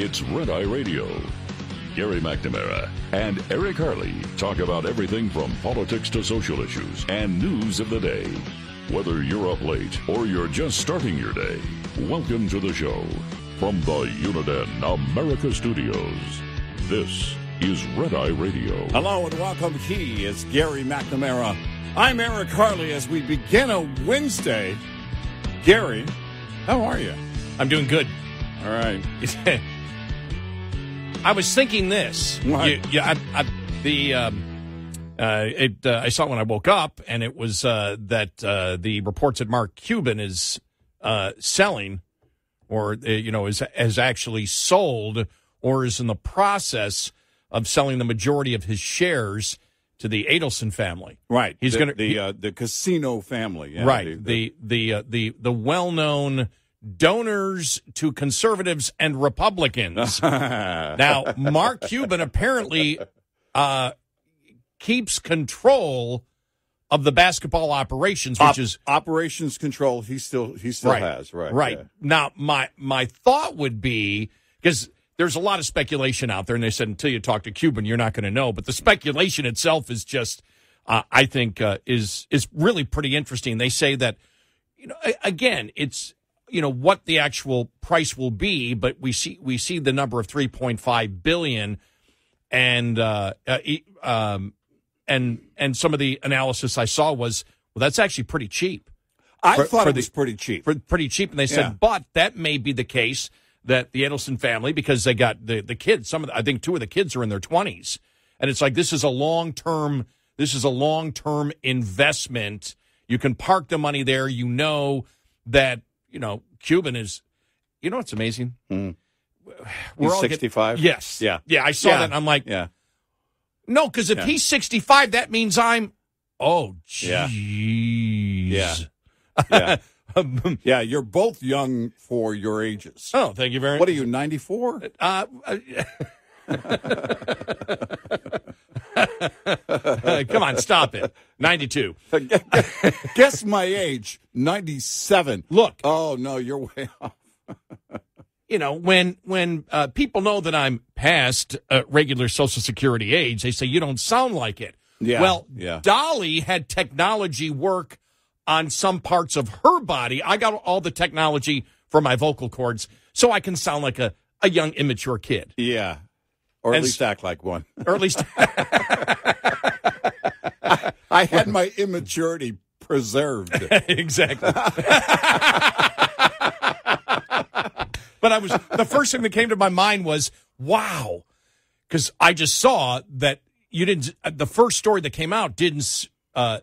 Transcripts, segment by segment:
It's Red Eye Radio. Gary McNamara and Eric Harley talk about everything from politics to social issues and news of the day. Whether you're up late or you're just starting your day, welcome to the show. From the Uniden America Studios, this is Red Eye Radio. Hello and welcome. He is Gary McNamara. I'm Eric Harley. As we begin a Wednesday, Gary, how are you? I'm doing good. All right. I was thinking this. I saw when I woke up, and it was that the reports that Mark Cuban is selling, or has actually sold, or is in the process of selling the majority of his shares to the Adelson family. Right. He's going to the casino family. Yeah, right. The well-known donors to conservatives and Republicans. Now, Mark Cuban apparently keeps control of the basketball operations, which is operations control. He still right, has right. Right. Yeah. Now, my thought would be, because there's a lot of speculation out there, and they said until you talk to Cuban, you're not going to know. But the speculation itself is just, I think, is really pretty interesting. They say that, again, it's, what the actual price will be, but we see the number of $3.5 billion, and some of the analysis I saw was, well, that's actually pretty cheap. I thought it was pretty cheap, and they said, yeah, but that may be the case that the Adelson family, because they got the kids. I think two of the kids are in their 20s, and it's like this is a long term investment. You can park the money there. That. Cuban is, it's amazing. Mm. We're all 65. Yes. Yeah. Yeah. I saw that. And I'm like, yeah. No, because if he's 65, that means I'm, oh, geez. Yeah. Yeah. Yeah. Yeah. You're both young for your ages. Oh, thank you very much. What are you, 94? Come on, stop it. 92. Guess my age, 97. Look. Oh, no, you're way off. When people know that I'm past regular Social Security age, they say, you don't sound like it. Yeah. Well, yeah. Dolly had technology work on some parts of her body. I got all the technology for my vocal cords, so I can sound like a young, immature kid. Yeah. Or at least act like one. Or at least. I had my immaturity preserved. Exactly. But the first thing that came to my mind was, wow. Because I just saw that the first story that came out didn't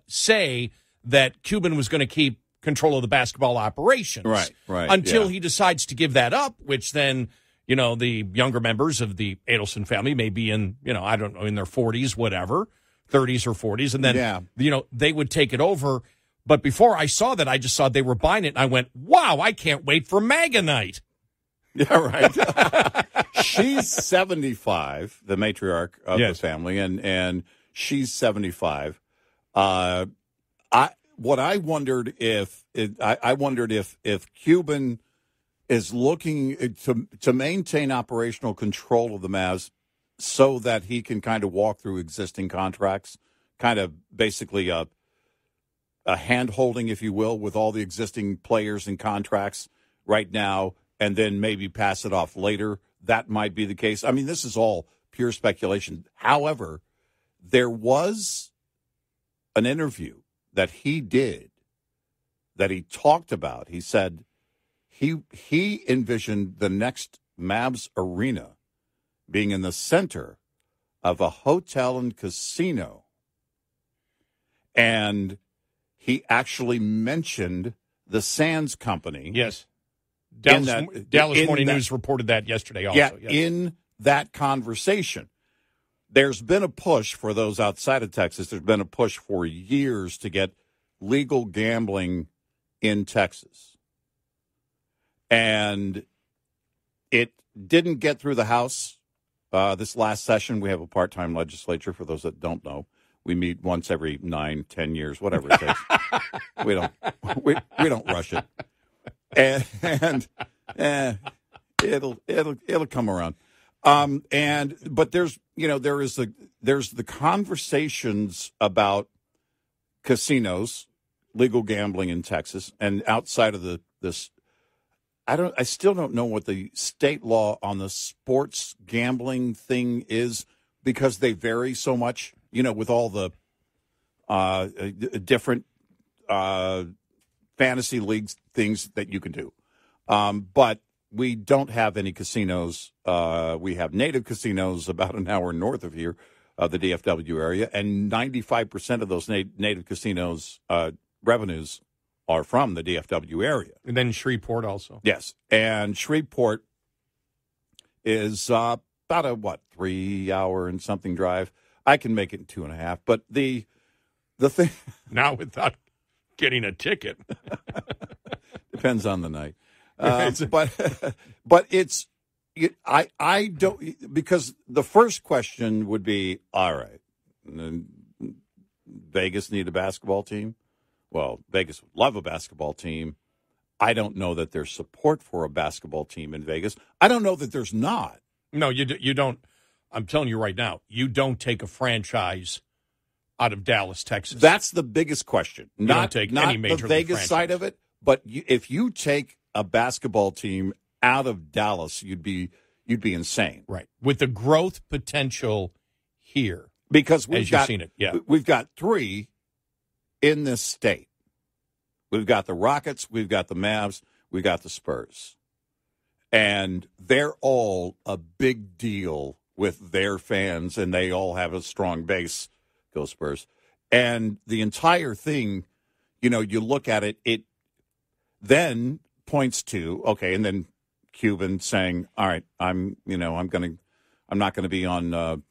say that Cuban was going to keep control of the basketball operations. Right. Until he decides to give that up, which then, the younger members of the Adelson family may be in, I don't know, in their 40s, whatever, 30s or 40s. And then, they would take it over. But before I saw that, I just saw they were buying it. And I went, wow, I can't wait for MAGA night. Yeah, right. She's 75, the matriarch of the family, and she's 75. I wondered if Cuban is looking to maintain operational control of the Mavs so that he can kind of walk through existing contracts, kind of basically a hand-holding, if you will, with all the existing players and contracts right now, and then maybe pass it off later. That might be the case. I mean, this is all pure speculation. However, there was an interview that he did that he talked about. He said he envisioned the next Mavs arena being in the center of a hotel and casino. And he actually mentioned the Sands company. Yes. Dallas Morning News reported that yesterday also. Yeah, yes. In that conversation. There's been a push for those outside of Texas. There's been a push for years to get legal gambling in Texas. And it didn't get through the House this last session. We have a part-time legislature, for those that don't know. We meet once every 9, 10 years, whatever it takes. We don't rush it. And It'll come around. But there's, you know, there's the conversations about casinos, legal gambling in Texas, and outside of this, I still don't know what the state law on the sports gambling thing is, because they vary so much, you know, with all the different fantasy leagues, things that you can do. But we don't have any casinos. We have native casinos about an hour north of here, the DFW area, and 95% of those native casinos' revenues are from the DFW area. And then Shreveport also. Yes, and Shreveport is about a, 3 hour and something drive. I can make it in 2.5, but the thing... Now without getting a ticket. Depends on the night. But it's, I don't, because the first question would be, all right, Vegas need a basketball team? Well, Vegas would love a basketball team. I don't know that there's support for a basketball team in Vegas. I don't know that there's not. No, you don't. I'm telling you right now, you don't take a franchise out of Dallas, Texas. That's the biggest question. Not any major the Vegas franchise side of it, but if you take a basketball team out of Dallas, you'd be insane, right? With the growth potential here, because we've got three in this state. We've got the Rockets, we've got the Mavs, we've got the Spurs, and they're all a big deal with their fans, and they all have a strong base. Go Spurs! And the entire thing, you know, you look at it, it then points to, okay, and then Cuban saying, all right, I'm not going to be on,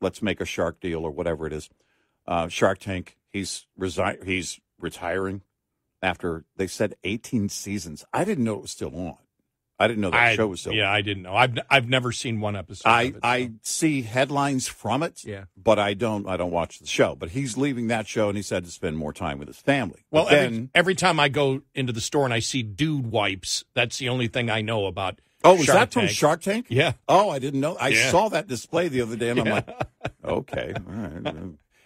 let's make a shark deal or whatever it is. Shark Tank, he's retiring after they said 18 seasons. I didn't know it was still on. I didn't know that show was still on. Yeah, I didn't know. I've never seen one episode of it, so. I see headlines from it, yeah, but I don't watch the show. But he's leaving that show, and he said to spend more time with his family. Well, then, every time I go into the store and I see dude wipes, that's the only thing I know about. Oh, was that from Shark Tank? Yeah. Oh, I didn't know. I saw that display the other day, and I'm like, okay, all right.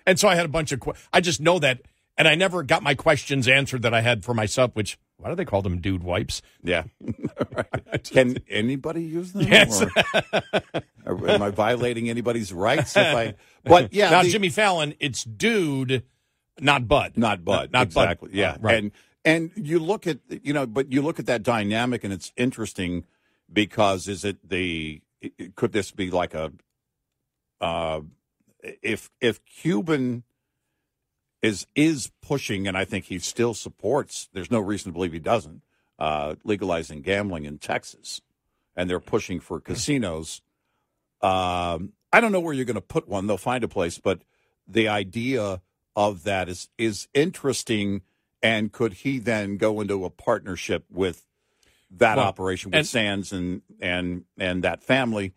And so I had a bunch of I just know that, and I never got my questions answered that I had for myself, which... Why do they call them dude wipes? Yeah. Right. Can anybody use them? Yes. Or am I violating anybody's rights? But yeah. Now, Jimmy Fallon, it's dude, not bud. Not bud. Not exactly. Bud. Yeah. Right. And you look at, you know, but you look at that dynamic, and it's interesting because could this be like a, if Cuban is pushing, and I think he still supports, there's no reason to believe he doesn't, legalizing gambling in Texas, and they're pushing for casinos. I don't know where you're going to put one. They'll find a place, but the idea of that is interesting, and could he then go into a partnership with that operation, with Sands and that family,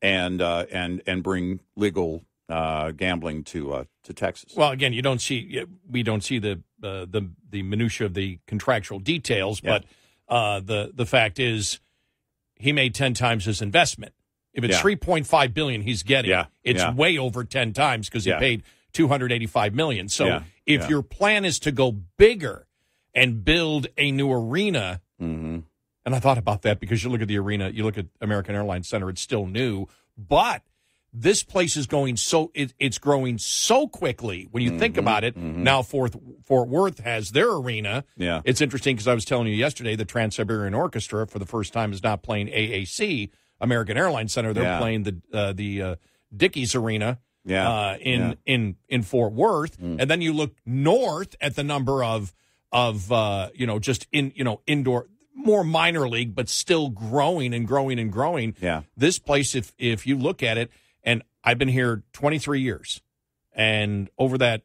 and bring legal gambling to Texas. Well, again, we don't see the minutia of the contractual details, yeah, but the fact is, he made 10 times his investment. If it's, yeah, $3.5 billion he's getting, yeah, it's, yeah, way over 10 times, because he, yeah, paid $285 million. So, yeah, if, yeah, your plan is to go bigger and build a new arena, mm-hmm, and I thought about that, because you look at the arena, you look at American Airlines Center, it's still new, but this place is going it's growing so quickly when you, mm-hmm, think about it. Mm-hmm. Now Fort Worth has their arena. Yeah. It's interesting, because I was telling you yesterday, the Trans-Siberian Orchestra for the first time is not playing AAC, American Airlines Center. They're, yeah, playing the Dickey's Arena, yeah, in Fort Worth. Mm. And then you look north at the number of indoor, more minor league, but still growing and growing and growing. Yeah. This place, if you look at it, and I've been here 23 years, and over that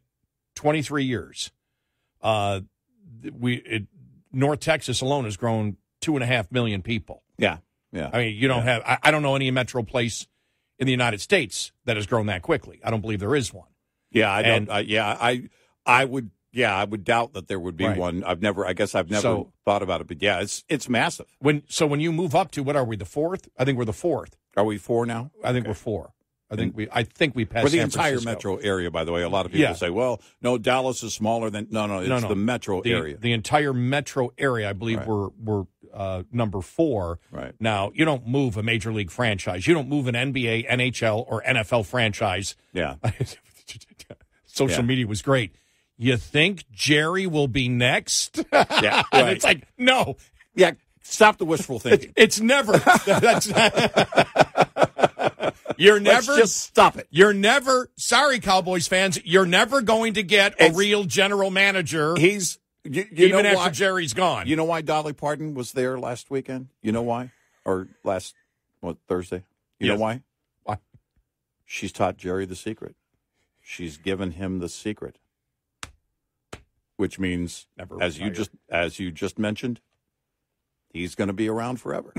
23 years, North Texas alone has grown 2.5 million people. Yeah, yeah. I mean, you don't, yeah, have. I don't know any metro place in the United States that has grown that quickly. I don't believe there is one. Yeah, I don't. I would. Yeah, I would doubt that there would be one. I guess I've never thought about it, but yeah, it's massive. When you move up to what are we, the fourth? I think we're the fourth. Are we four now? I think we're four. I think we passed for the entire metro area. By the way, a lot of people say, "Well, no, Dallas is smaller than no, it's the metro area." The entire metro area, I believe, we're number four. Right now, you don't move a major league franchise. You don't move an NBA, NHL, or NFL franchise. Yeah, social media was great. You think Jerry will be next? Yeah, and it's like no. Yeah, stop the wishful thinking. It's never. That's You're never. Let's just stop it. You're never. Sorry, Cowboys fans. You're never going to get a real general manager. He's even after Jerry's gone. You know why Dolly Parton was there last weekend? You know why? Or Thursday? You know why? Why? She's taught Jerry the secret. She's given him the secret, which means never as you just mentioned. He's going to be around forever.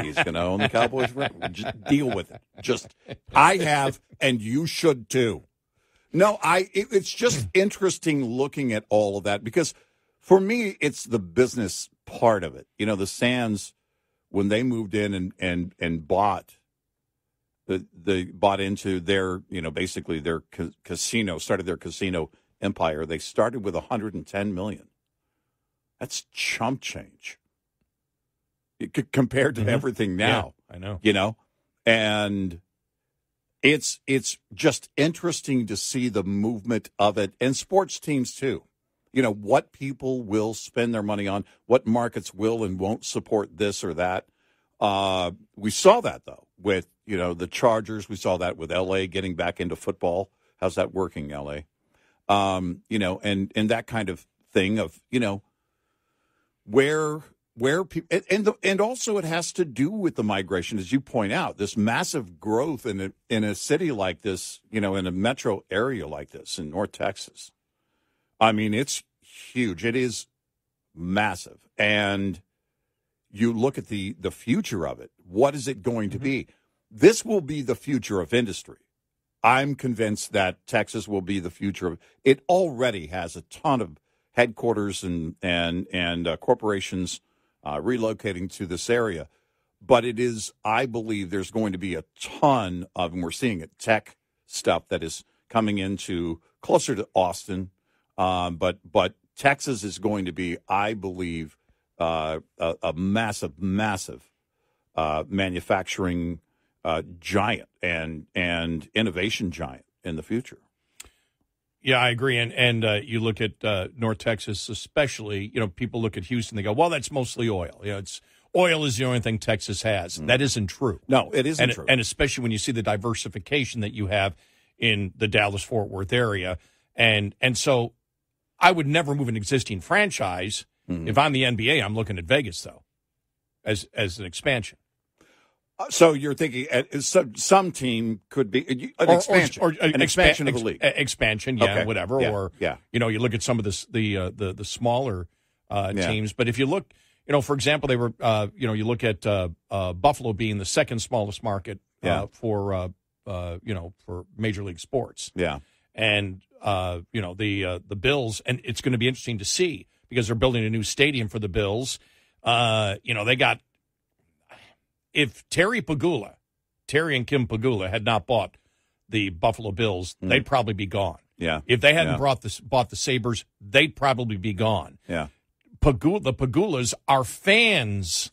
He's going to own the Cowboys forever. Just deal with it. I have, and you should too. No, it's just interesting looking at all of that because for me, it's the business part of it. You know, the Sands, when they moved in and bought, they bought into their, basically their casino, started their casino empire. They started with $110 million. That's chump change compared to everything now. Yeah, I know. And it's just interesting to see the movement of it and sports teams too. What people will spend their money on, what markets will and won't support this or that. We saw that though with, the Chargers. We saw that with LA getting back into football. How's that working, LA? And that kind of thing of, where people and also it has to do with the migration, as you point out, this massive growth in a city like this, in a metro area like this in North Texas. I mean, it's huge. It is massive. And you look at the future of it. What is it going to be? This will be the future of industry. I'm convinced that Texas will be the future of it. Already has a ton of headquarters and corporations relocating to this area. But it is, I believe, there's going to be a ton of, and we're seeing it, tech stuff that is coming into closer to Austin. But Texas is going to be, I believe, a massive manufacturing giant and innovation giant in the future. Yeah, I agree. And you look at North Texas, especially, people look at Houston, they go, well, that's mostly oil. Oil is the only thing Texas has. That isn't true. No, it isn't true. And especially when you see the diversification that you have in the Dallas-Fort Worth area. And so I would never move an existing franchise. If I'm the NBA, I'm looking at Vegas, though, as an expansion. So you're thinking some team could be an expansion of the league, whatever. Yeah. You look at some of the smaller teams. But if you look, for example, they were, you look at Buffalo being the second smallest market for Major League Sports. Yeah, and the Bills, and it's going to be interesting to see because they're building a new stadium for the Bills. They got. If Terry and Kim Pegula had not bought the Buffalo Bills, they'd probably be gone. Yeah. If they hadn't bought the Sabres, they'd probably be gone. Yeah. The Pegulas are fans.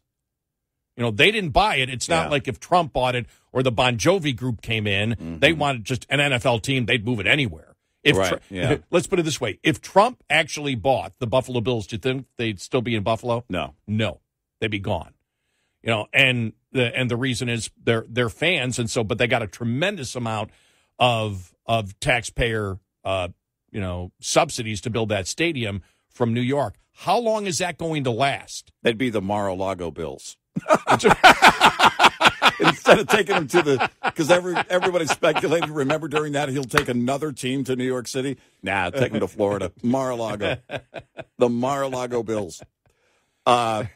They didn't buy it. It's not like if Trump bought it or the Bon Jovi group came in, they wanted just an NFL team, they'd move it anywhere. Let's put it this way. If Trump actually bought the Buffalo Bills, do you think they'd still be in Buffalo? No. No. They'd be gone. And the reason is they're fans, and so but they got a tremendous amount of taxpayer subsidies to build that stadium from New York. How long is that going to last? That'd be the Mar-a-Lago Bills. Instead of taking them to the because everybody speculated. Remember during that he'll take another team to New York City. Nah, take them to Florida. Mar-a-Lago, the Mar-a-Lago Bills. I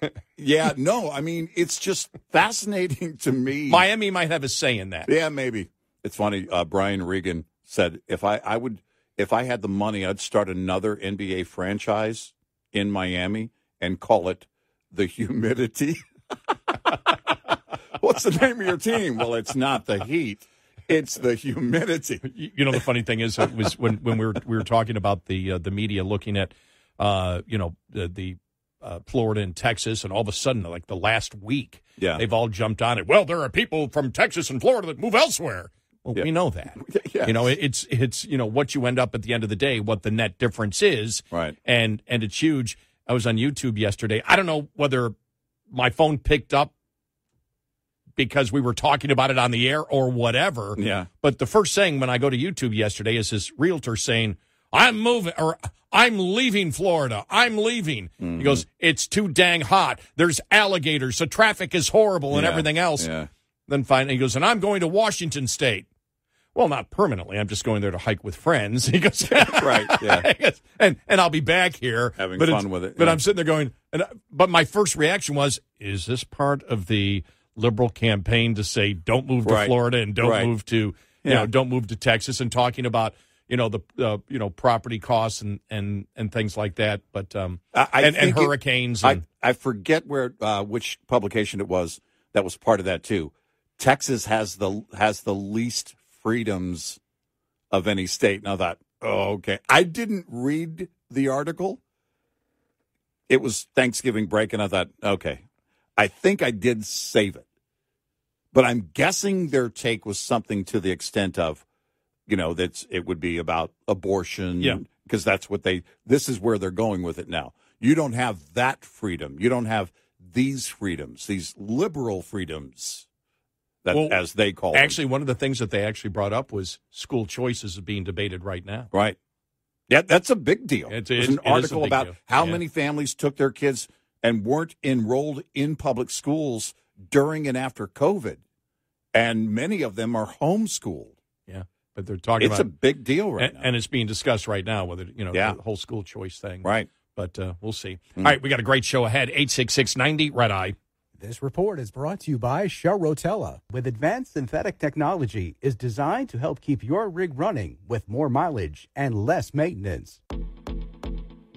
mean, it's just fascinating to me. Miami might have a say in that. Yeah, maybe. It's funny. Brian Regan said, "If I, I would, If I had the money, I'd start another NBA franchise in Miami and call it the Humidity. What's the name of your team? Well, it's not the Heat. It's the Humidity. You know, the funny thing is, it was when we were talking about the media looking at, Florida and Texas, and all of a sudden, like the last week, they've all jumped on it. Well, there are people from Texas and Florida that move elsewhere. Well, we know that. Yes. You know, it's you know what you end up at the end of the day, what the net difference is, right? And it's huge. I was on YouTube yesterday. I don't know whether my phone picked up because we were talking about it on the air or whatever. Yeah. But the first thing when I go to YouTube yesterday is this realtor saying, I'm moving, or I'm leaving Florida. I'm leaving. Mm-hmm. He goes, it's too dang hot. There's alligators. The traffic is horrible and everything else. Yeah. Then finally he goes, and I'm going to Washington State. Well, not permanently. I'm just going there to hike with friends. He goes, right. Yeah. Goes, and I'll be back here. Having fun with it. Yeah. But I'm sitting there going, but my first reaction was, is this part of the liberal campaign to say don't move to Florida and don't move to, don't move to Texas, and talking about, you know, the property costs and things like that, but and hurricanes. I forget which publication it was that was part of that too. Texas has the least freedoms of any state. And I thought, oh, okay. I didn't read the article. It was Thanksgiving break, and I thought, okay, I think I did save it, but I'm guessing their take was something to the extent of, you know, it would be about abortion, because that's what this is where they're going with it now. You don't have that freedom. You don't have these freedoms, these liberal freedoms, as they call it. Actually, one of the things that they actually brought up was school choices is being debated right now. Right. Yeah, that's a big deal. There's an article about how many families took their kids and weren't enrolled in public schools during and after COVID, and many of them are homeschooled. But they're talking about it's a big deal right now. And it's being discussed right now, whether, the whole school choice thing. Right. But we'll see. Mm. All right, we got a great show ahead. 866-90 Red Eye. This report is brought to you by Shell Rotella. With advanced synthetic technology, is designed to help keep your rig running with more mileage and less maintenance.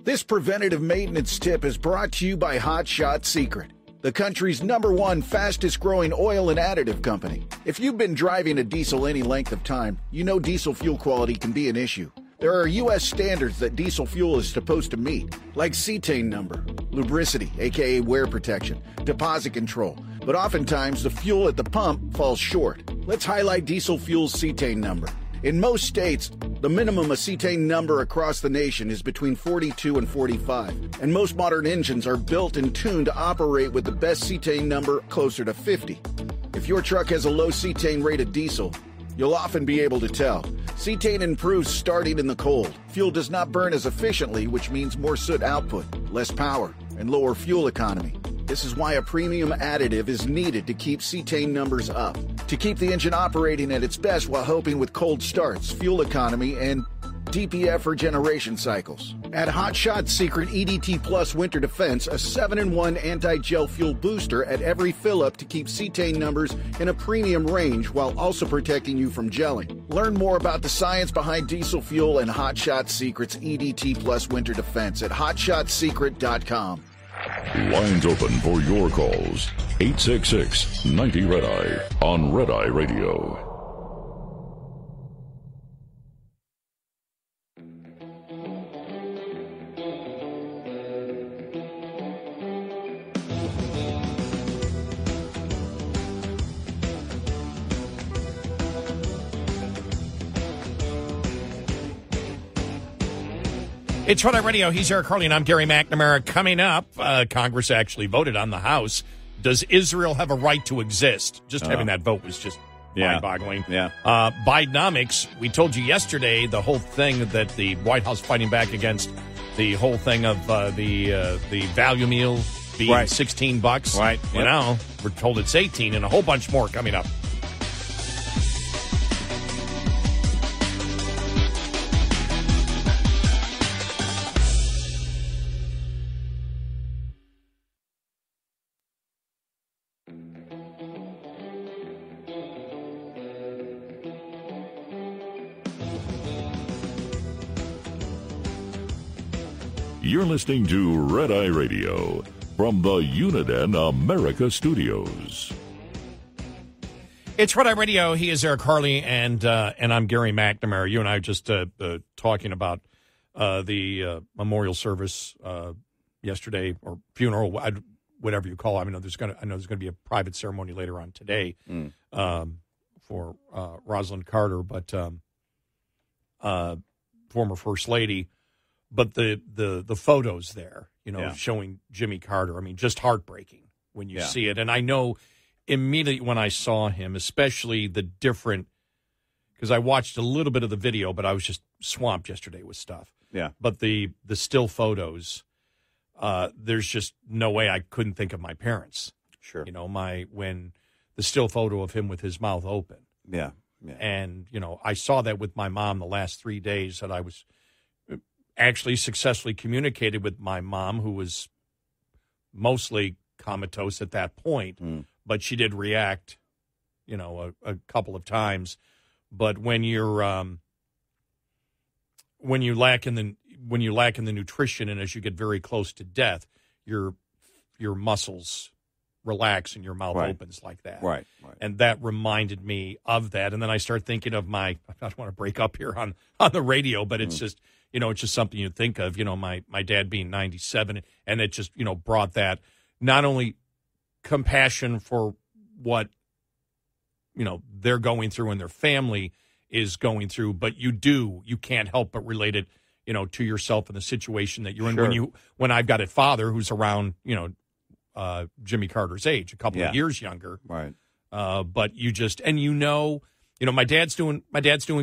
This preventative maintenance tip is brought to you by Hotshot Secret, the country's #1 fastest-growing oil and additive company. If you've been driving a diesel any length of time, you know diesel fuel quality can be an issue. There are U.S. standards that diesel fuel is supposed to meet, like cetane number, lubricity, a.k.a. wear protection, deposit control, but oftentimes the fuel at the pump falls short. Let's highlight diesel fuel's cetane number. In most states, the minimum cetane number across the nation is between 42 and 45, and most modern engines are built and tuned to operate with the best cetane number closer to 50. If your truck has a low cetane rated diesel, you'll often be able to tell. Cetane improves starting in the cold. Fuel does not burn as efficiently, which means more soot output, less power, and lower fuel economy. This is why a premium additive is needed to keep cetane numbers up, to keep the engine operating at its best while helping with cold starts, fuel economy, and DPF regeneration cycles. At Hotshot Secret EDT Plus Winter Defense, a 7-in-1 anti-gel fuel booster at every fill-up to keep cetane numbers in a premium range while also protecting you from gelling. Learn more about the science behind diesel fuel and Hotshot Secret's EDT Plus Winter Defense at hotshotsecret.com. Lines open for your calls. 866-90 Red Eye on Red Eye Radio. It's Red Eye Radio. He's Eric Carly, and I'm Gary McNamara. Coming up, Congress actually voted on the House. Does Israel have a right to exist? Just having that vote was just mind-boggling. Yeah. Bidenomics, we told you yesterday, the whole thing that the White House fighting back against the whole thing of the value meal being $16. Right. Yep. Now we're told it's 18, and a whole bunch more coming up. You're listening to Red Eye Radio from the Uniden America Studios. It's Red Eye Radio. He is Eric Harley, and I'm Gary McNamara. You and I were just talking about the memorial service yesterday, or funeral, whatever you call it. I know there's going to be a private ceremony later on today for Rosalynn Carter, but former First Lady. But the photos there, showing Jimmy Carter. I mean, just heartbreaking when you see it. And I know. Immediately when I saw him, especially the different, because I watched a little bit of the video, but I was just swamped yesterday with stuff. Yeah. But the still photos, there's just no way I couldn't think of my parents. Sure. When the still photo of him with his mouth open. Yeah. Yeah. And, I saw that with my mom the last 3 days that I was actually successfully communicated with my mom, who was mostly comatose at that point. Mm. But she did react, a couple of times. But when you lack in the nutrition, and as you get very close to death, your muscles relax and your mouth opens like that. Right. And that reminded me of that. And then I start thinking of I don't want to break up here on the radio, but it's just it's just something you think of. My dad being 97, and it just brought that not only compassion for what they're going through and their family is going through, but you can't help but relate it to yourself and the situation that you're in. Sure. When I've got a father who's around Jimmy Carter's age, a couple of years younger, but you just and my dad's doing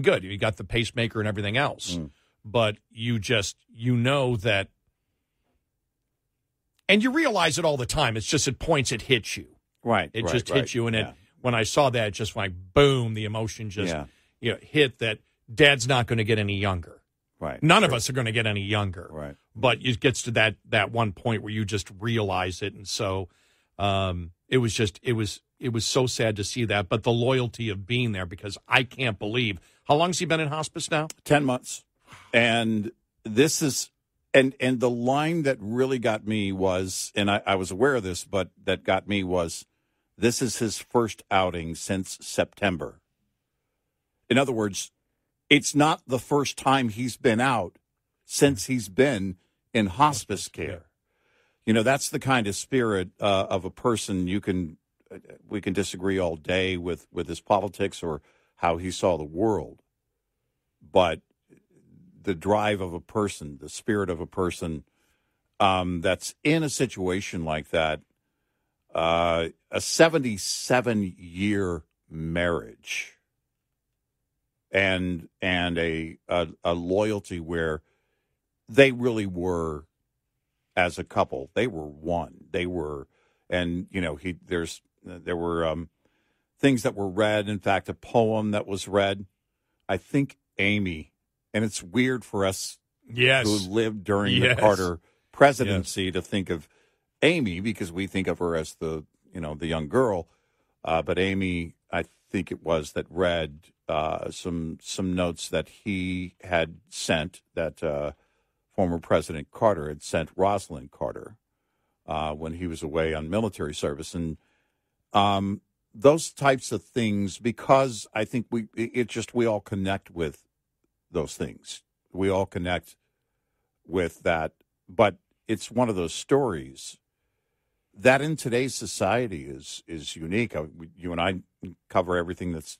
good. He got the pacemaker and everything else, but you just that. And you realize it all the time. It's just at points it hits you. Right. It just hits you. And when I saw that, just like, boom, the emotion just hit that dad's not going to get any younger. Right. None of us are going to get any younger. Right. But it gets to that one point where you just realize it. And so it was so sad to see that. But the loyalty of being there, because I can't believe. How long has he been in hospice now? 10 months. And this is. And the line that really got me was, and I was aware of this, but that got me was, this is his first outing since September. In other words, it's not the first time he's been out since he's been in hospice care. That's the kind of spirit of a person we can disagree all day with his politics or how he saw the world. But the drive of a person, the spirit of a person that's in a situation like that, a 77-year marriage and a loyalty where they really were, as a couple, they were one. They were, and, there were things that were read. In fact, a poem that was read, I think Amy. And it's weird for us who lived during the Carter presidency to think of Amy, because we think of her as the young girl. But Amy, I think it was, that read some notes that he had sent, that former President Carter had sent Rosalynn Carter when he was away on military service. And those types of things, because I think we all connect with those things. We all connect with that. But it's one of those stories that in today's society is unique. You and I cover everything that's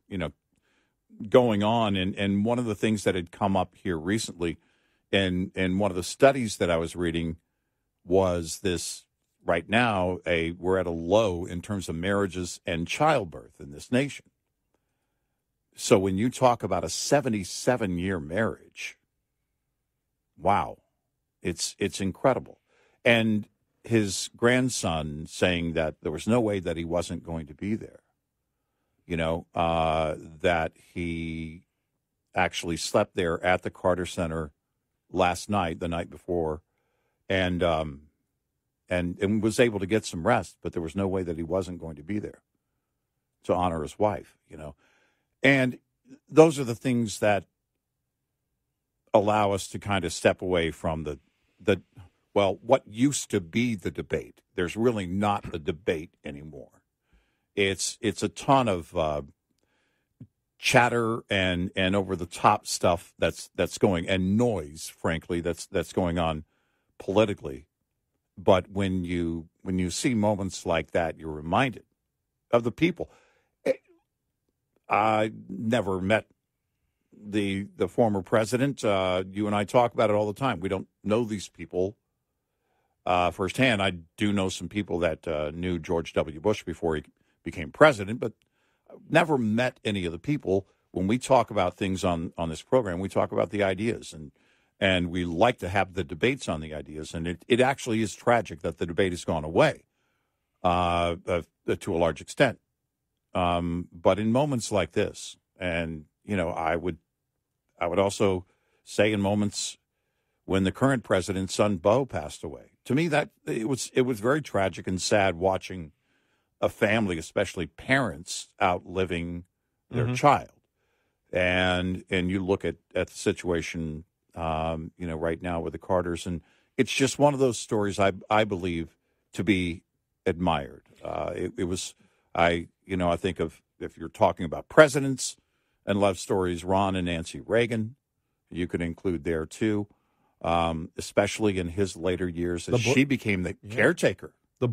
going on, and one of the things that had come up here recently, and one of the studies that I was reading was this. Right now, we're at a low in terms of marriages and childbirth in this nation. So when you talk about a 77-year marriage, wow, it's incredible. And his grandson saying that there was no way that he wasn't going to be there, that he actually slept there at the Carter Center last night, the night before, and was able to get some rest, but there was no way that he wasn't going to be there to honor his wife, And those are the things that allow us to kind of step away from the well, what used to be the debate? There's really not a debate anymore. It's a ton of chatter and over the top stuff that's going, and noise, frankly, that's going on politically. But when you see moments like that, you're reminded of the people. I never met the former president. You and I talk about it all the time. We don't know these people firsthand. I do know some people that knew George W. Bush before he became president, but never met any of the people. When we talk about things on this program, we talk about the ideas, and we like to have the debates on the ideas. And it actually is tragic that the debate has gone away to a large extent. But in moments like this, and, you know, I would also say in moments when the current president's son, Beau, passed away, to me that it was very tragic and sad watching a family, especially parents, outliving their child. And you look at the situation, you know, right now with the Carters, and it's just one of those stories I believe to be admired. I think of, if you're talking about presidents and love stories, Ron and Nancy Reagan, you could include there too, especially in his later years as she became the caretaker. The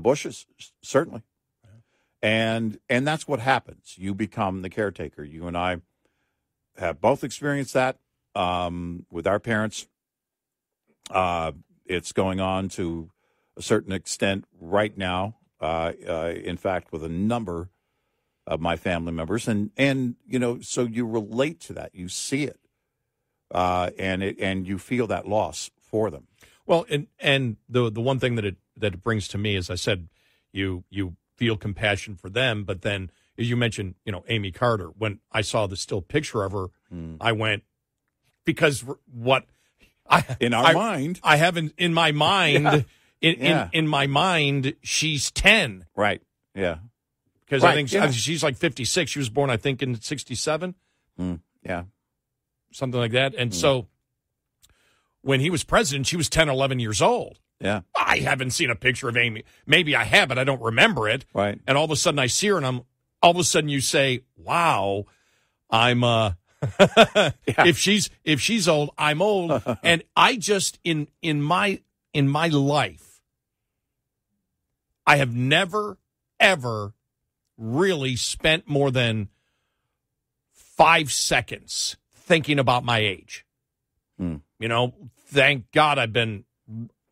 Bushes, certainly. Yeah. And that's what happens. You become the caretaker. You and I have both experienced that with our parents. It's going on to a certain extent right now. In fact, with a number of my family members, and you know, so you relate to that, you see it, and you feel that loss for them. Well, and the one thing that it brings to me, as I said, you feel compassion for them, but then, as you mentioned, you know, Amy Carter. When I saw the still picture of her, I went, because what I haven't in my mind. Yeah. In my mind, she's 10. Right. Yeah. Because right. I think she's like 56. She was born, I think, in 67. Yeah. Something like that. And so when he was president, she was 10, 11 years old. Yeah. I haven't seen a picture of Amy. Maybe I have, but I don't remember it. Right. And all of a sudden I see her, and you say, wow, I'm yeah. If she's old, I'm old. And I just in my life, I have never, ever really spent more than 5 seconds thinking about my age. You know, thank God I've been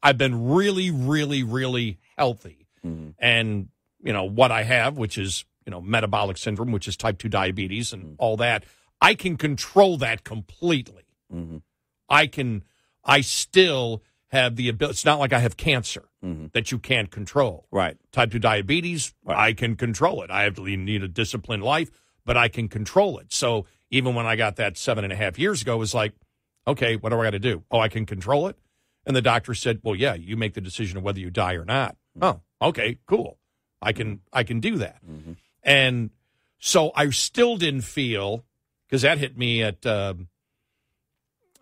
really, really, really healthy. And, you know, what I have, which is, you know, metabolic syndrome, which is type 2 diabetes and all that, I can control that completely. I still have the ability. It's not like I have cancer that you can't control. Right. Type 2 diabetes, right. I can control it. I need a disciplined life, but I can control it. So even when I got that 7.5 years ago, it was like, okay, what do I got to do? Oh, I can control it? And the doctor said, well, yeah, you make the decision of whether you die or not. Oh, okay, cool. I can do that. And so I still didn't feel, because that hit me at,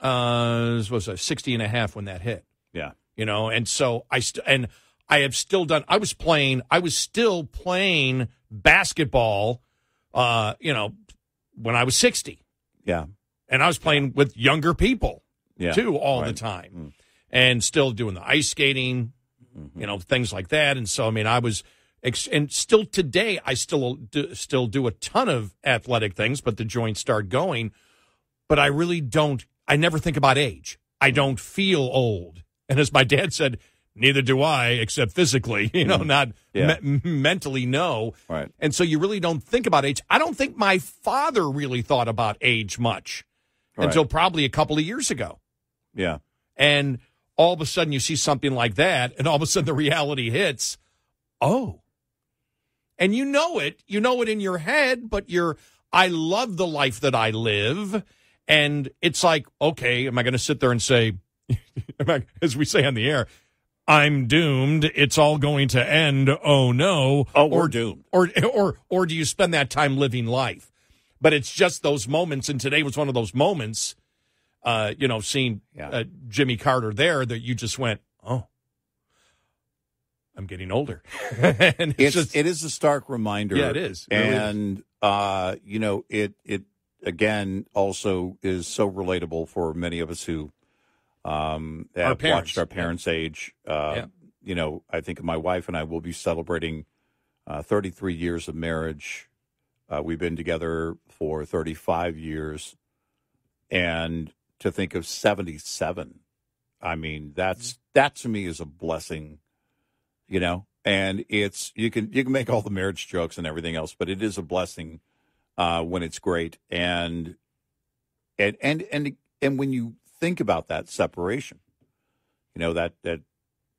what was I, 60 and a half when that hit. Yeah. You know, and so I was still playing basketball, you know, when I was 60. Yeah. And I was playing with younger people, too, all the time. And still doing the ice skating, you know, things like that. And so, I mean, and still today, I still do a ton of athletic things, but the joints start going. But I really don't, I never think about age. I don't feel old. And as my dad said, neither do I, except physically, you know, not mentally, no. Right. And so you really don't think about age. I don't think my father really thought about age much until probably a couple of years ago. Yeah. And all of a sudden you see something like that, and all of a sudden the reality hits. Oh. And you know it in your head, but I love the life that I live. And it's like, okay, am I going to sit there and say, as we say on the air, I'm doomed, it's all going to end, oh no. Oh, we're doomed. Or do you spend that time living life? But it's just those moments, and today was one of those moments, you know, seeing Jimmy Carter there, that you just went, oh, I'm getting older. And it is a stark reminder. Yeah, it is. It really is. You know, it again also is so relatable for many of us who have watched our parents age. You know, I think my wife and I will be celebrating 33 years of marriage. We've been together for 35 years. And to think of 77, I mean, that to me is a blessing, you know. And it's you can make all the marriage jokes and everything else, but it is a blessing when it's great. And when you think about that separation, you know, that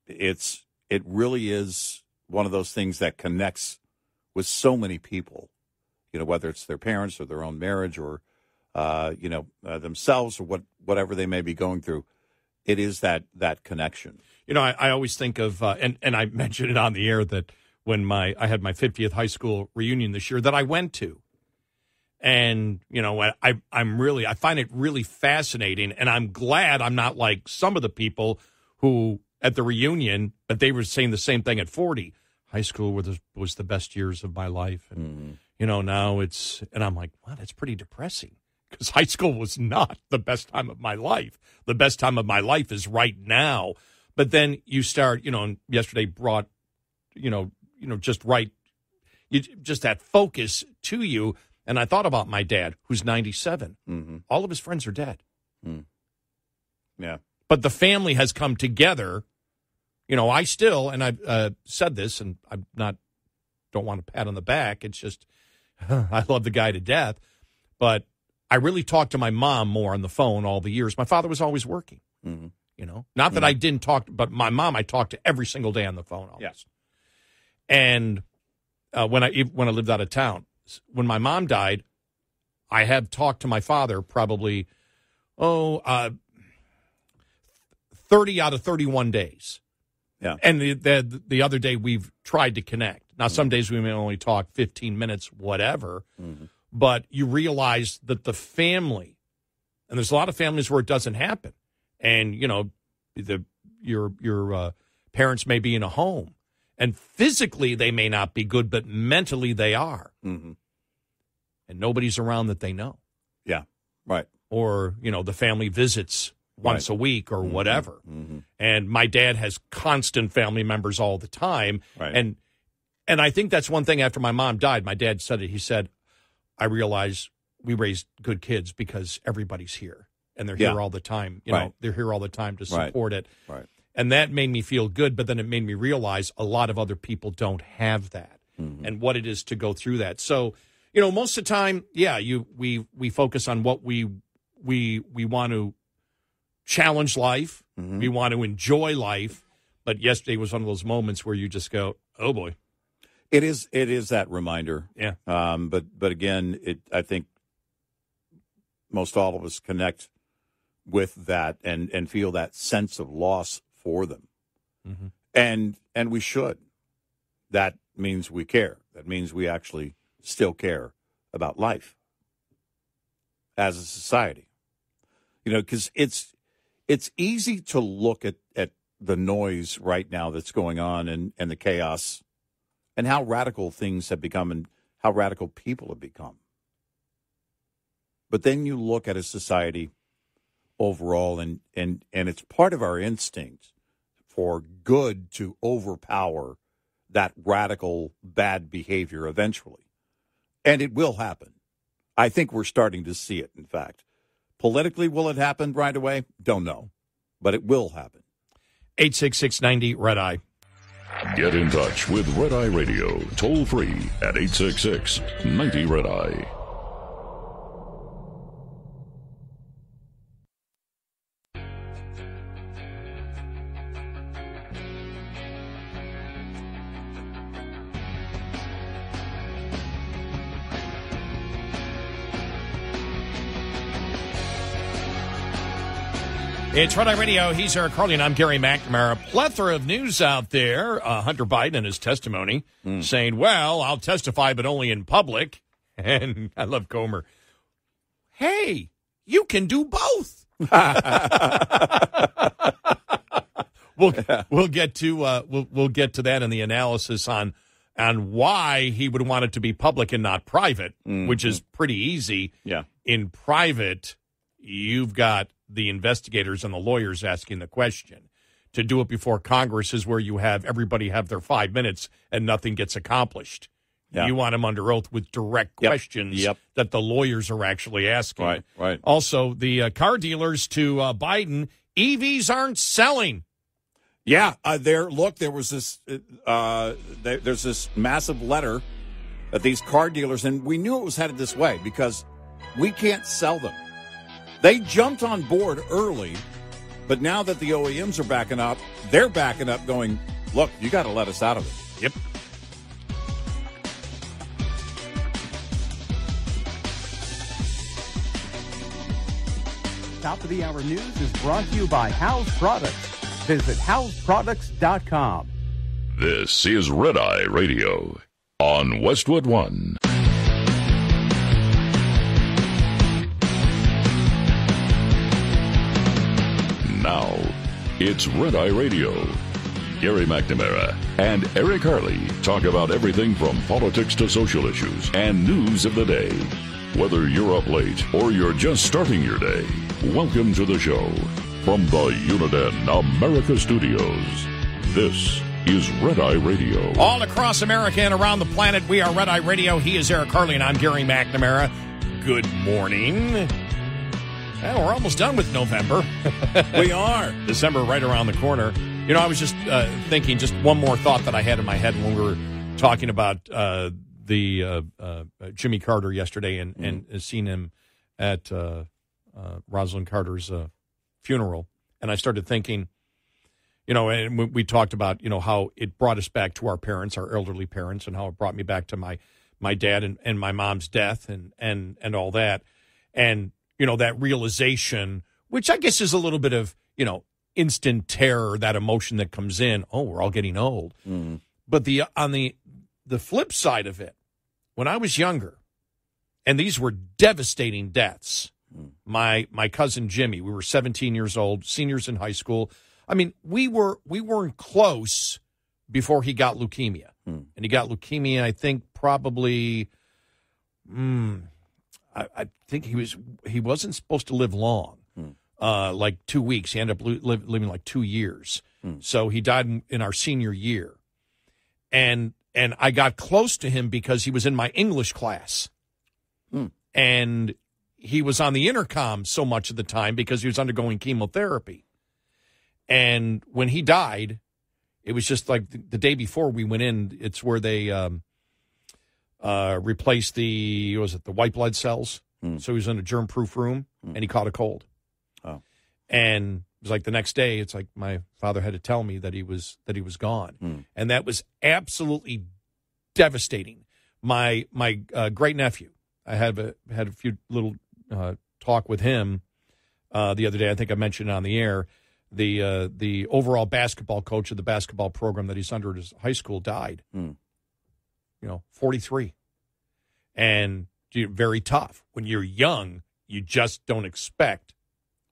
it really is one of those things that connects with so many people, you know, whether it's their parents or their own marriage or you know, themselves or whatever they may be going through. It is that connection. You know, I always think of, and I mentioned it on the air, that when I had my 50th high school reunion this year that I went to. And, you know, I find it really fascinating. And I'm glad I'm not like some of the people who at the reunion, but they were saying the same thing at 40. High school was the best years of my life. And, you know, now and I'm like, wow, that's pretty depressing. Because high school was not the best time of my life. The best time of my life is right now. But then you start, you know, and yesterday brought, you know, just right, just that focus to you. And I thought about my dad, who's 97. Mm-hmm. All of his friends are dead. Mm. Yeah. But the family has come together. You know, I still, and I've said this, and I'm not, don't want a pat on the back. It's just, I love the guy to death. But I really talked to my mom more on the phone all the years. My father was always working, mm-hmm. you know. Not that mm-hmm. I didn't talk, but my mom I talked to every single day on the phone always. Yes. And when I lived out of town, when my mom died, I have talked to my father probably, 30 out of 31 days. Yeah. And the other day we've tried to connect. Now, mm-hmm. some days we may only talk 15 minutes, whatever. Mm-hmm. But you realize that the family, and there's a lot of families where it doesn't happen, and you know, your parents may be in a home, and physically they may not be good, but mentally they are, mm-hmm. and nobody's around that they know. Yeah, right. Or you know, the family visits once a week or mm-hmm. whatever, mm-hmm. and my dad has constant family members all the time, right. and I think that's one thing. After my mom died, my dad said it. He said, I realize we raised good kids because everybody's here and they're here all the time. You know, they're here all the time to support it. Right. And that made me feel good, but then it made me realize a lot of other people don't have that mm-hmm. and what it is to go through that. So, you know, most of the time, we focus on what we want to challenge life. Mm-hmm. We want to enjoy life. But yesterday was one of those moments where you just go, oh boy. It is that reminder. Yeah. But again, I think most all of us connect with that and feel that sense of loss for them. Mm-hmm. And we should. That means we care. That means we actually still care about life as a society. You know, because it's easy to look at the noise right now that's going on and the chaos. And how radical things have become and how radical people have become. But then you look at a society overall, and it's part of our instinct for good to overpower that radical bad behavior eventually. And it will happen. I think we're starting to see it, in fact. Politically, will it happen right away? Don't know. But it will happen. 866-90 Red Eye. Get in touch with Red Eye Radio, toll free at 866-90 Red Eye. It's Red Eye Radio. He's Eric Carly, and I'm Gary McNamara. A plethora of news out there. Hunter Biden and his testimony saying, well, I'll testify, but only in public. And I love Comer. Hey, you can do both. We'll get to that in the analysis on why he would want it to be public and not private, which is pretty easy. Yeah. In private, you've got the investigators and the lawyers asking the question. To do it before Congress is where you have everybody have their 5 minutes and nothing gets accomplished. Yeah. You want them under oath with direct questions that the lawyers are actually asking. Right, right. Also, the car dealers to Biden, EVs aren't selling. Yeah, there's this massive letter that these car dealers, and we knew it was headed this way because we can't sell them. They jumped on board early. But now that the OEMs are backing up, they're backing up going, look, you got to let us out of it. Yep. Top of the hour news is brought to you by House Products. Visit houseproducts.com. This is Red Eye Radio on Westwood One. Now, it's Red Eye Radio. Gary McNamara and Eric Harley talk about everything from politics to social issues and news of the day. Whether you're up late or you're just starting your day, welcome to the show. From the Uniden America Studios, this is Red Eye Radio. All across America and around the planet, we are Red Eye Radio. He is Eric Harley and I'm Gary McNamara. Good morning. Well, we're almost done with November. We are. December right around the corner. You know, I was just thinking just one more thought that I had in my head when we were talking about Jimmy Carter yesterday and seeing him at Rosalynn Carter's funeral. And I started thinking, you know, and we talked about, you know, how it brought us back to our parents, our elderly parents, and how it brought me back to my dad and my mom's death and all that. And you know, that realization, which I guess is a little bit of, you know, instant terror, that emotion that comes in. Oh, we're all getting old. Mm-hmm. But on the flip side of it, when I was younger, and these were devastating deaths, my cousin Jimmy, we were 17 years old, seniors in high school. I mean, we weren't close before he got leukemia. Mm. And he got leukemia, I think, probably I think he wasn't supposed to live long, like 2 weeks. He ended up living like 2 years. So he died in our senior year. And I got close to him because he was in my English class. And he was on the intercom so much of the time because he was undergoing chemotherapy. And when he died, it was just like the day before we went in, it's where they replaced the white blood cells. So he was in a germ-proof room, and he caught a cold. Oh. And it was like the next day, it's like my father had to tell me that he was gone. And that was absolutely devastating. My great-nephew, I had a few little talk with him the other day. I think I mentioned it on the air. The overall basketball coach of the basketball program that he's under at his high school died. You know, 43, and very tough. When you're young, you just don't expect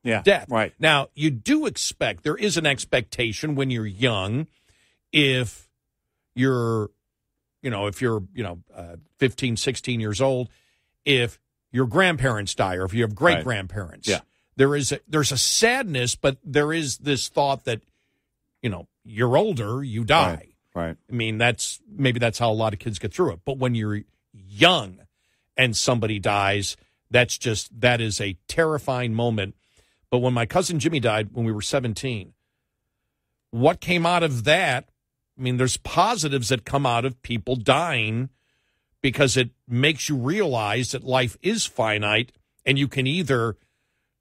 death. Right. Now, you do expect, there is an expectation when you're young, if you're, you know, 15, 16 years old, if your grandparents die or if you have great-grandparents, there's a sadness, but there is this thought that, you know, you're older, you die. Right. Right. I mean, maybe that's how a lot of kids get through it. But when you're young and somebody dies, that is a terrifying moment. But when my cousin Jimmy died when we were 17, what came out of that? I mean, there's positives that come out of people dying because it makes you realize that life is finite and you can either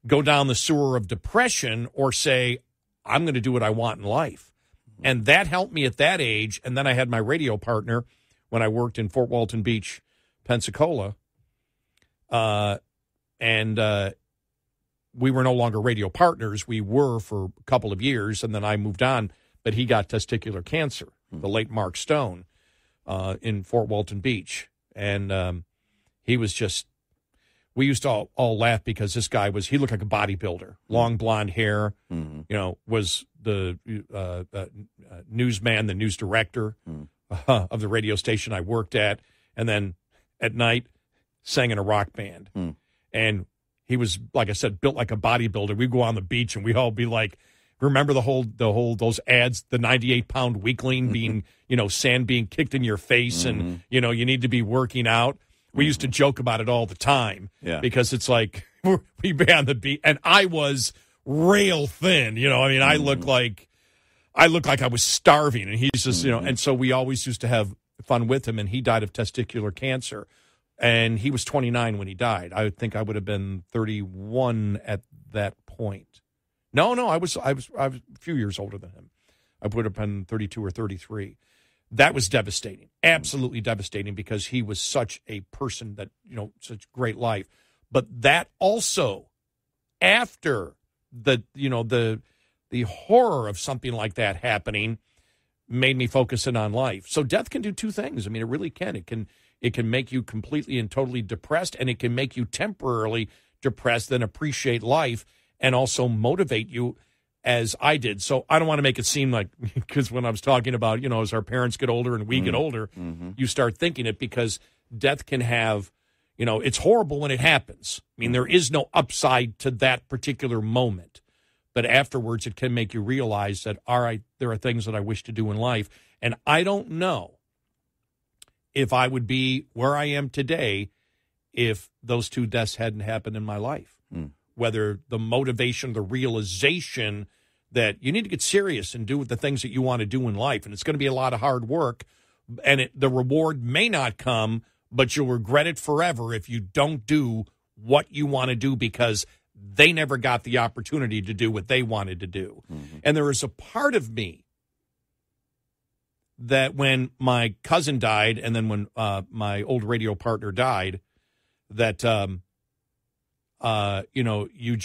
go down the sewer of depression or say, I'm going to do what I want in life. And that helped me at that age. And then I had my radio partner when I worked in Fort Walton Beach, Pensacola. And we were no longer radio partners. We were for a couple of years, and then I moved on. But he got testicular cancer, the late Mark Stone, in Fort Walton Beach. And he was just – we used to all laugh because this guy was, he looked like a bodybuilder, long blonde hair, mm-hmm. you know, was the newsman, the news director of the radio station I worked at. And then at night sang in a rock band. Mm. And he was, like I said, built like a bodybuilder. We'd go on the beach and we'd all be like, remember the whole those ads, the 98-pound weakling being, you know, sand being kicked in your face mm-hmm. and, you know, you need to be working out. We mm-hmm. used to joke about it all the time yeah. because it's like we'd be on the beach and I was rail thin. You know, I mean, mm-hmm. I looked like I was starving and he's just, mm-hmm. you know, and so we always used to have fun with him, and he died of testicular cancer. And he was 29 when he died. I think I would have been 31 at that point. No, I was a few years older than him. I would have been 32 or 33. That was devastating, absolutely devastating, because he was such a person that, you know, such great life. But that also, after the, you know, the horror of something like that happening, made me focus in on life. So death can do two things. I mean, it really can. It can make you completely and totally depressed, and it can make you temporarily depressed, then appreciate life, and also motivate you, as I did. So I don't want to make it seem like, because when I was talking about, you know, as our parents get older and we mm-hmm. get older, mm-hmm. you start thinking it, because death can have, you know, it's horrible when it happens. I mean, there is no upside to that particular moment. But afterwards, it can make you realize that, all right, there are things that I wish to do in life. And I don't know if I would be where I am today if those two deaths hadn't happened in my life. Mm. Whether the motivation, the realization that you need to get serious and do the things that you want to do in life. And it's going to be a lot of hard work, and the reward may not come, but you'll regret it forever if you don't do what you want to do, because they never got the opportunity to do what they wanted to do. Mm-hmm. And there is a part of me that when my cousin died, and then when my old radio partner died, that you know, you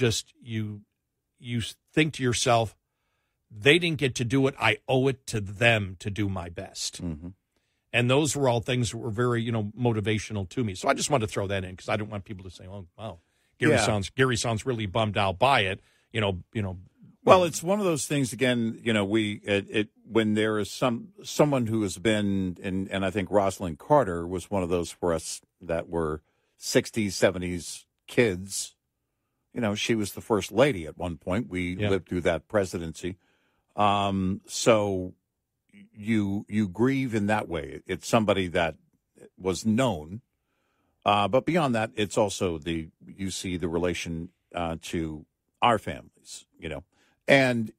think to yourself, they didn't get to do it. I owe it to them to do my best. Mm-hmm. And those were all things that were very, you know, motivational to me. So I just wanted to throw that in, because I don't want people to say, oh, wow, Gary sounds really bummed out by it. You know. Well, it's one of those things, again, you know, when there is someone who has been, and I think Rosalynn Carter was one of those for us that were 60s, 70s, kids. You know, she was the first lady at one point. We lived through that presidency. So you grieve in that way. It's somebody that was known. But beyond that, it's also you see the relation to our families, you know, and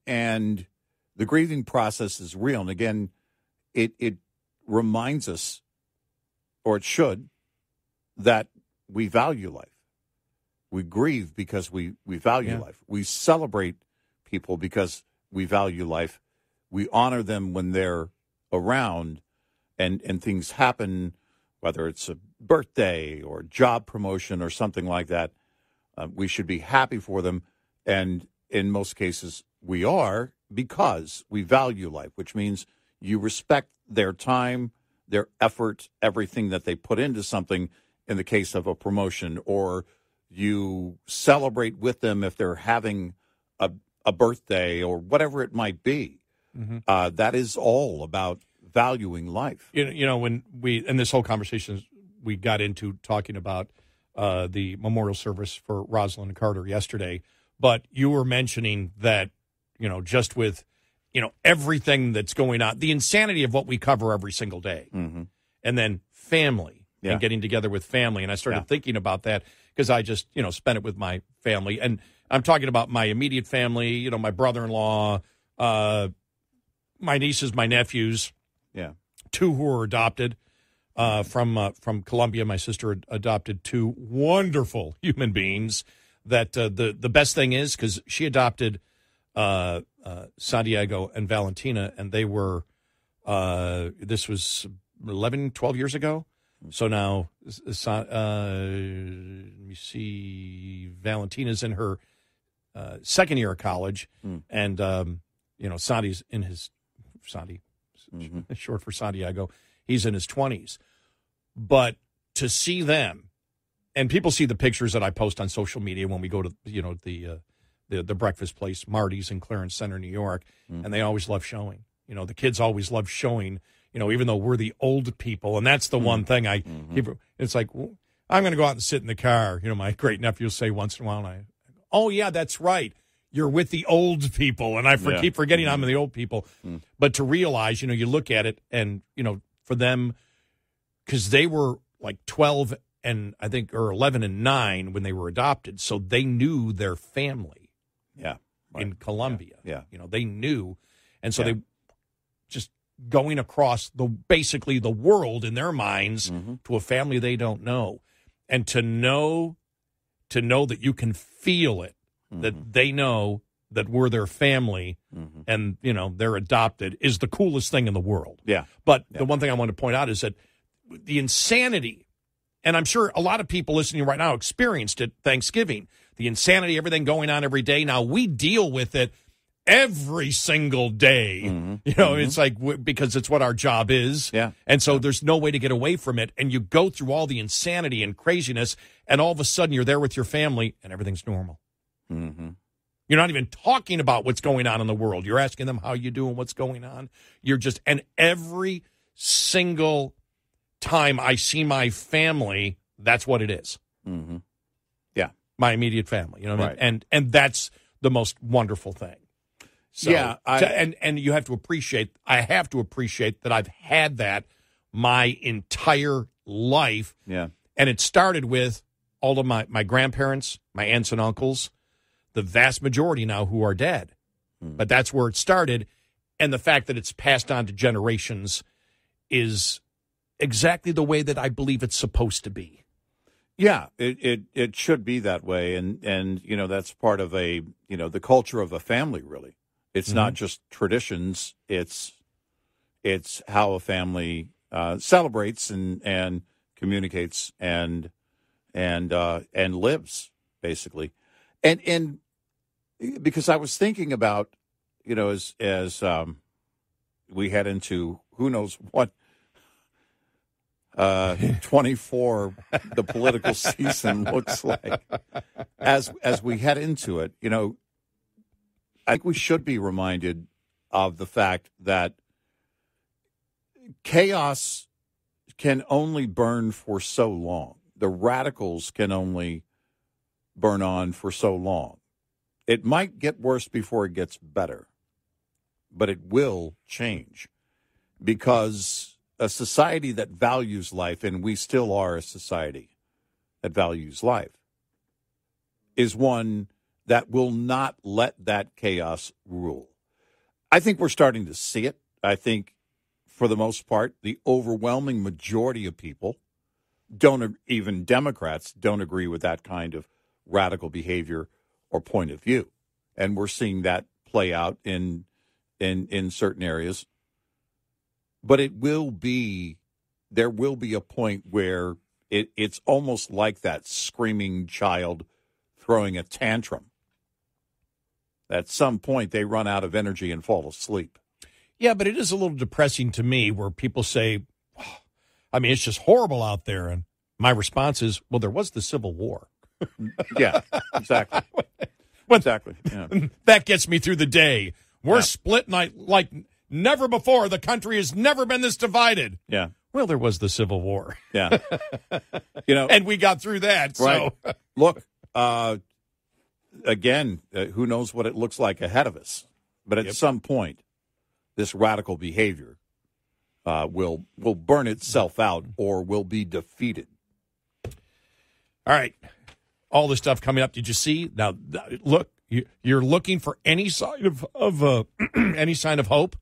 the grieving process is real. And again, it reminds us, or it should, that we value life. We grieve because we value life. We celebrate people because we value life. We honor them when they're around, and things happen, whether it's a birthday or job promotion or something like that. We should be happy for them. And in most cases, we are, because we value life, which means you respect their time, their effort, everything that they put into something, in the case of a promotion, or you celebrate with them if they're having a birthday or whatever it might be. Mm-hmm. That is all about valuing life. You know, when we, in this whole conversation, we got into talking about the memorial service for Rosalynn Carter yesterday, but you were mentioning that, you know, just with, you know, everything that's going on, the insanity of what we cover every single day, mm-hmm. and then family and getting together with family. And I started thinking about that, because I just, you know, spent it with my family. And I'm talking about my immediate family, you know, my brother-in-law, my nieces, my nephews, 2 who were adopted from Colombia. My sister adopted 2 wonderful human beings that the best thing is, because she adopted Santiago and Valentina, and they were, this was 11, 12 years ago. So now, let me see, Valentina's in her second year of college, and, you know, Santi's in his, mm-hmm. short for Santiago, he's in his 20s. But to see them and people see the pictures that I post on social media when we go to, you know, the breakfast place, Marty's in Clarence Center, New York, and they always love showing. You know, the kids always love showing, you know, even though we're the old people. And that's the one thing I keep. It's like, well, I'm going to go out and sit in the car. You know, my great nephew will say once in a while, and I, oh, yeah, that's right. You're with the old people. And I keep forgetting I'm the old people. But to realize, you know, you look at it and, you know, for them, because they were like 12 and I think, or 11 and 9 when they were adopted. So they knew their family. Yeah. Right. In Colombia. Yeah. You know, they knew. And so they just going across the basically the world in their minds to a family they don't know. And to know that you can feel it, that they know that we're their family and, you know, they're adopted is the coolest thing in the world. Yeah. But the one thing I want to point out is that the insanity, and I'm sure a lot of people listening right now experienced it Thanksgiving, the insanity, everything going on every day. Now, we deal with it every single day. You know, it's like because it's what our job is. Yeah. And so there's no way to get away from it. And you go through all the insanity and craziness, and all of a sudden you're there with your family, and everything's normal. You're not even talking about what's going on in the world. You're asking them how you doing, what's going on. You're just, and every single time I see my family, that's what it is. Yeah. My immediate family, you know what I mean? And that's the most wonderful thing. So, yeah. And you have to appreciate, I have to appreciate that I've had that my entire life. Yeah. And it started with all of my grandparents, my aunts and uncles, the vast majority now who are dead. But that's where it started. And the fact that it's passed on to generations is exactly the way that I believe it's supposed to be. Yeah, it should be that way. And, you know, that's part of a, you know, the culture of a family, really. It's not just traditions. It's how a family celebrates and communicates and lives, basically. And because I was thinking about, you know, as we head into who knows what 24 the political season looks like, as we head into it, you know, I think we should be reminded of the fact that chaos can only burn for so long. The radicals can only burn on for so long. It might get worse before it gets better, but it will change, because a society that values life, and we still are a society that values life, is one that will not let that chaos rule. I think we're starting to see it. I think, for the most part, the overwhelming majority of people, don't even Democrats, don't agree with that kind of radical behavior or point of view. And we're seeing that play out in certain areas. But it will be, there will be a point where it's almost like that screaming child throwing a tantrum. At some point, they run out of energy and fall asleep. Yeah, but it is a little depressing to me where people say, oh, I mean, it's just horrible out there. And my response is, well, there was the Civil War. Yeah, exactly. Exactly. Yeah. That gets me through the day. We're split like never before. The country has never been this divided. Yeah. Well, there was the Civil War. Yeah. You know, and we got through that. Right. So look, again, who knows what it looks like ahead of us. But at some point, this radical behavior will burn itself out or will be defeated. All right. All this stuff coming up. Did you see? Now, look, you're looking for any sign of any sign of hope.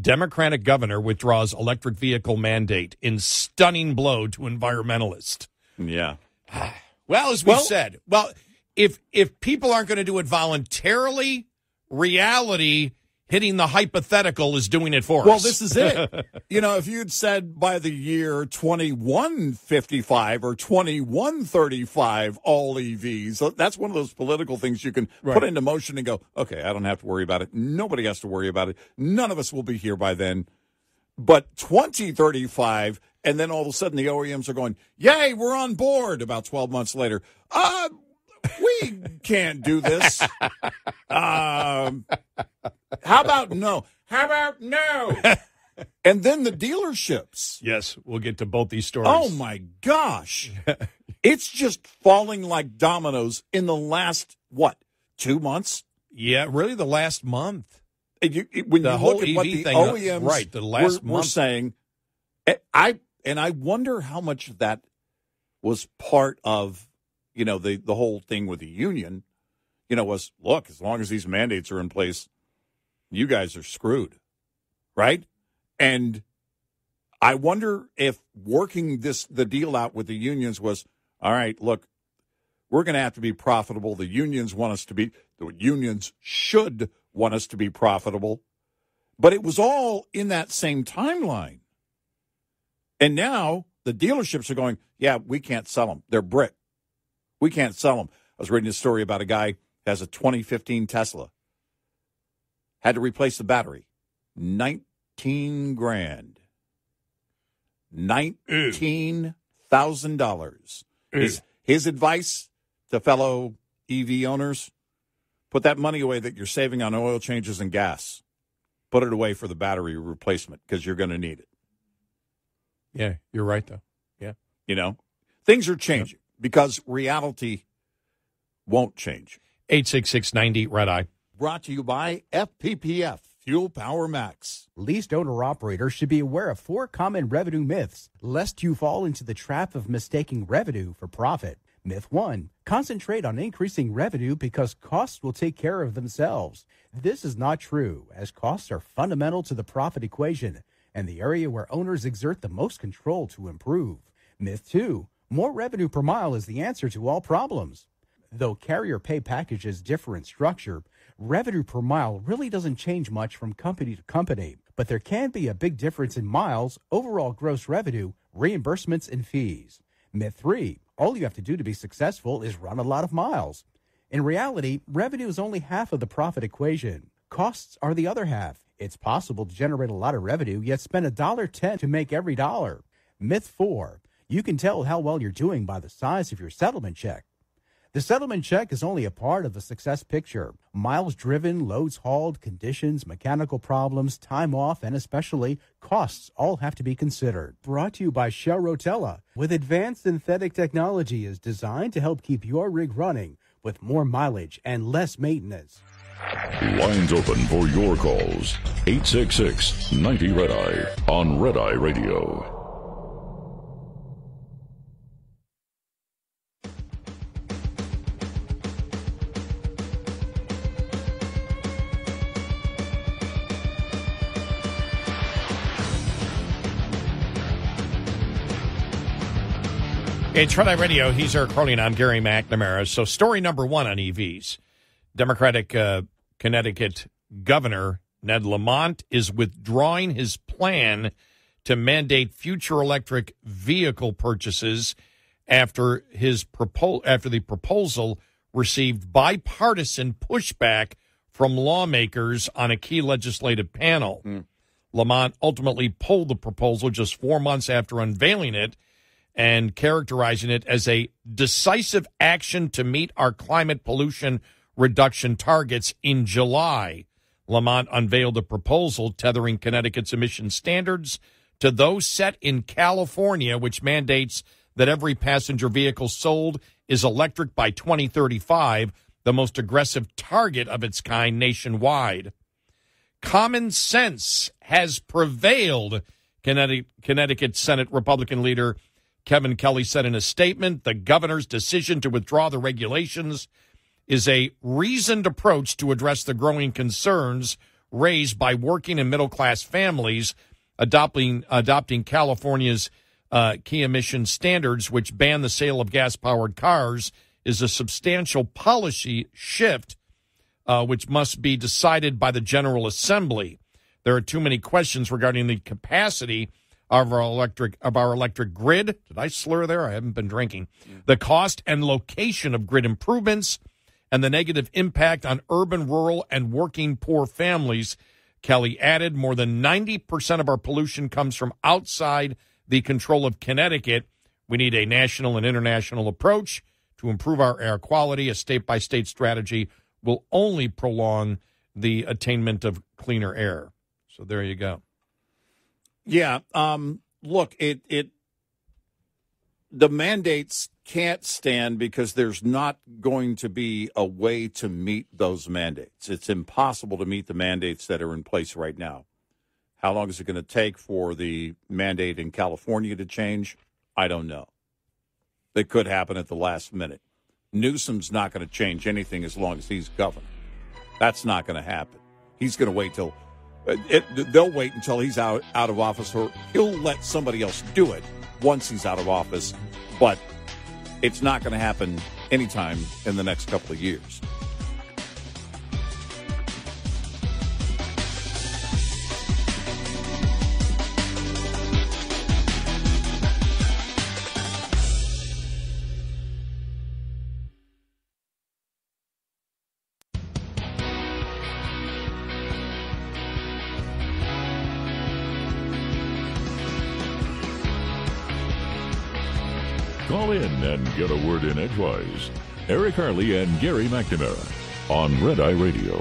Democratic governor withdraws electric vehicle mandate in stunning blow to environmentalists. Yeah. Well, as we said, if people aren't going to do it voluntarily, reality hitting the hypothetical is doing it for us. Well, this is it. You know, if you'd said by the year 2155 or 2135, all EVs, that's one of those political things you can put into motion and go, okay, I don't have to worry about it. Nobody has to worry about it. None of us will be here by then. But 2035, and then all of a sudden the OEMs are going, yay, we're on board about 12 months later. We can't do this. How about no? And then the dealerships. Yes, we'll get to both these stories. Oh, my gosh. It's just falling like dominoes in the last, 2 months? Yeah, really the last month. When the you whole look at EV what the thing, OEMs right, the last were saying, I wonder how much of that was part of, the whole thing with the union, was, look, as long as these mandates are in place, you guys are screwed, right? And I wonder if working the deal out with the unions was, all right, look, we're going to have to be profitable. The unions should want us to be profitable. But it was all in that same timeline. And now the dealerships are going, yeah, we can't sell them. They're brick. We can't sell them. I was reading a story about a guy who has a 2015 Tesla. Had to replace the battery. $19,000. $19,000. His advice to fellow EV owners, put that money away that you're saving on oil changes and gas. Put it away for the battery replacement because you're going to need it. Yeah, you're right, though. Yeah. Things are changing because reality won't change. 866-90 Red Eye. Brought to you by FPPF, Fuel Power Max. Leased owner-operators should be aware of 4 common revenue myths, lest you fall into the trap of mistaking revenue for profit. Myth 1, concentrate on increasing revenue because costs will take care of themselves. This is not true, as costs are fundamental to the profit equation and the area where owners exert the most control to improve. Myth 2, more revenue per mile is the answer to all problems. Though carrier pay packages differ in structure, revenue per mile really doesn't change much from company to company, but there can be a big difference in miles, overall gross revenue, reimbursements, and fees. Myth 3, all you have to do to be successful is run a lot of miles. In reality, revenue is only half of the profit equation. Costs are the other half. It's possible to generate a lot of revenue, yet spend $1.10 to make every dollar. Myth 4, you can tell how well you're doing by the size of your settlement check. The settlement check is only a part of the success picture. Miles driven, loads hauled, conditions, mechanical problems, time off, and especially costs all have to be considered. Brought to you by Shell Rotella, with advanced synthetic technology is designed to help keep your rig running with more mileage and less maintenance. Lines open for your calls. 866-90 Red Eye on Red Eye Radio. It's Red Eye Radio. He's Eric Crowley, and I'm Gary McNamara. So story number 1 on EVs. Democratic Connecticut Governor Ned Lamont is withdrawing his plan to mandate future electric vehicle purchases after the proposal received bipartisan pushback from lawmakers on a key legislative panel. Lamont ultimately pulled the proposal just 4 months after unveiling it, and characterizing it as a decisive action to meet our climate pollution reduction targets. In July, Lamont unveiled a proposal tethering Connecticut's emission standards to those set in California, which mandates that every passenger vehicle sold is electric by 2035, the most aggressive target of its kind nationwide. Common sense has prevailed, Connecticut Senate Republican leader Kevin Kelly said in a statement. The governor's decision to withdraw the regulations is a reasoned approach to address the growing concerns raised by working and middle-class families adopting California's key emission standards, which ban the sale of gas-powered cars, is a substantial policy shift which must be decided by the General Assembly. There are too many questions regarding the capacity of our electric grid. Did I slur there? I haven't been drinking. The cost and location of grid improvements and the negative impact on urban, rural, and working poor families. Kelly added, more than 90% of our pollution comes from outside the control of Connecticut. We need a national and international approach to improve our air quality. A state-by-state strategy will only prolong the attainment of cleaner air. So there you go. Yeah. Look, the mandates can't stand because there's not going to be a way to meet those mandates. It's impossible to meet the mandates that are in place right now. How long is it going to take for the mandate in California to change? I don't know. It could happen at the last minute. Newsom's not going to change anything as long as he's governor. That's not going to happen. He's going to wait till they'll wait until he's out of office, or he'll let somebody else do it once he's out of office. But it's not going to happen anytime in the next couple of years. Get a word in edgewise. Eric Harley and Gary McNamara on Red Eye Radio.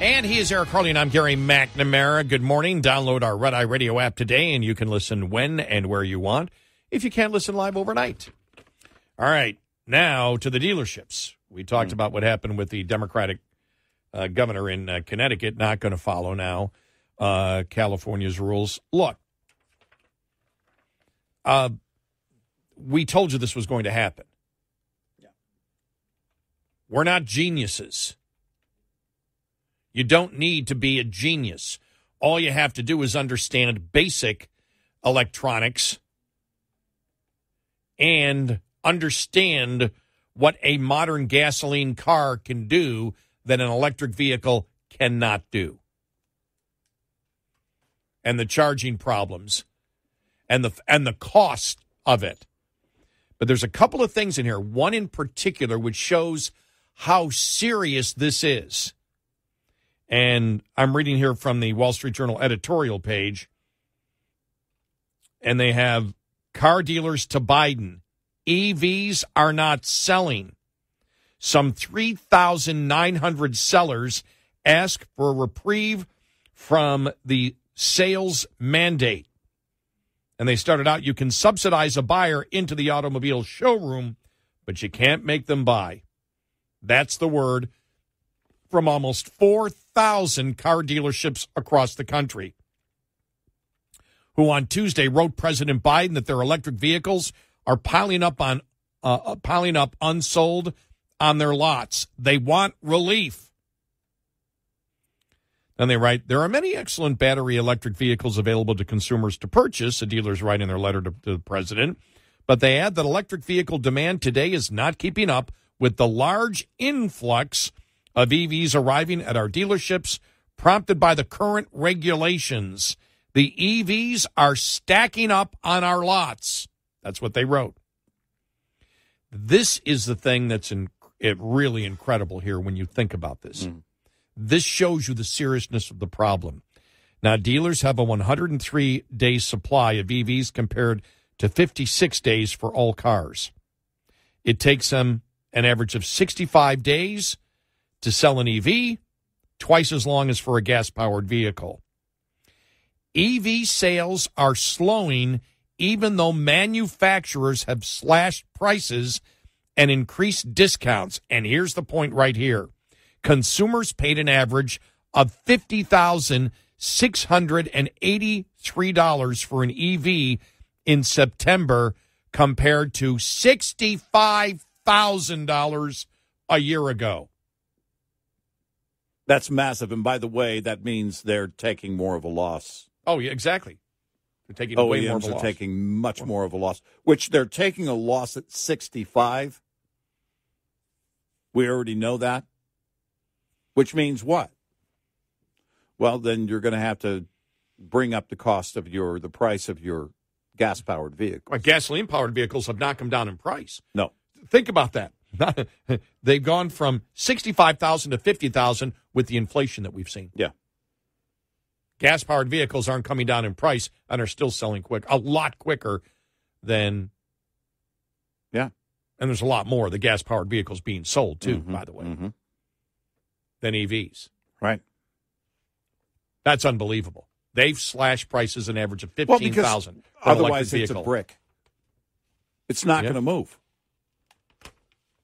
And he is Eric Harley and I'm Gary McNamara. Good morning. Download our Red Eye Radio app today and you can listen when and where you want if you can't listen live overnight. All right. Now to the dealerships. We talked about what happened with the Democratic governor in Connecticut. Not going to follow now California's rules. Look. We told you this was going to happen. Yeah. We're not geniuses. You don't need to be a genius. All you have to do is understand basic electronics and understand what a modern gasoline car can do that an electric vehicle cannot do. And the charging problems. And the cost of it. But there's a couple of things in here, one in particular, which shows how serious this is. And I'm reading here from the Wall Street Journal editorial page. And they have car dealers to Biden. EVs are not selling. Some 3,900 sellers ask for a reprieve from the sales mandate. And they started out, you can subsidize a buyer into the automobile showroom, but you can't make them buy. That's the word from almost 4,000 car dealerships across the country, who on Tuesday wrote President Biden that their electric vehicles are piling up unsold on their lots. They want relief. And they write, there are many excellent battery electric vehicles available to consumers to purchase, the dealers write in their letter to the president. But they add that electric vehicle demand today is not keeping up with the large influx of EVs arriving at our dealerships, prompted by the current regulations. The EVs are stacking up on our lots. That's what they wrote. This is the thing that's really incredible here when you think about this. This shows you the seriousness of the problem. Now, dealers have a 103-day supply of EVs compared to 56 days for all cars. It takes them an average of 65 days to sell an EV, twice as long as for a gas-powered vehicle. EV sales are slowing, even though manufacturers have slashed prices and increased discounts. And here's the point right here. Consumers paid an average of $50,683 for an EV in September compared to $65,000 a year ago. That's massive. And by the way, that means they're taking more of a loss. Oh, yeah, exactly. They're taking way more of a loss. OEMs are taking much more of a loss, which they're taking a loss at 65. We already know that. Which means what? Well, then you're going to have to bring up the cost of the price of your gas-powered vehicle. Well, gasoline-powered vehicles have not come down in price. No. Think about that. They've gone from 65,000 to 50,000 with the inflation that we've seen. Yeah. Gas-powered vehicles aren't coming down in price and are still selling quick, a lot quicker than... Yeah. And there's a lot more of the gas-powered vehicles being sold, too, by the way, than EVs. Right. That's unbelievable. They've slashed prices an average of 15,000 for an electric vehicle. Otherwise, it's a brick. It's not going to move.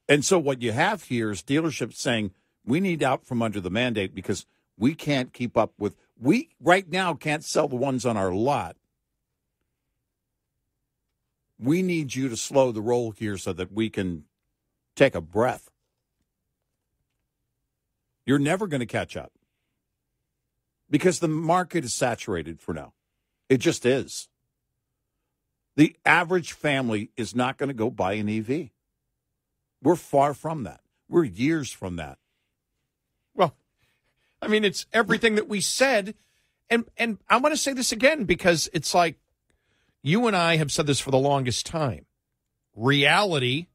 And so what you have here is dealerships saying, we need out from under the mandate because we can't keep up with... We, right now, can't sell the ones on our lot. We need you to slow the roll here so that we can take a breath. You're never going to catch up because the market is saturated for now. It just is. The average family is not going to go buy an EV. We're far from that. We're years from that. Well, I mean, it's everything that we said. And I want to say this again because it's like you and I have said this for the longest time. Reality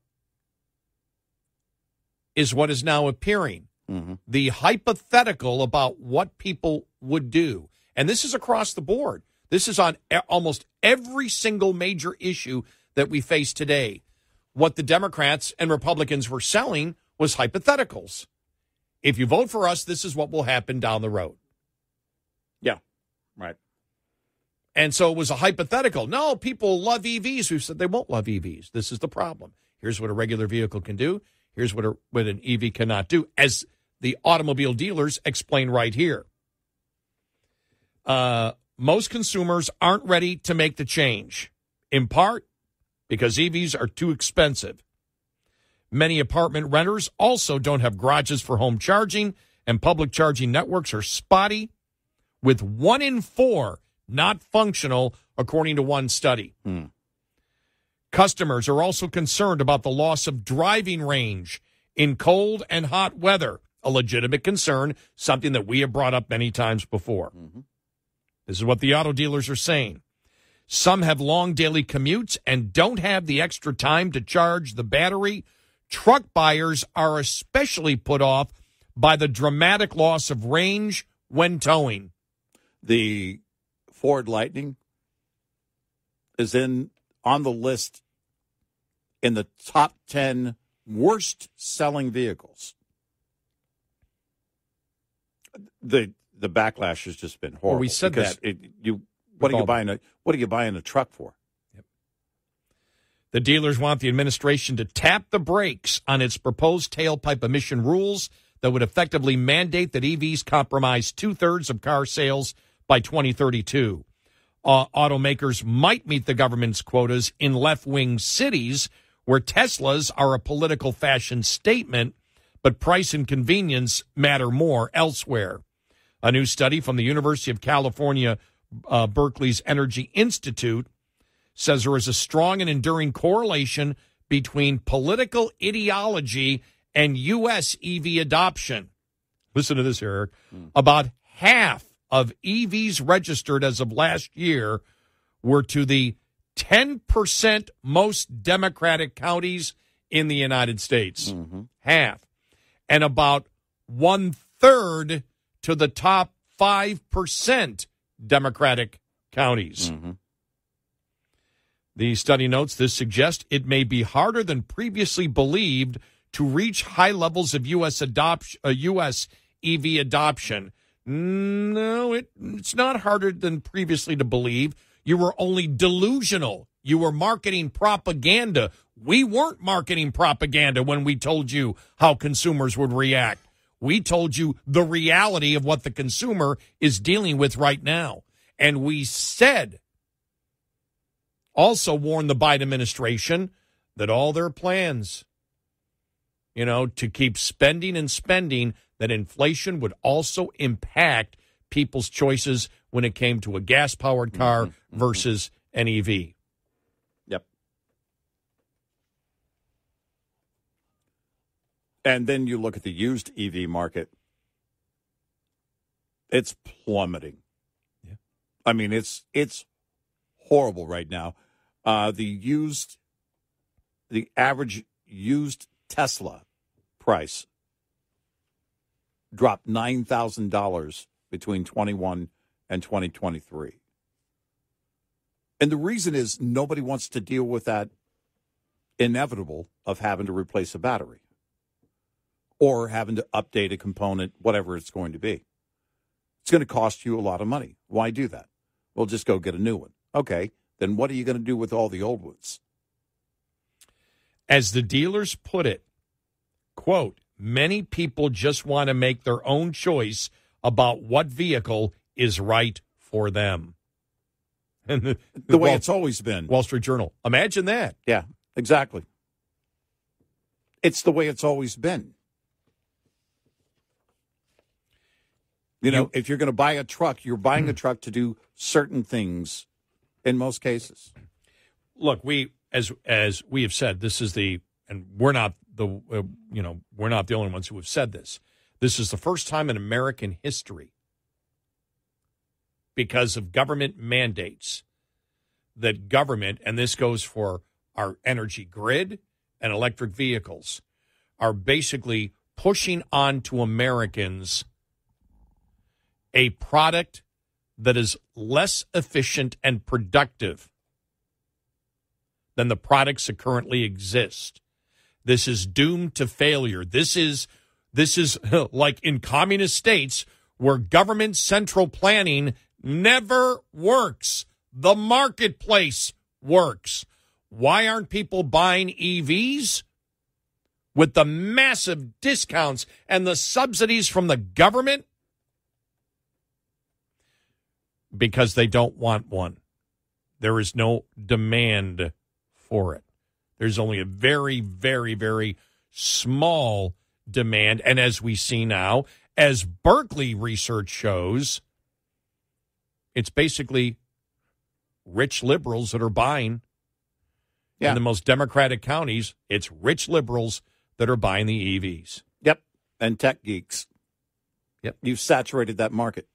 is what is now appearing. The hypothetical about what people would do. And this is across the board. This is on almost every single major issue that we face today. What the Democrats and Republicans were selling was hypotheticals. If you vote for us, this is what will happen down the road. Yeah, right. And so it was a hypothetical. No, people love EVs. We've said they won't love EVs. This is the problem. Here's what a regular vehicle can do. Here's what an EV cannot do, as the automobile dealers explain right here. Most consumers aren't ready to make the change, in part because EVs are too expensive. Many apartment renters also don't have garages for home charging, and public charging networks are spotty, with 1 in 4 not functional, according to one study. Customers are also concerned about the loss of driving range in cold and hot weather, a legitimate concern, something that we have brought up many times before. This is what the auto dealers are saying. Some have long daily commutes and don't have the extra time to charge the battery. Truck buyers are especially put off by the dramatic loss of range when towing. The Ford Lightning is on the list in the top 10 worst-selling vehicles. The backlash has just been horrible. Well, we said that. What are you buying a truck for? The dealers want the administration to tap the brakes on its proposed tailpipe emission rules that would effectively mandate that EVs compromise 2/3 of car sales by 2032. Automakers might meet the government's quotas in left-wing cities where Teslas are a political fashion statement, but price and convenience matter more elsewhere. A new study from the University of California, Berkeley's Energy Institute says there is a strong and enduring correlation between political ideology and U.S. EV adoption. Listen to this, Eric. About half of EVs registered as of last year were to the 10% most Democratic counties in the United States. Half. And about 1/3 to the top 5% Democratic counties. The study notes this suggests it may be harder than previously believed to reach high levels of U.S. U.S. EV adoption. No, it's not harder than previously to believe. You were only delusional. You were marketing propaganda. We weren't marketing propaganda when we told you how consumers would react. We told you the reality of what the consumer is dealing with right now. And we said... Also warned the Biden administration that all their plans, to keep spending and spending, that inflation would also impact people's choices when it came to a gas-powered car versus an EV. Yep. And then you look at the used EV market. It's plummeting. Yeah. I mean, it's horrible right now. The average used Tesla price dropped $9,000 between 21 and 2023. And the reason is nobody wants to deal with that inevitable of having to replace a battery or having to update a component, whatever it's going to be. It's going to cost you a lot of money. Why do that? Well, just go get a new one. Okay, then what are you going to do with all the old ones? As the dealers put it, quote, many people just want to make their own choice about what vehicle is right for them. And the way it's always been. Wall Street Journal. Imagine that. Yeah, exactly. It's the way it's always been. You know, if you're going to buy a truck, you're buying a truck to do certain things in most cases. Look, we, as we have said, this is the, and we're not the, you know, we're not the only ones who have said this. This is the first time in American history, because of government mandates, that government, and this goes for our energy grid and electric vehicles, are basically pushing on to Americans a product that is less efficient and productive than the products that currently exist. This is doomed to failure. This is like in communist states where government central planning never works. The marketplace works. Why aren't people buying EVs? With the massive discounts and the subsidies from the government? Because they don't want one. There is no demand for it. There's only a very, very, very small demand. And as we see now, as Berkeley research shows, it's basically rich liberals that are buying. Yeah. In the most Democratic counties, it's rich liberals that are buying the EVs. Yep. And tech geeks. Yep. You've saturated that market.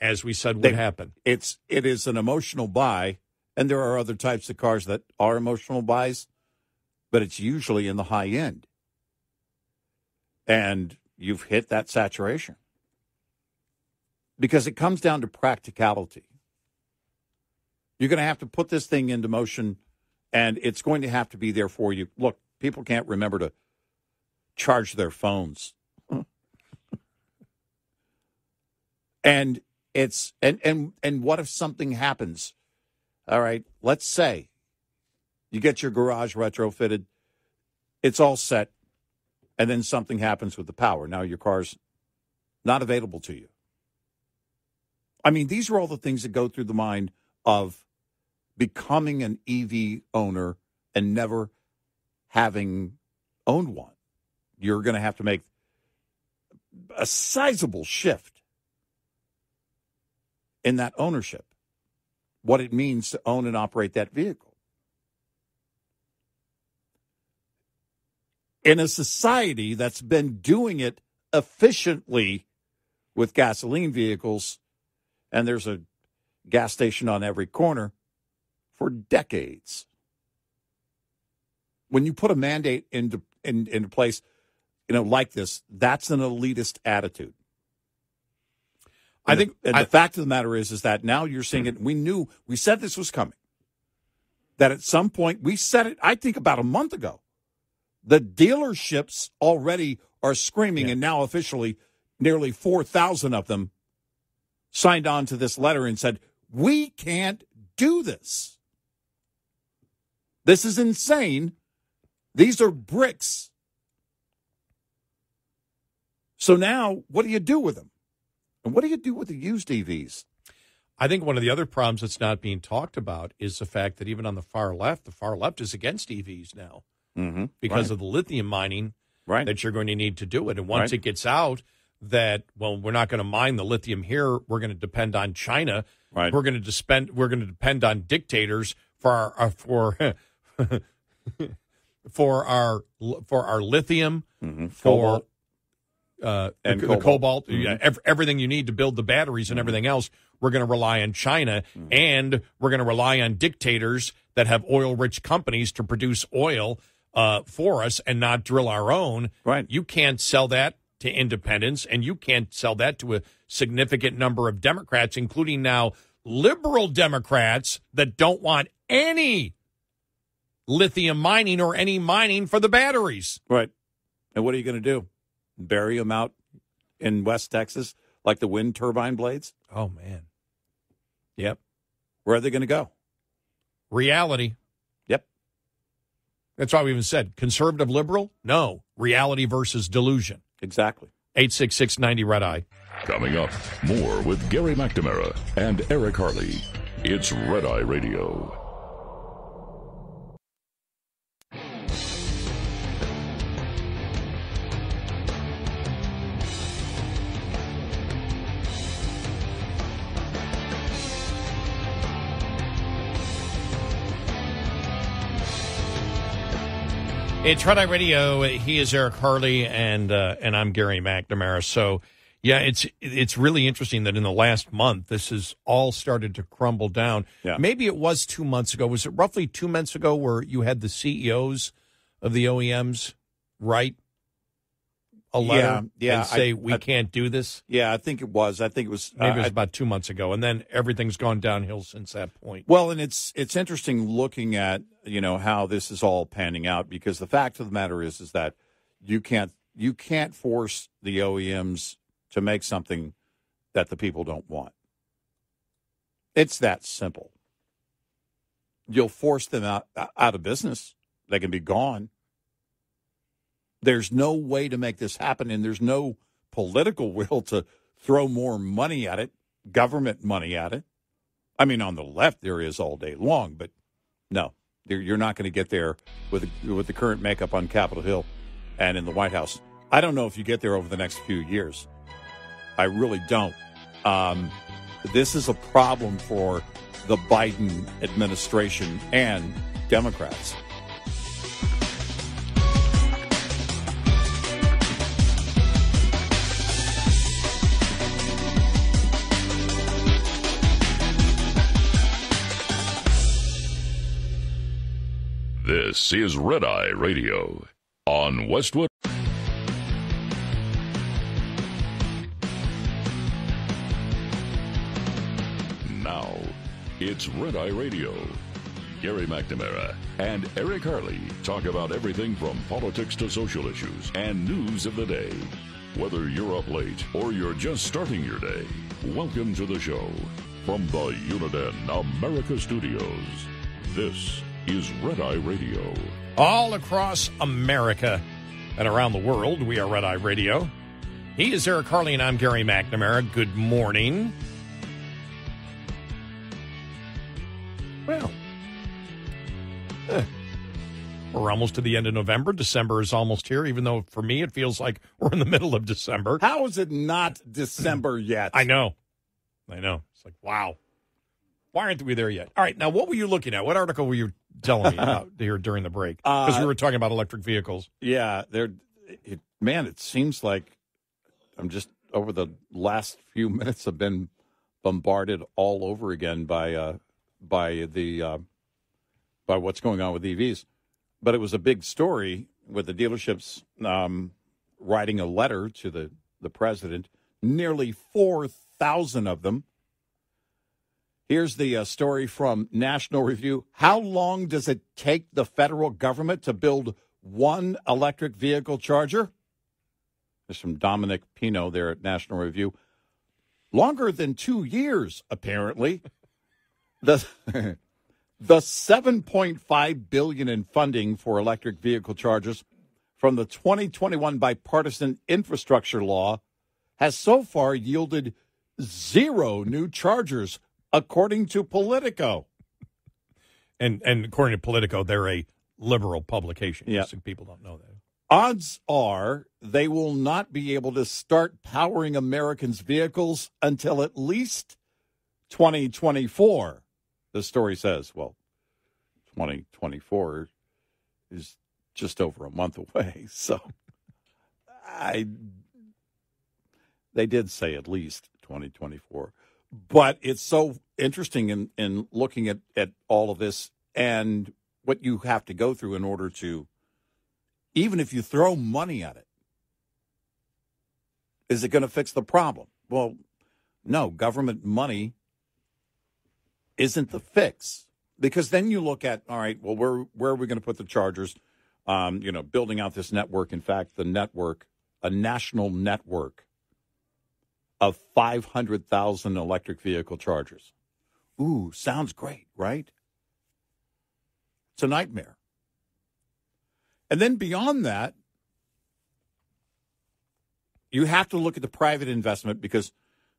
As we said, would happen. It is an emotional buy, and there are other types of cars that are emotional buys, but it's usually in the high end. And you've hit that saturation. Because it comes down to practicality. You're going to have to put this thing into motion, and it's going to have to be there for you. Look, people can't remember to charge their phones. And it's and what if something happens? All right, let's say you get your garage retrofitted, it's all set, and then something happens with the power. Now your car's not available to you. I mean, these are all the things that go through the mind of becoming an EV owner and never having owned one. You're going to have to make a sizable shift in that ownership, what it means to own and operate that vehicle. In a society that's been doing it efficiently with gasoline vehicles, and there's a gas station on every corner for decades. When you put a mandate into place, you know, like this, that's an elitist attitude. And the fact of the matter is that now you're seeing it. We said this was coming. That at some point, we said it, I think about a month ago. The dealerships already are screaming, and now officially nearly 4,000 of them signed on to this letter and said, we can't do this. This is insane. These are bricks. So now, what do you do with them? And what do you do with the used EVs? I think one of the other problems that's not being talked about is the fact that even on the far left is against EVs now because of the lithium mining that you're going to need to do it. And once it gets out that, well, we're not going to mine the lithium here, we're going to depend on China, we're going to depend on dictators for our for our lithium, for and the cobalt, everything you need to build the batteries and everything else, we're going to rely on China, and we're going to rely on dictators that have oil-rich companies to produce oil for us and not drill our own. Right. You can't sell that to independents, and you can't sell that to a significant number of Democrats, including now liberal Democrats that don't want any lithium mining or any mining for the batteries. Right. And what are you going to do? Bury them out in West Texas like the wind turbine blades? Oh, man. Yep. Where are they going to go? Reality. Yep. That's why we even said conservative liberal? No. Reality versus delusion. Exactly. 866-90 Red Eye. Coming up, more with Gary McNamara and Eric Harley. It's Red Eye Radio. It's Red Eye Radio. He is Eric Harley, and I'm Gary McNamara. So, yeah, it's really interesting that in the last month, this has all started to crumble down. Yeah. Maybe it was 2 months ago. Was it roughly 2 months ago where you had the CEOs of the OEMs write a letter and say, we can't do this? Yeah, I think it was. Maybe it was about 2 months ago, and then everything's gone downhill since that point. Well, and it's interesting looking at, you know, how this is all panning out, because the fact of the matter is that you can't force the OEMs to make something that the people don't want. It's that simple. You'll force them out of business. They can be gone. There's no way to make this happen, and there's no political will to throw more money at it, government money at it. I mean, on the left, there is all day long, but no. You're not going to get there with the current makeup on Capitol Hill and in the White House. I don't know if you get there over the next few years. I really don't. This is a problem for the Biden administration and Democrats. This is Red Eye Radio on Westwood. Now, it's Red Eye Radio. Gary McNamara and Eric Harley talk about everything from politics to social issues and news of the day. Whether you're up late or you're just starting your day, welcome to the show. From the Uniden America Studios, this is Red Eye Radio. All across America and around the world, we are Red Eye Radio. He is Eric Harley and I'm Gary McNamara. Good morning. Well, we're almost to the end of November. December is almost here, even though for me it feels like we're in the middle of December. How is it not December yet? I know. It's like, wow. Why aren't we there yet? All right, now what were you looking at? What article were you telling me about here during the break? Because we were talking about electric vehicles. Yeah, it seems like I'm just over the last few minutes have been bombarded all over again by what's going on with EVs. But it was a big story with the dealerships writing a letter to the president. Nearly 4,000 of them. Here's the story from National Review. How long does it take the federal government to build one electric vehicle charger? This is from Dominic Pino there at National Review. Longer than 2 years, apparently. The $7.5 billion in funding for electric vehicle chargers from the 2021 bipartisan infrastructure law has so far yielded zero new chargers, according to Politico. And according to Politico, they're a liberal publication. Yeah. People don't know that. Odds are they will not be able to start powering Americans' vehicles until at least 2024, the story says. Well, 2024 is just over a month away. So they did say at least 2024. But it's so interesting in looking at all of this and what you have to go through in order to even if you throw money at it. Is it going to fix the problem? Well, no, government money isn't the fix. Because then you look at, all right, well, where are we going to put the chargers? You know, building out this network. In fact, the network, a national network of 500,000 electric vehicle chargers. Ooh, sounds great, right? It's a nightmare. And then beyond that, you have to look at the private investment, because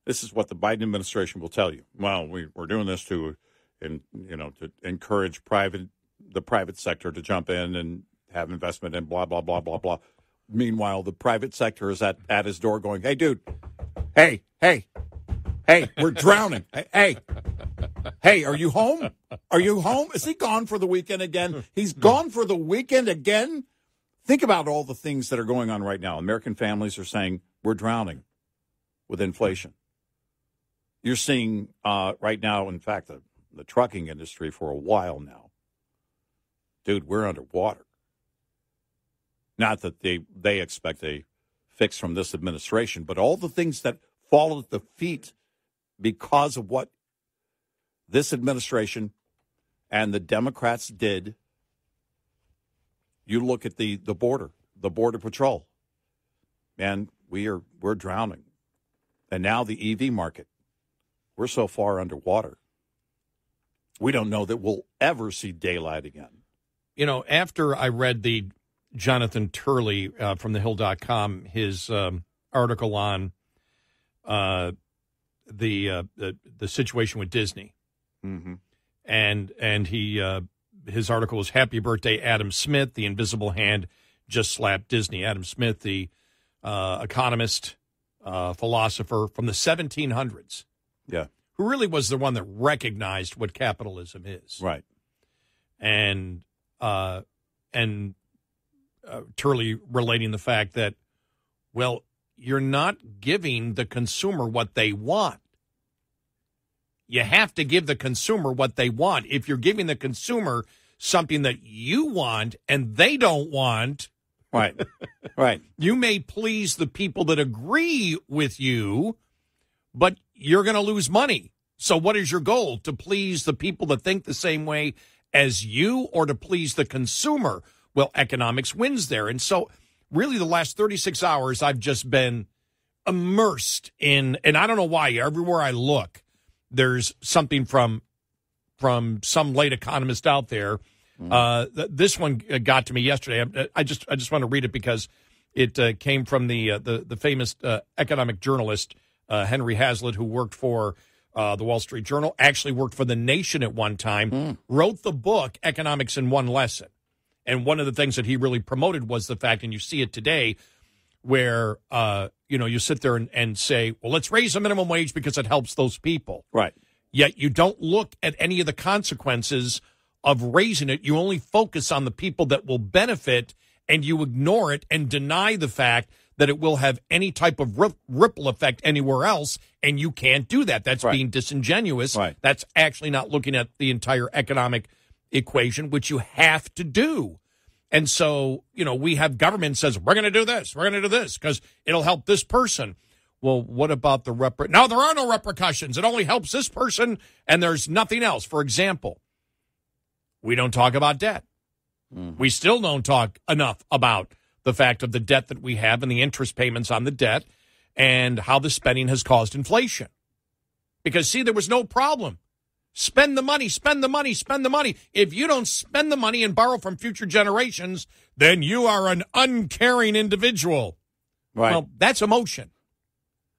this is what the Biden administration will tell you. Well, we're doing this to, and you know, to encourage the private sector to jump in and have investment and blah, blah, blah, blah, blah. Meanwhile, the private sector is at his door going, hey, dude, hey, we're drowning. Hey, are you home? Is he gone for the weekend again? He's gone for the weekend again? Think about all the things that are going on right now. American families are saying we're drowning with inflation. You're seeing right now, in fact, the trucking industry for a while now. Dude, we're underwater. Not that they expect a fix from this administration, but all the things that fall at the feet because of what this administration and the Democrats did. You look at the border patrol, and we're drowning. And now the EV market, we're so far underwater. We don't know that we'll ever see daylight again. You know, after I read the Jonathan Turley from thehill.com, his article on the situation with Disney, mm-hmm. and he his article was "Happy Birthday, Adam Smith." The invisible hand just slapped Disney. Adam Smith, the economist, philosopher from the 1700s. Yeah. Who really was the one that recognized what capitalism is. Right. And Turley relating the fact that, well, you're not giving the consumer what they want. You have to give the consumer what they want. If you're giving the consumer something that you want and they don't want. Right. Right. You may please the people that agree with you, but you're going to lose money. So what is your goal? To please the people that think the same way as you, or to please the consumer? Well, economics wins there. And so really the last 36 hours, I've just been immersed in, and I don't know why, everywhere I look, there's something from some late economist out there. This one got to me yesterday. I just want to read it because it came from the famous economic journalist, Henry Hazlitt, who worked for the Wall Street Journal, actually worked for The Nation at one time, wrote the book Economics in One Lesson. And one of the things that he really promoted was the fact, and you see it today, where you sit there and say, well, let's raise the minimum wage because it helps those people. Right. Yet you don't look at any of the consequences of raising it. You only focus on the people that will benefit, and you ignore it and deny the fact that it will have any type of ripple effect anywhere else, and you can't do that. That's right. Being disingenuous. Right. That's actually not looking at the entire economic equation, which you have to do. And so, we have government says, we're going to do this, because it'll help this person. Well, what about the No, there are no repercussions. It only helps this person, and there's nothing else. For example, we don't talk about debt. Mm. We still don't talk enough about the fact of the debt that we have and the interest payments on the debt and how the spending has caused inflation. Because, see, there was no problem. Spend the money. If you don't spend the money and borrow from future generations, then you are an uncaring individual. Right. Well, that's emotion.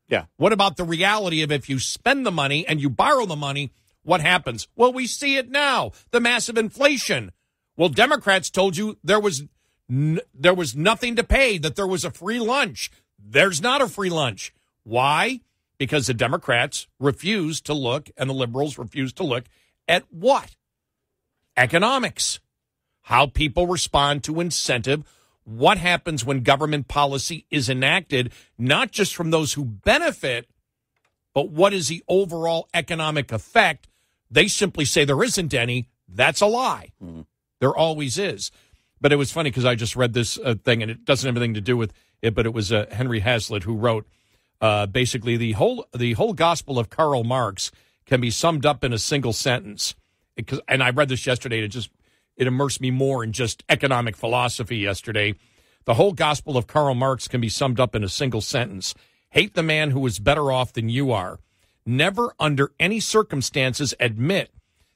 Yeah. What about the reality of if you spend the money and you borrow the money, what happens? Well, we see it now, the massive inflation. Well, Democrats told you there was nothing to pay, that there was a free lunch. There's not a free lunch. Why? Because the Democrats refuse to look, and the liberals refuse to look at what? Economics. How people respond to incentive. What happens when government policy is enacted, not just from those who benefit, but what is the overall economic effect? They simply say there isn't any. That's a lie. Mm-hmm. There always is. But it was funny because I just read this thing, and it doesn't have anything to do with it, but it was Henry Hazlitt who wrote, basically, the whole gospel of Karl Marx can be summed up in a single sentence. And I read this yesterday, and it immersed me more in just economic philosophy yesterday. The whole gospel of Karl Marx can be summed up in a single sentence. Hate the man who is better off than you are. Never under any circumstances admit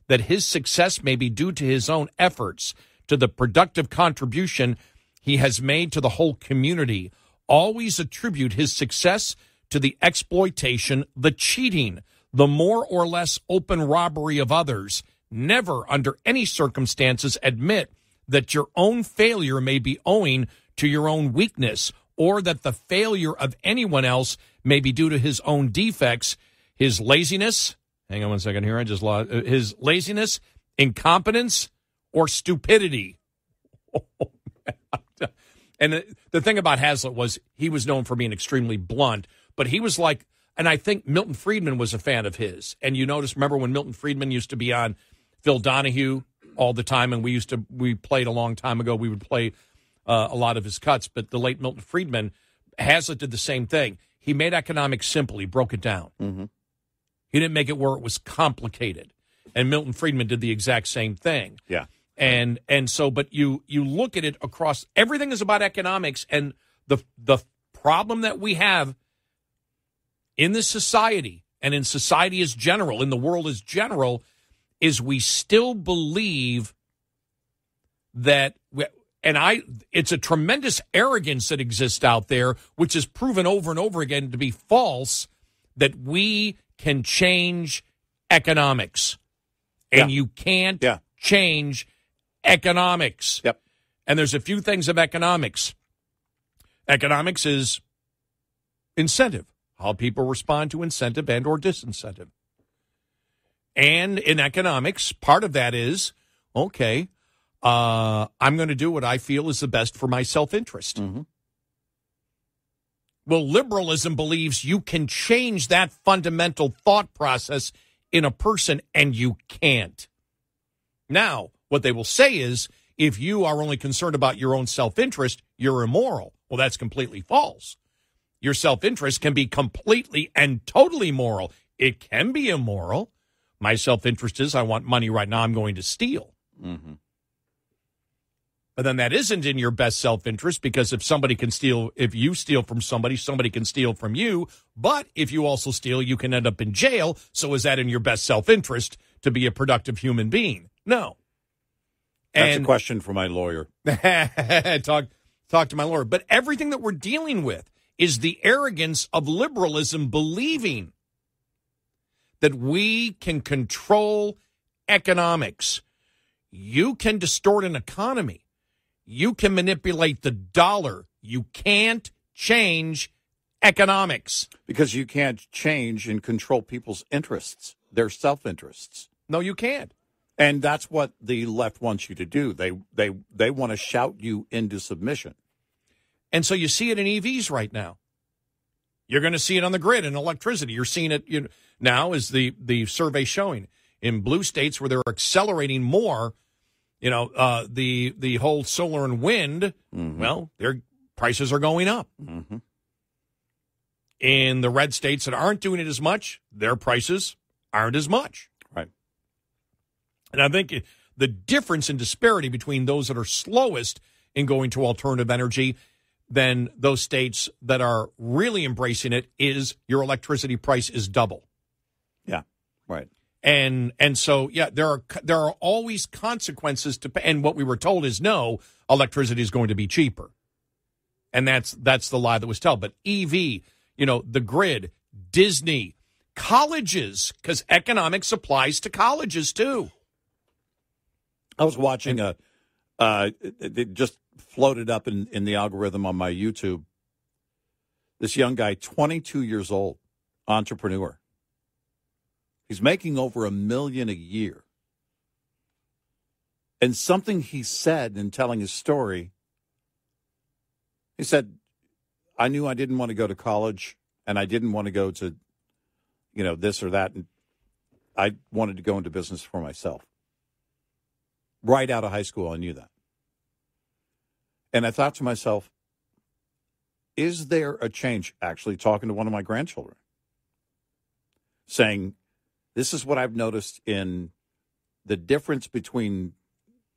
that his success may be due to his own efforts, to the productive contribution he has made to the whole community. Always attribute his success to the exploitation, the cheating, the more or less open robbery of others. Never under any circumstances admit that your own failure may be owing to your own weakness, or that the failure of anyone else may be due to his own defects, his laziness. Hang on one second here. I just lost his laziness, incompetence, or stupidity. Oh, and the thing about Hazlitt was he was known for being extremely blunt, but he was like, and I think Milton Friedman was a fan of his. And you notice, remember when Milton Friedman used to be on Phil Donahue all the time, and we played a long time ago. We would play a lot of his cuts, but the late Milton Friedman, Hazlitt did the same thing. He made economics simple. He broke it down. Mm-hmm. He didn't make it where it was complicated. And Milton Friedman did the exact same thing. Yeah. And so, but you look at it across, everything is about economics, and the problem that we have in this society, and in society as general, in the world as general, is we still believe that, it's a tremendous arrogance that exists out there, which is proven over and over again to be false, that we can change economics. And you can't change economics. Yep. And there's a few things of economics. Economics is incentive, how people respond to incentive and or disincentive. And in economics, part of that is, okay, I'm going to do what I feel is the best for my self-interest. Mm-hmm. Well, liberalism believes you can change that fundamental thought process in a person, and you can't. Now, what they will say is, if you are only concerned about your own self-interest, you're immoral. Well, that's completely false. Your self-interest can be completely and totally moral. It can be immoral. My self-interest is I want money right now. I'm going to steal. Mm-hmm. But then that isn't in your best self-interest, because if somebody can steal, if you steal from somebody, somebody can steal from you. But if you also steal, you can end up in jail. So is that in your best self-interest to be a productive human being? No. That's a question for my lawyer. Talk to my lawyer. But everything that we're dealing with is the arrogance of liberalism believing that we can control economics. You can distort an economy. You can manipulate the dollar. You can't change economics. Because you can't change and control people's interests, their self-interests. No, you can't. And that's what the left wants you to do. They want to shout you into submission. And so you see it in EVs right now. You're going to see it on the grid in electricity. You're seeing it now, is the survey showing, in blue states where they're accelerating more. The whole solar and wind. Mm-hmm. Well, their prices are going up. Mm-hmm. In the red states that aren't doing it as much, their prices aren't as much. Right. And I think the difference in disparity between those that are slowest in going to alternative energy than those states that are really embracing it is your electricity price is double. Yeah, right. And so, yeah, there are always consequences to pay. And what we were told is, no, electricity is going to be cheaper. And that's the lie that was told. But EV, the grid, Disney, colleges, because economics applies to colleges, too. I was watching it just floated up in the algorithm on my YouTube. This young guy, 22 years old, entrepreneur. He's making over $1 million a year. And something he said in telling his story, he said, I knew I didn't want to go to college, and I didn't want to go to, this or that. And I wanted to go into business for myself. Right out of high school, I knew that. And I thought to myself, is there a change? Actually talking to one of my grandchildren, saying, this is what I've noticed in the difference between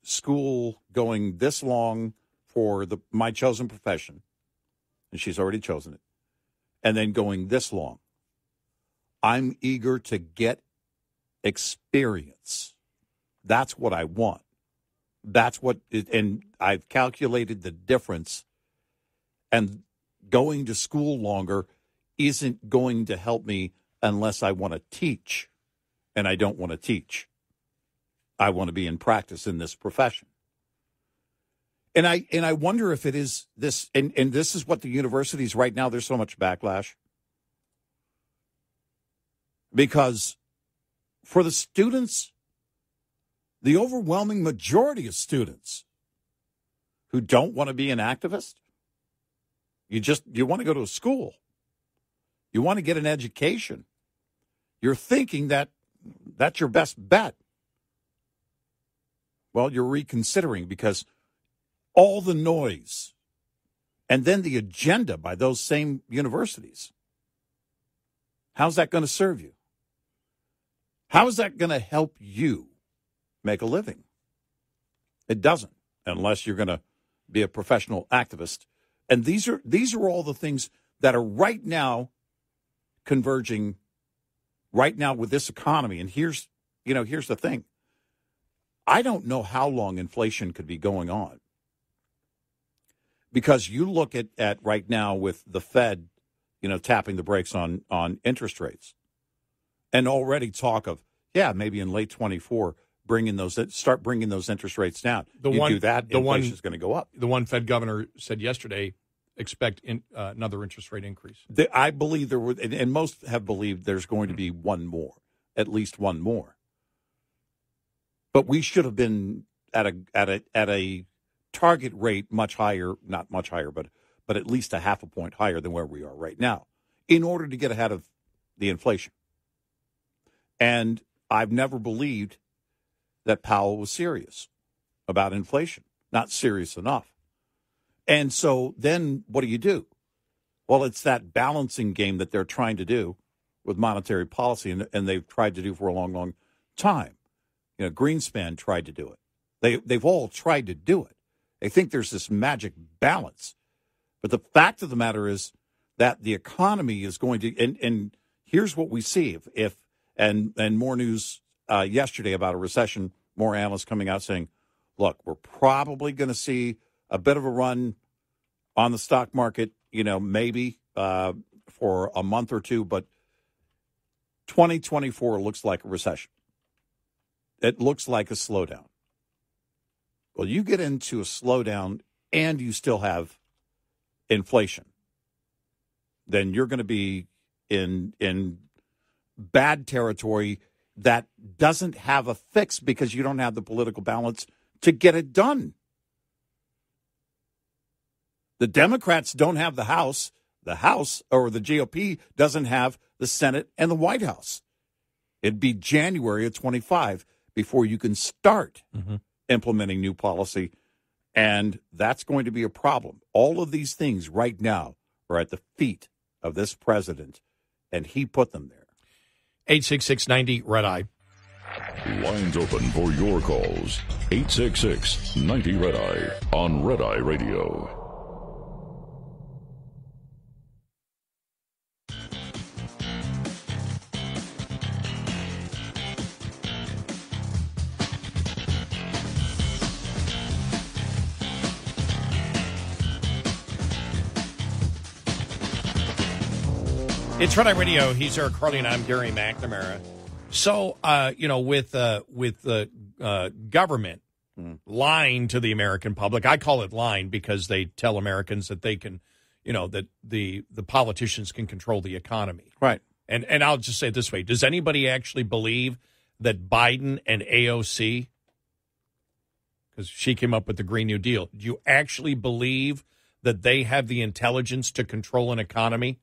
school going this long for my chosen profession, and she's already chosen it, and then going this long. I'm eager to get experience. That's what I want. That's what, and I've calculated the difference, and going to school longer isn't going to help me unless I want to teach, and I don't want to teach. I want to be in practice in this profession. And I wonder if it is this, and this is what the universities right now, there's so much backlash. Because for the students, the overwhelming majority of students who don't want to be an activist, you want to go to a school. You want to get an education. You're thinking that that's your best bet. Well, you're reconsidering because all the noise and then the agenda by those same universities. How's that going to serve you? How is that going to help you make a living? It doesn't, unless you're going to be a professional activist. And these are all the things that are right now converging right now with this economy. And here's the thing. I don't know how long inflation could be going on. Because you look at right now with the Fed, tapping the brakes on interest rates, and already talk of, maybe in late 2024, start bringing those interest rates down. Inflation is going to go up. The one Fed governor said yesterday, expect another interest rate increase. I believe there were, and most have believed there's going to be one more, at least one more. But we should have been at a target rate much higher, not much higher, but at least a half a point higher than where we are right now, in order to get ahead of the inflation. And I've never believed that Powell was serious about inflation, not serious enough. And so then what do you do? Well, it's that balancing game that they're trying to do with monetary policy, and they've tried to do for a long, long time. Greenspan tried to do it. They've all tried to do it. They think there's this magic balance. But the fact of the matter is that the economy is going to, and here's what we see, and more news yesterday about a recession, more analysts coming out saying, look, we're probably going to see a bit of a run on the stock market, maybe for a month or two, but 2024 looks like a recession. It looks like a slowdown. Well, you get into a slowdown and you still have inflation, then you're going to be in bad territory that doesn't have a fix because you don't have the political balance to get it done. The Democrats don't have the House or the GOP doesn't have the Senate and the White House. It'd be January of 25 before you can start implementing new policy. And that's going to be a problem. All of these things right now are at the feet of this president, and he put them there. 866-90 Red Eye. Lines open for your calls. 866-90 Red Eye on Red Eye Radio. It's Red Eye Radio. He's Eric Carly, and I'm Gary McNamara. So, with the government lying to the American public, I call it lying because they tell Americans that they can, that the politicians can control the economy. Right. And I'll just say it this way. Does anybody actually believe that Biden and AOC, because she came up with the Green New Deal, do you actually believe that they have the intelligence to control an economy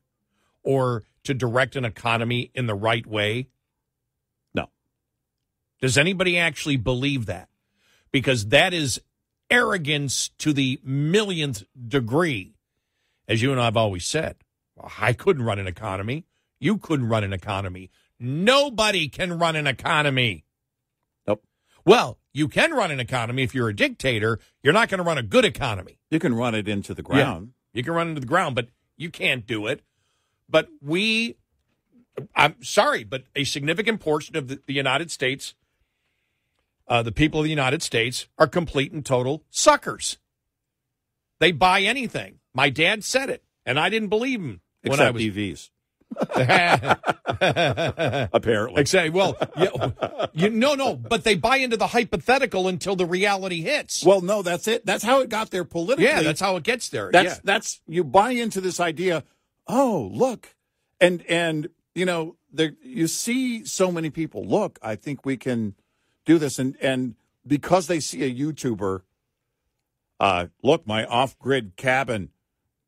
or to direct an economy in the right way? No. Does anybody actually believe that? Because that is arrogance to the millionth degree. As you and I have always said, well, I couldn't run an economy. You couldn't run an economy. Nobody can run an economy. Nope. Well, you can run an economy if you're a dictator. You're not going to run a good economy. You can run it into the ground. Yeah, you can run into the ground, but you can't do it. But we, I'm sorry, but a significant portion of the United States, the people of the United States, are complete and total suckers. They buy anything. My dad said it, and I didn't believe him. Except when I was EVs. Apparently. Exactly. Well, no, but they buy into the hypothetical until the reality hits. Well, no, that's it. That's how it got there politically. Yeah, that's how it gets there. That's you buy into this idea. Oh, look, and you know, there, you see so many people. Look, I think we can do this, and because they see a YouTuber. Look, my off-grid cabin.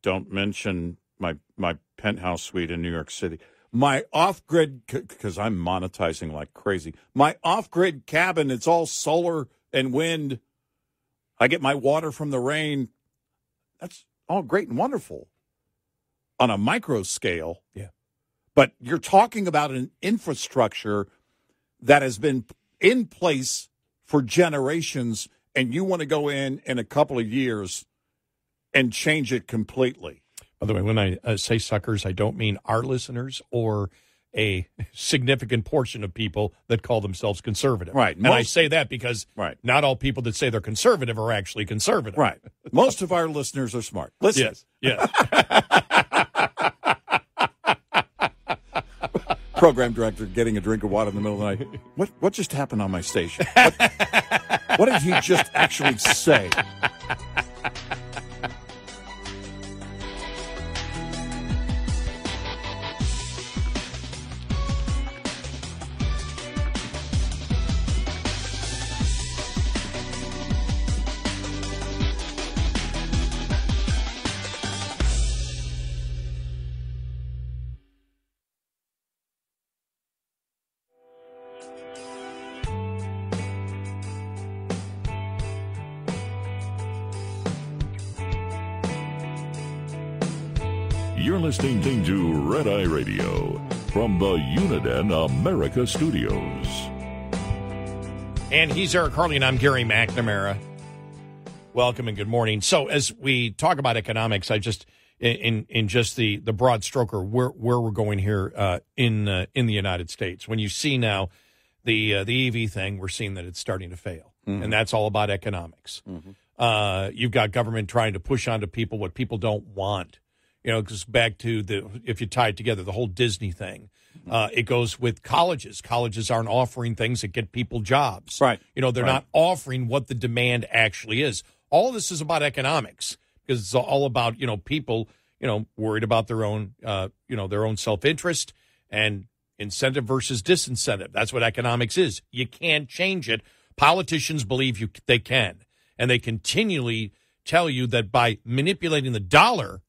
Don't mention my penthouse suite in New York City. My off-grid, because I'm monetizing like crazy. My off-grid cabin, it's all solar and wind. I get my water from the rain. That's all great and wonderful on a micro scale. Yeah. But you're talking about an infrastructure that has been in place for generations, and you want to go in a couple of years and change it completely. By the way, when I say suckers, I don't mean our listeners or a significant portion of people that call themselves conservative. Right. And I say that because not all people that say they're conservative are actually conservative. Right. Most of our listeners are smart. Listen. Yes. Yes. Program director getting a drink of water in the middle of the night. What just happened on my station? What did he just actually say? Listening to Red Eye Radio from the Uniden America Studios. And he's Eric Harley, and I'm Gary McNamara. Welcome and good morning. So as we talk about economics, I just in just the broad stroker where we're going here in the United States. When you see now the EV thing, we're seeing that it's starting to fail, and that's all about economics. You've got government trying to push onto people what people don't want. You know, because back to if you tie it together, the whole Disney thing, it goes with colleges. Colleges aren't offering things that get people jobs. Right. You know, they're not offering what the demand actually is. All this is about economics because it's all about, you know, people, you know, worried about their own, you know, their own self-interest and incentive versus disincentive. That's what economics is. You can't change it. Politicians believe they can. And they continually tell you that by manipulating the dollar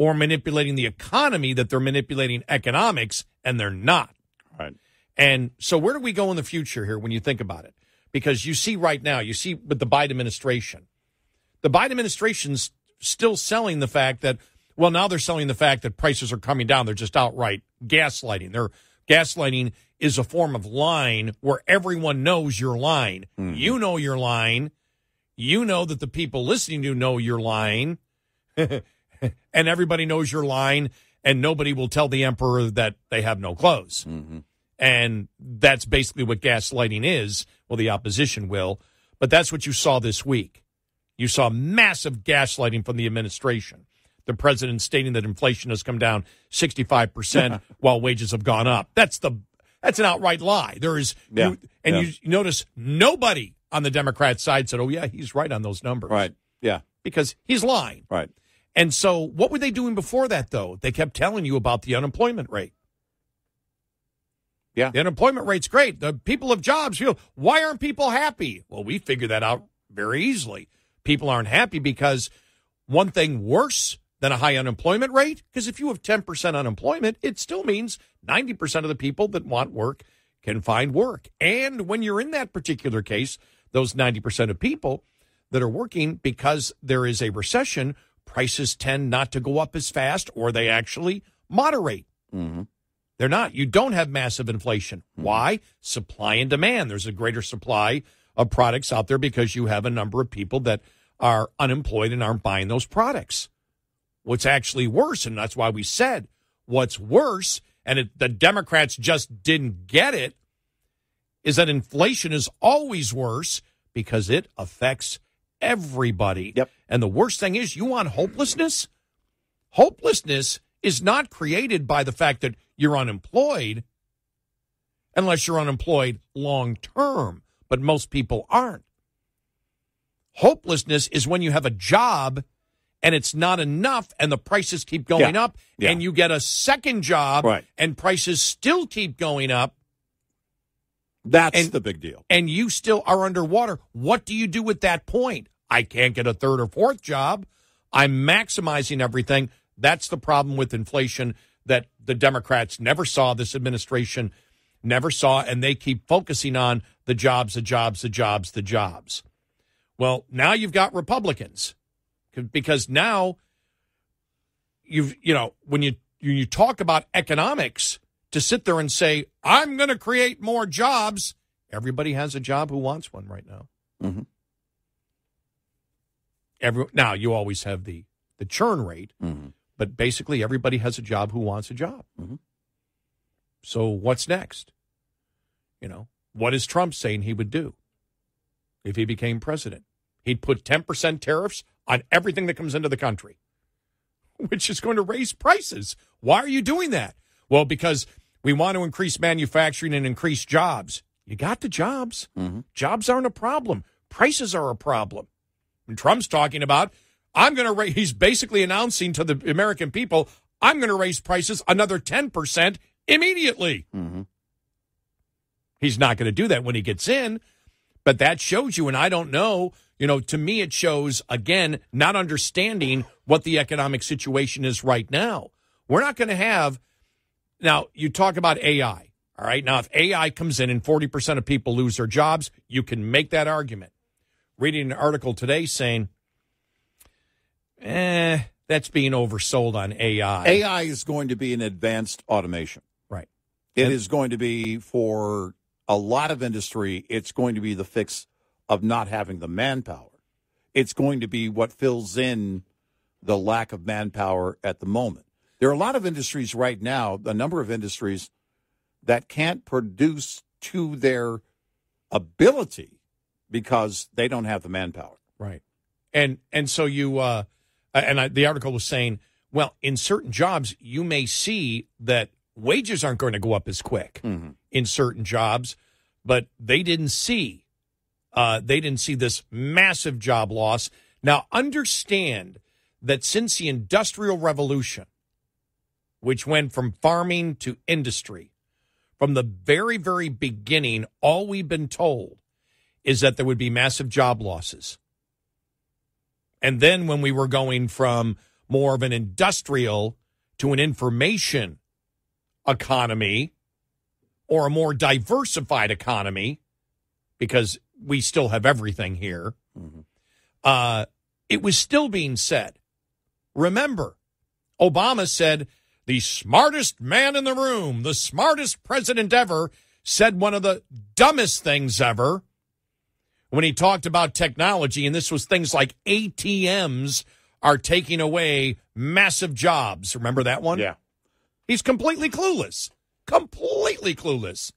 or manipulating the economy, that they're manipulating economics, and they're not. Right. And so where do we go in the future here when you think about it? Because you see right now, you see with the Biden administration, the Biden administration's still selling the fact that, well, now they're selling the fact that prices are coming down. They're just outright gaslighting. Their gaslighting is a form of lying where everyone knows you're lying. You know you're lying. You know that the people listening to you know you're lying. And everybody knows you're lying, and nobody will tell the emperor that they have no clothes. And that's basically what gaslighting is. Well, the opposition will. But that's what you saw this week. You saw massive gaslighting from the administration. The president stating that inflation has come down 65% while wages have gone up. That's an outright lie. There is you notice nobody on the Democrat side said, oh, yeah, he's right on those numbers. Right, yeah. Because he's lying. Right. And so what were they doing before that, though? They kept telling you about the unemployment rate. Yeah. The unemployment rate's great. The people have jobs. Why aren't people happy? Well, we figure that out very easily. People aren't happy because one thing worse than a high unemployment rate, because if you have 10% unemployment, it still means 90% of the people that want work can find work. And when you're in that particular case, those 90% of people, that are working, because there is a recession, prices tend not to go up as fast, or they actually moderate. Mm-hmm. They're not. You don't have massive inflation. Mm-hmm. Why? Supply and demand. There's a greater supply of products out there because you have a number of people that are unemployed and aren't buying those products. What's actually worse, and that's why we said what's worse, and the Democrats just didn't get it, is that inflation is always worse because it affects everybody. Yep. And the worst thing is, you want hopelessness? Hopelessness is not created by the fact that you're unemployed, unless you're unemployed long term, but most people aren't. Hopelessness is when you have a job and it's not enough and the prices keep going up, and you get a second job and prices still keep going up. That's the big deal. And you still are underwater. What do you do at that point? I can't get a third or fourth job. I'm maximizing everything. That's the problem with inflation that the Democrats never saw, this administration never saw, and they keep focusing on the jobs, the jobs, the jobs, the jobs. Well, now you've got Republicans, because now you've, you know, when you talk about economics, to sit there and say, I'm going to create more jobs. Everybody has a job who wants one right now. Mm-hmm. Now, you always have the churn rate, mm-hmm. but basically everybody has a job who wants a job. Mm-hmm. So what's next? You know, what is Trump saying he would do if he became president? He'd put 10% tariffs on everything that comes into the country, which is going to raise prices. Why are you doing that? Well, because we want to increase manufacturing and increase jobs. You got the jobs. Mm-hmm. Jobs aren't a problem. Prices are a problem. And Trump's talking about, he's basically announcing to the American people, I'm going to raise prices another 10% immediately. Mm-hmm. He's not going to do that when he gets in. But that shows you, and I don't know, you know, to me it shows, again, not understanding what the economic situation is right now. We're not going to have... Now, you talk about AI, all right? Now, if AI comes in and 40% of people lose their jobs, you can make that argument. Reading an article today saying, that's being oversold on AI. AI is going to be an advanced automation. Right. It is going to be, for a lot of industry, it's going to be the fix of not having the manpower. It's going to be what fills in the lack of manpower at the moment. There are a lot of industries right now, a number of industries that can't produce to their ability because they don't have the manpower. Right. And so you, the article was saying, well, in certain jobs, you may see that wages aren't going to go up as quick mm-hmm. in certain jobs, but they didn't see this massive job loss. Now, understand that since the Industrial Revolution, which went from farming to industry, from the very, very beginning, all we've been told is that there would be massive job losses. And then when we were going from more of an industrial to an information economy, or a more diversified economy, because we still have everything here, mm-hmm. It was still being said. Remember, Obama said, the smartest man in the room, the smartest president ever, said one of the dumbest things ever when he talked about technology. And this was things like ATMs are taking away massive jobs. Remember that one? Yeah. He's completely clueless. Completely clueless.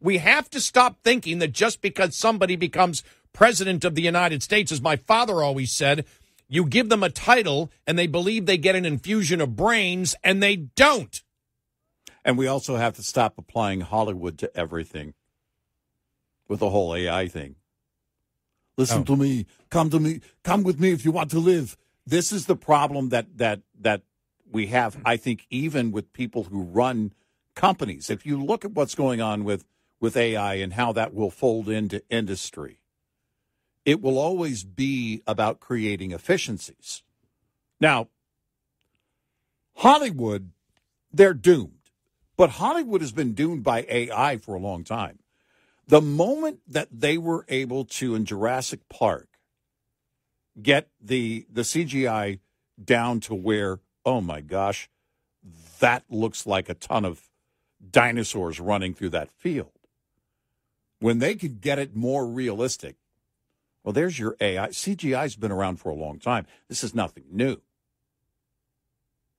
We have to stop thinking that just because somebody becomes president of the United States, as my father always said, you give them a title, and they believe they get an infusion of brains, and they don't. And we also have to stop applying Hollywood to everything with the whole AI thing. Listen to me. Come to me. Come with me if you want to live. This is the problem that we have, I think, even with people who run companies. If you look at what's going on with AI and how that will fold into industry, it will always be about creating efficiencies. Now, Hollywood, they're doomed. But Hollywood has been doomed by AI for a long time. The moment that they were able to, in Jurassic Park, get the CGI down to where, oh my gosh, that looks like a ton of dinosaurs running through that field. When they could get it more realistic, well, there's your AI. CGI's been around for a long time. This is nothing new.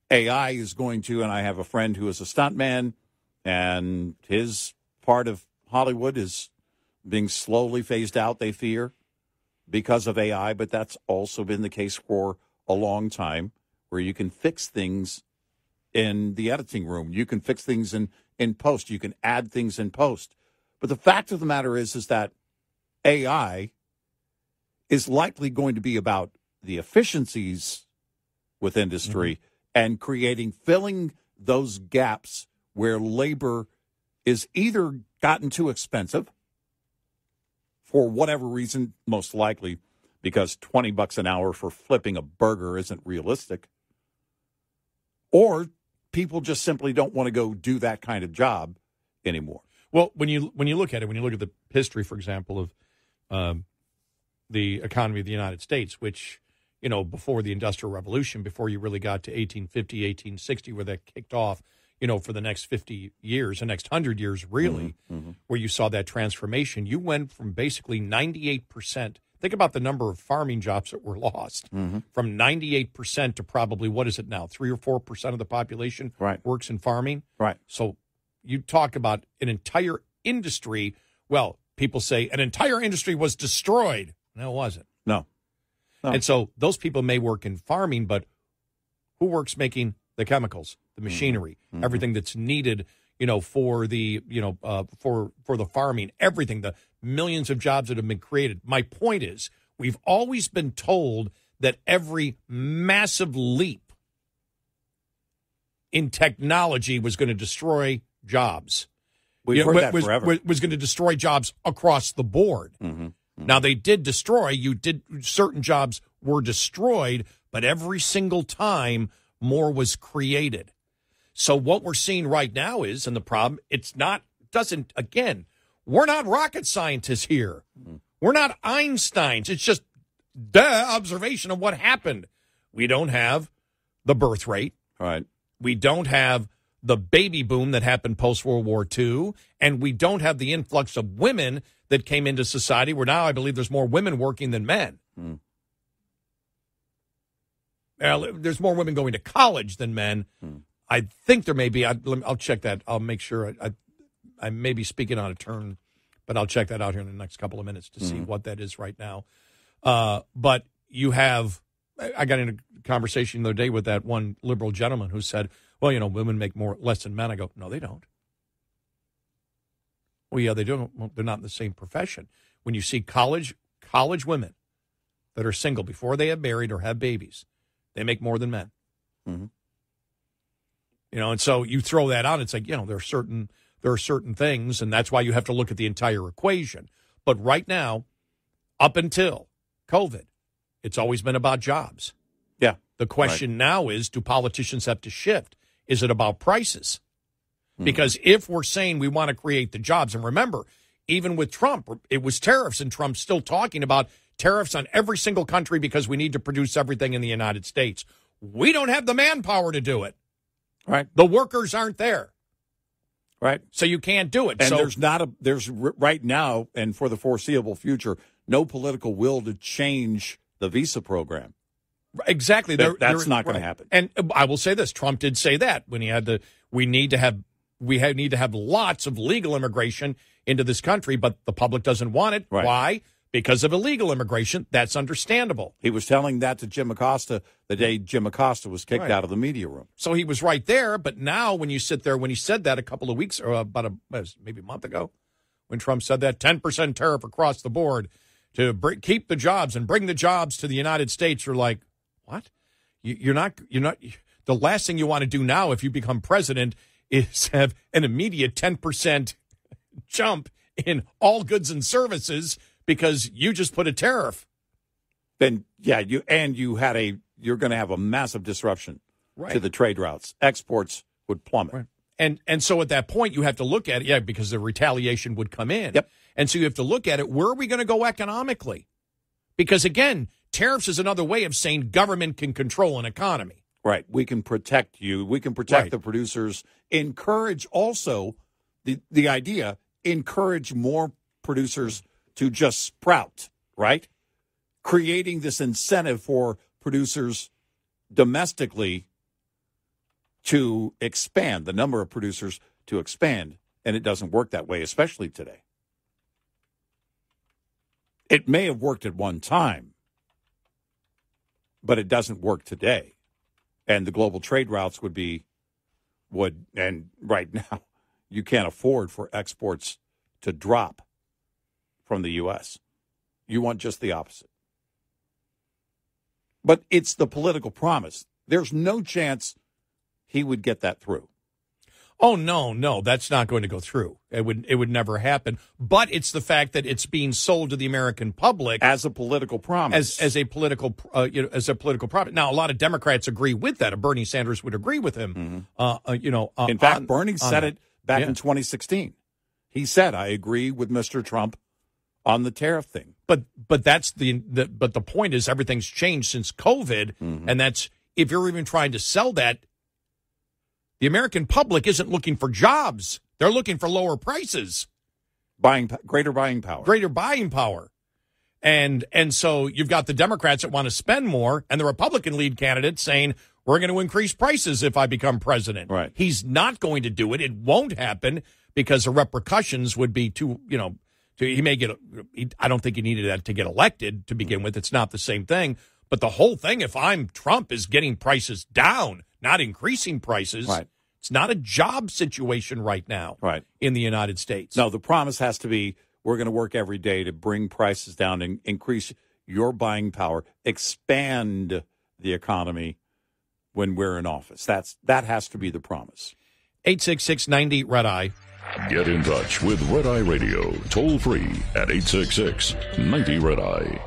AI is going to, and I have a friend who is a stuntman, and his part of Hollywood is being slowly phased out, they fear, because of AI, but that's also been the case for a long time, where you can fix things in the editing room. You can fix things in post. You can add things in post. But the fact of the matter is that AI is likely going to be about the efficiencies with industry and creating, filling those gaps where labor is either gotten too expensive for whatever reason, most likely because $20 an hour for flipping a burger isn't realistic, or people just simply don't want to go do that kind of job anymore. Well, when you look at it, when you look at the history, for example, of the economy of the United States, which, you know, before the Industrial Revolution, before you really got to 1850, 1860, where that kicked off, you know, for the next 50 years, the next 100 years, really, where you saw that transformation. You went from basically 98%. Think about the number of farming jobs that were lost, from 98% to probably, what is it now, 3 or 4% of the population works in farming. So you talk about an entire industry. Well, people say an entire industry was destroyed. No, it wasn't. No. And so those people may work in farming, but who works making the chemicals, the machinery, everything that's needed, you know, for the, you know, for the farming, everything, the millions of jobs that have been created. My point is, we've always been told that every massive leap in technology was going to destroy jobs. We've heard that forever. Was going to destroy jobs across the board. Now, they did destroy. Certain jobs were destroyed, but every single time, more was created. So what we're seeing right now is, and the problem, again, we're not rocket scientists here. We're not Einsteins. It's just the observation of what happened. We don't have the birth rate. We don't have the baby boom that happened post-World War II, and we don't have the influx of women that came into society, where now I believe there's more women working than men. There's more women going to college than men. I think there may be. I'll check that. I'll make sure. I may be speaking on a turn, but I'll check that out here in the next couple of minutes to see what that is right now. But you have, I got in a conversation the other day with that one liberal gentleman who said, well, you know, women make less than men. I go, no, they don't. Well, yeah, they don't. Well, they're not in the same profession. When you see college women that are single before they have married or have babies, they make more than men. You know, and so you throw that out. It's like, you know, there are certain things, and that's why you have to look at the entire equation. But right now, up until COVID, it's always been about jobs. Yeah. The question now is, do politicians have to shift? Is it about prices? Because if we're saying we want to create the jobs, and remember, even with Trump, it was tariffs, and Trump's still talking about tariffs on every single country because we need to produce everything in the United States. We don't have the manpower to do it. The workers aren't there. So you can't do it. And so there's right now, and for the foreseeable future, no political will to change the visa program. Exactly. That's not going to happen. And I will say this. Trump did say that when he had the, we need to have lots of legal immigration into this country, but the public doesn't want it. Why? Because of illegal immigration. That's understandable. He was telling that to Jim Acosta the day Jim Acosta was kicked out of the media room. So he was right there. But now when you sit there, when he said that a couple of weeks or maybe a month ago, when Trump said that 10% tariff across the board to keep the jobs and bring the jobs to the United States, you're like, what? You're not. The last thing you want to do now if you become president is have an immediate 10% jump in all goods and services because you just put a tariff. Then, yeah, you're going to have a massive disruption to the trade routes. Exports would plummet. And so at that point, you have to look at it, because the retaliation would come in. And so you have to look at it, where are we going to go economically? Because, again, Tariffs is another way of saying government can control an economy. Right. We can protect you. We can protect the producers. Encourage also the idea, encourage more producers to just sprout, right? Creating this incentive for producers domestically to expand, the number of producers to expand. And it doesn't work that way, especially today. It may have worked at one time, but it doesn't work today. And the global trade routes would be, and right now, you can't afford for exports to drop from the U.S. You want just the opposite. But it's the political promise. There's no chance he would get that through. Oh, no, no, that's not going to go through. It would never happen. But it's the fact that it's being sold to the American public as a political promise, as a political promise. Now, a lot of Democrats agree with that. Bernie Sanders would agree with him. Mm-hmm. In fact, Bernie said it back in 2016. He said, "I agree with Mr. Trump on the tariff thing." But that's but the point is everything's changed since COVID, mm-hmm. and that's if you're even trying to sell that. The American public isn't looking for jobs. They're looking for lower prices. Greater buying power. Greater buying power. And so you've got the Democrats that want to spend more and the Republican lead candidate saying, we're going to increase prices if I become president. Right. He's not going to do it. It won't happen because the repercussions would be too, he may get, I don't think he needed that to get elected to begin with. It's not the same thing. But the whole thing, if I'm Trump, is getting prices down. Not increasing prices. Right. It's not a job situation right now in the United States. No, the promise has to be we're going to work every day to bring prices down and increase your buying power, expand the economy when we're in office. That has to be the promise. 866-90 Red Eye. Get in touch with Red Eye Radio, toll free at 866-90 Red Eye.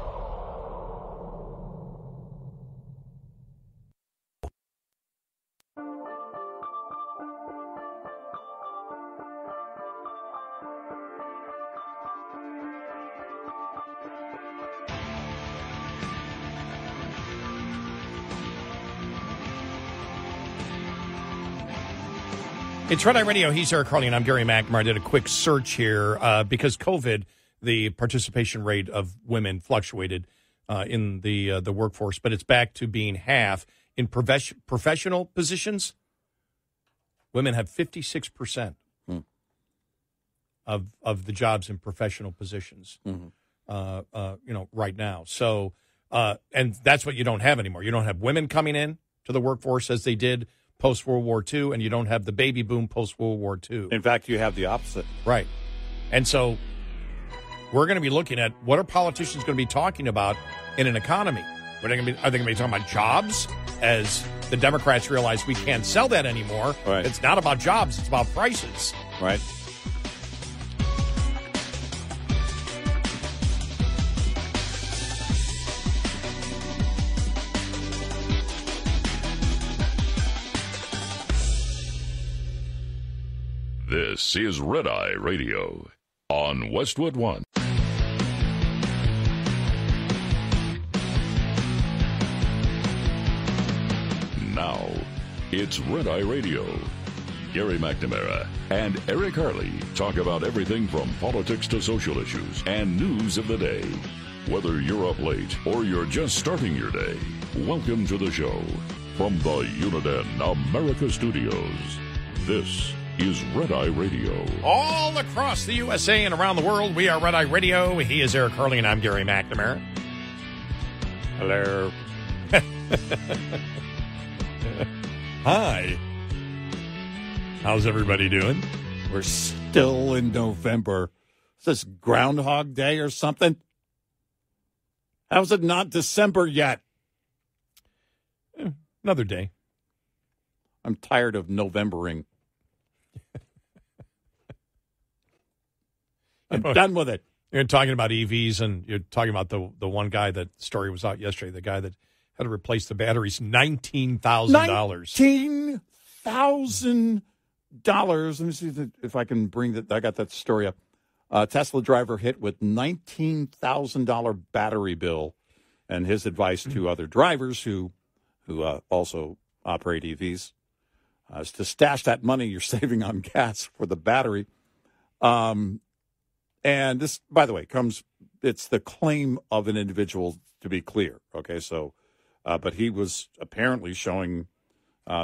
It's Red Eye Radio. He's Eric Carly, and I'm Gary McNamara. I did a quick search here because COVID, the participation rate of women fluctuated in the workforce, but it's back to being half. In professional positions, women have 56% of the jobs in professional positions, right now. So, and that's what you don't have anymore. You don't have women coming in to the workforce as they did post-World War II, and you don't have the baby boom post-World War II. In fact, you have the opposite. Right. And so we're going to be looking at what are politicians going to be talking about in an economy? Are they going to be talking about jobs as the Democrats realize we can't sell that anymore? Right. It's not about jobs. It's about prices. Right. This is Red Eye Radio on Westwood One. Now, it's Red Eye Radio. Gary McNamara and Eric Harley talk about everything from politics to social issues and news of the day. Whether you're up late or you're just starting your day, welcome to the show. From the Uniden America Studios, this is Red Eye Radio. All across the USA and around the world, we are Red Eye Radio. He is Eric Harley, and I'm Gary McNamara. Hello. Hi. How's everybody doing? We're still in November. Is this Groundhog Day or something? How's it not December yet? Another day. I'm tired of Novembering. I'm done with it. You're talking about EVs, and you're talking about the one guy that story was out yesterday, the guy that had to replace the batteries, $19,000. $19,000. Let me see if I can bring that. I got that story up. Tesla driver hit with $19,000 battery bill and his advice to other drivers who also operate EVs is to stash that money you're saving on gas for the battery. And this, by the way, it's the claim of an individual, to be clear. Okay, so, but he was apparently showing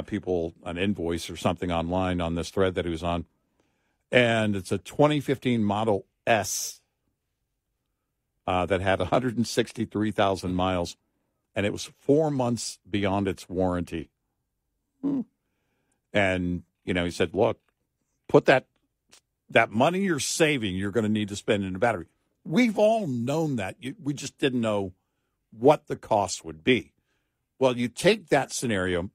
people an invoice or something online on this thread that he was on. And it's a 2015 Model S that had 163,000 miles, and it was 4 months beyond its warranty. And, you know, he said, look, put that money you're saving, you're going to need to spend in a battery. We've all known that. We just didn't know what the cost would be. Well, you take that scenario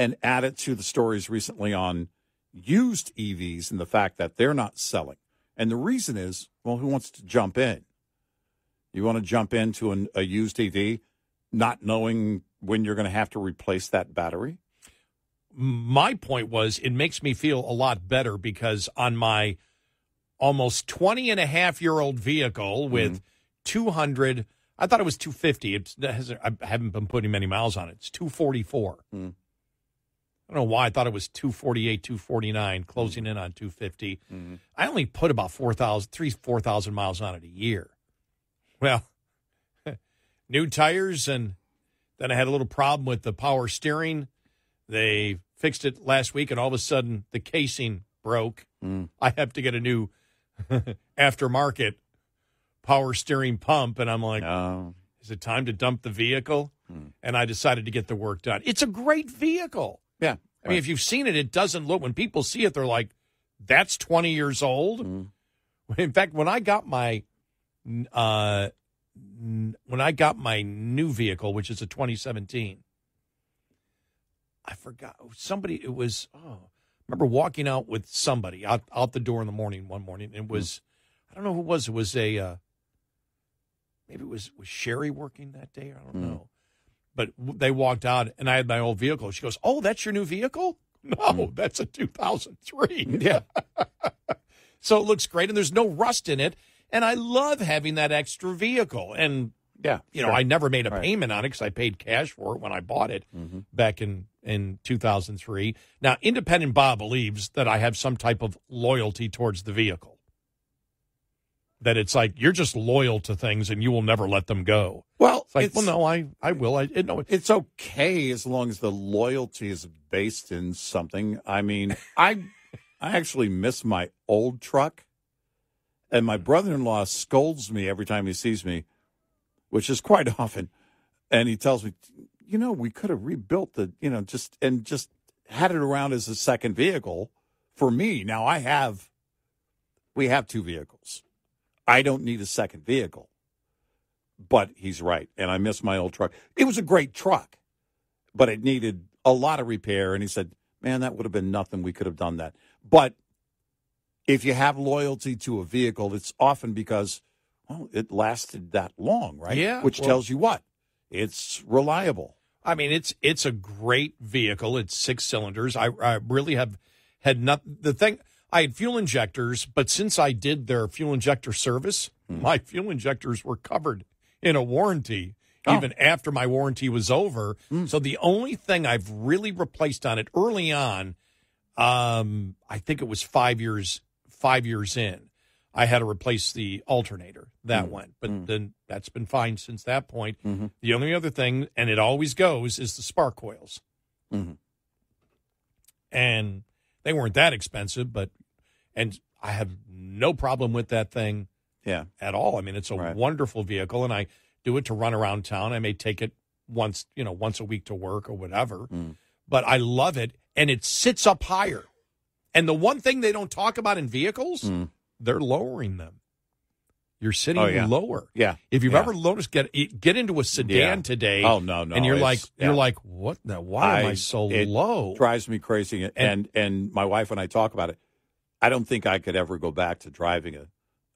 and add it to the stories recently on used EVs and the fact that they're not selling. And the reason is, well, who wants to jump in? You want to jump into a used EV not knowing when you're going to have to replace that battery? My point was it makes me feel a lot better because on my almost 20-and-a-half-year-old vehicle with 200, I thought it was 250. I haven't been putting many miles on it. It's 244. I don't know why I thought it was 248, 249, closing in on 250. I only put about 4,000 miles on it a year. Well, new tires, and then I had a little problem with the power steering. They fixed it last week, and all of a sudden the casing broke. I have to get a new aftermarket power steering pump, and I'm like, is it time to dump the vehicle? And I decided to get the work done. It's a great vehicle. Yeah. I mean, if you've seen it, it doesn't look, when people see it, they're like, that's 20 years old. In fact, when I got my new vehicle, which is a 2017, I forgot somebody, it was, I remember walking out with somebody out the door in the morning, one morning. It was, I don't know who it was. It was a, maybe it was Sherry working that day? I don't know. But they walked out, and I had my old vehicle. She goes, oh, that's your new vehicle? No, that's a 2003. Yeah. So it looks great, and there's no rust in it. And I love having that extra vehicle. And, you know, I never made a payment on it because I paid cash for it when I bought it back in 2003. Now, Independent Bob believes that I have some type of loyalty towards the vehicle, that it's like you're just loyal to things and you will never let them go. Well, it's like, no, I will. It's okay as long as the loyalty is based in something. I mean, I actually miss my old truck, and my brother-in-law scolds me every time he sees me, which is quite often, and he tells me, you know, we could have rebuilt the, you know, just had it around as a second vehicle for me. Now we have two vehicles. I don't need a second vehicle, but he's right, and I miss my old truck. It was a great truck, but it needed a lot of repair, and he said, man, that would have been nothing. We could have done that. But if you have loyalty to a vehicle, it's often because, well, it lasted that long, right? Yeah. Which tells you what? It's reliable. I mean, it's a great vehicle. It's 6 cylinders. I really have had I had fuel injectors, but since I did their fuel injector service, my fuel injectors were covered in a warranty, even after my warranty was over. So the only thing I've really replaced on it early on, I think it was 5 years in, I had to replace the alternator, that one. But then that's been fine since that point. The only other thing, and it always goes, is the spark coils. And they weren't that expensive, and I have no problem with that thing at all. I mean, it's a wonderful vehicle, and I do it to run around town. I may take it once a week to work or whatever, but I love it, and it sits up higher. And the one thing they don't talk about in vehicles, they're lowering them. You're sitting lower. Yeah. If you've ever noticed, get into a sedan today. Oh no. And you're like, what? Now, why am I so low? It drives me crazy. And my wife and I talk about it. I don't think I could ever go back to driving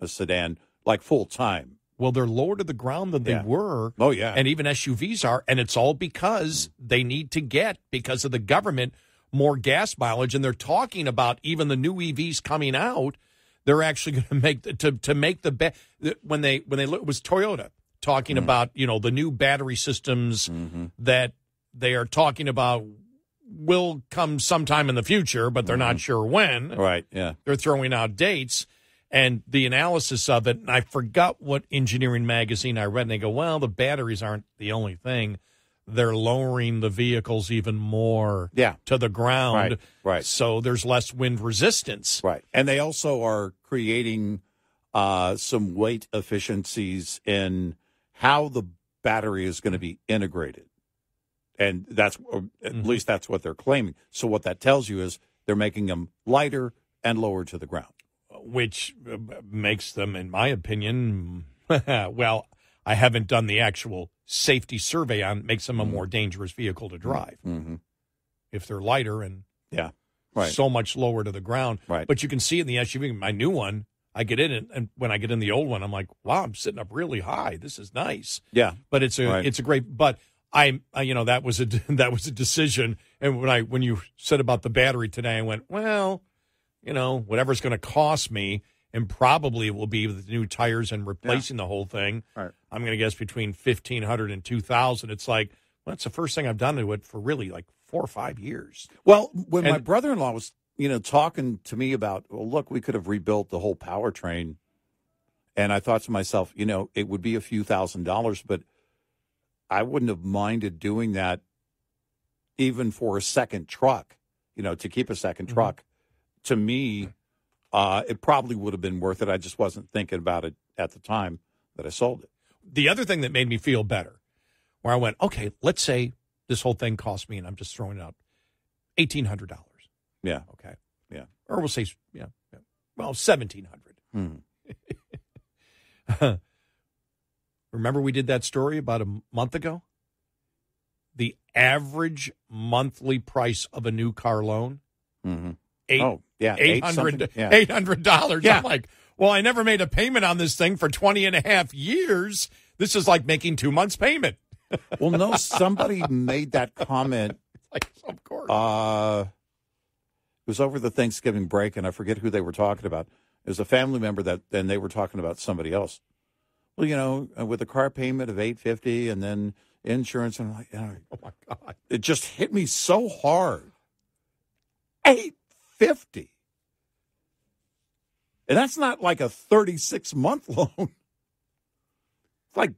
a sedan like full time. Well, they're lower to the ground than they were. Oh yeah. And even SUVs are, and it's all because they need to get, because of the government, more gas mileage. And they're talking about even the new EVs coming out. They're actually going to make the bet when they look, it was Toyota. talking about, you know, the new battery systems that they are talking about will come sometime in the future, but they're not sure when. Right, yeah. They're throwing out dates and the analysis of it. And I forgot what engineering magazine I read, and they go, well, the batteries aren't the only thing. They're lowering the vehicles even more to the ground. Right, right. So there's less wind resistance. Right. And they also are creating some weight efficiencies in how the battery is going to be integrated. And that's, or at least that's what they're claiming. So what that tells you is they're making them lighter and lower to the ground. Which makes them, in my opinion, well, I haven't done the actual safety survey on it, makes them a more dangerous vehicle to drive if they're lighter and so much lower to the ground. Right. But you can see in the SUV, my new one, I get in it, and when I get in the old one, I'm like, wow, I'm sitting up really high. This is nice. Yeah. But it's a it's a great, but I you know, that was a decision. And when you said about the battery today, I went, well, you know, whatever's going to cost me, and probably it will be with the new tires and replacing the whole thing. Right. I'm going to guess between $1,500 and $2,000. It's like, well, that's the first thing I've done to it for really like 4 or 5 years. Well, when my brother-in-law was, you know, talking to me about, well, look, we could have rebuilt the whole powertrain. And I thought to myself, you know, it would be a few $1,000s, but I wouldn't have minded doing that even for a second truck, you know, to keep a second truck. To me, it probably would have been worth it. I just wasn't thinking about it at the time that I sold it. The other thing that made me feel better, where I went, okay, let's say this whole thing cost me, and I'm just throwing out $1,800. Yeah. Okay. Yeah. Or we'll say, well, $1,700. Remember we did that story about a month ago? The average monthly price of a new car loan, $800. Yeah. I'm like, well, I never made a payment on this thing for 20 and a half years. This is like making 2 months payment. Well, no, somebody made that comment. Like, of course. It was over the Thanksgiving break, and I forget who they were talking about. It was a family member that, and they were talking about somebody else. Well, you know, with a car payment of $850 and then insurance, and I'm like, oh my God, it just hit me so hard. $850, and that's not like a 36-month loan. It's like,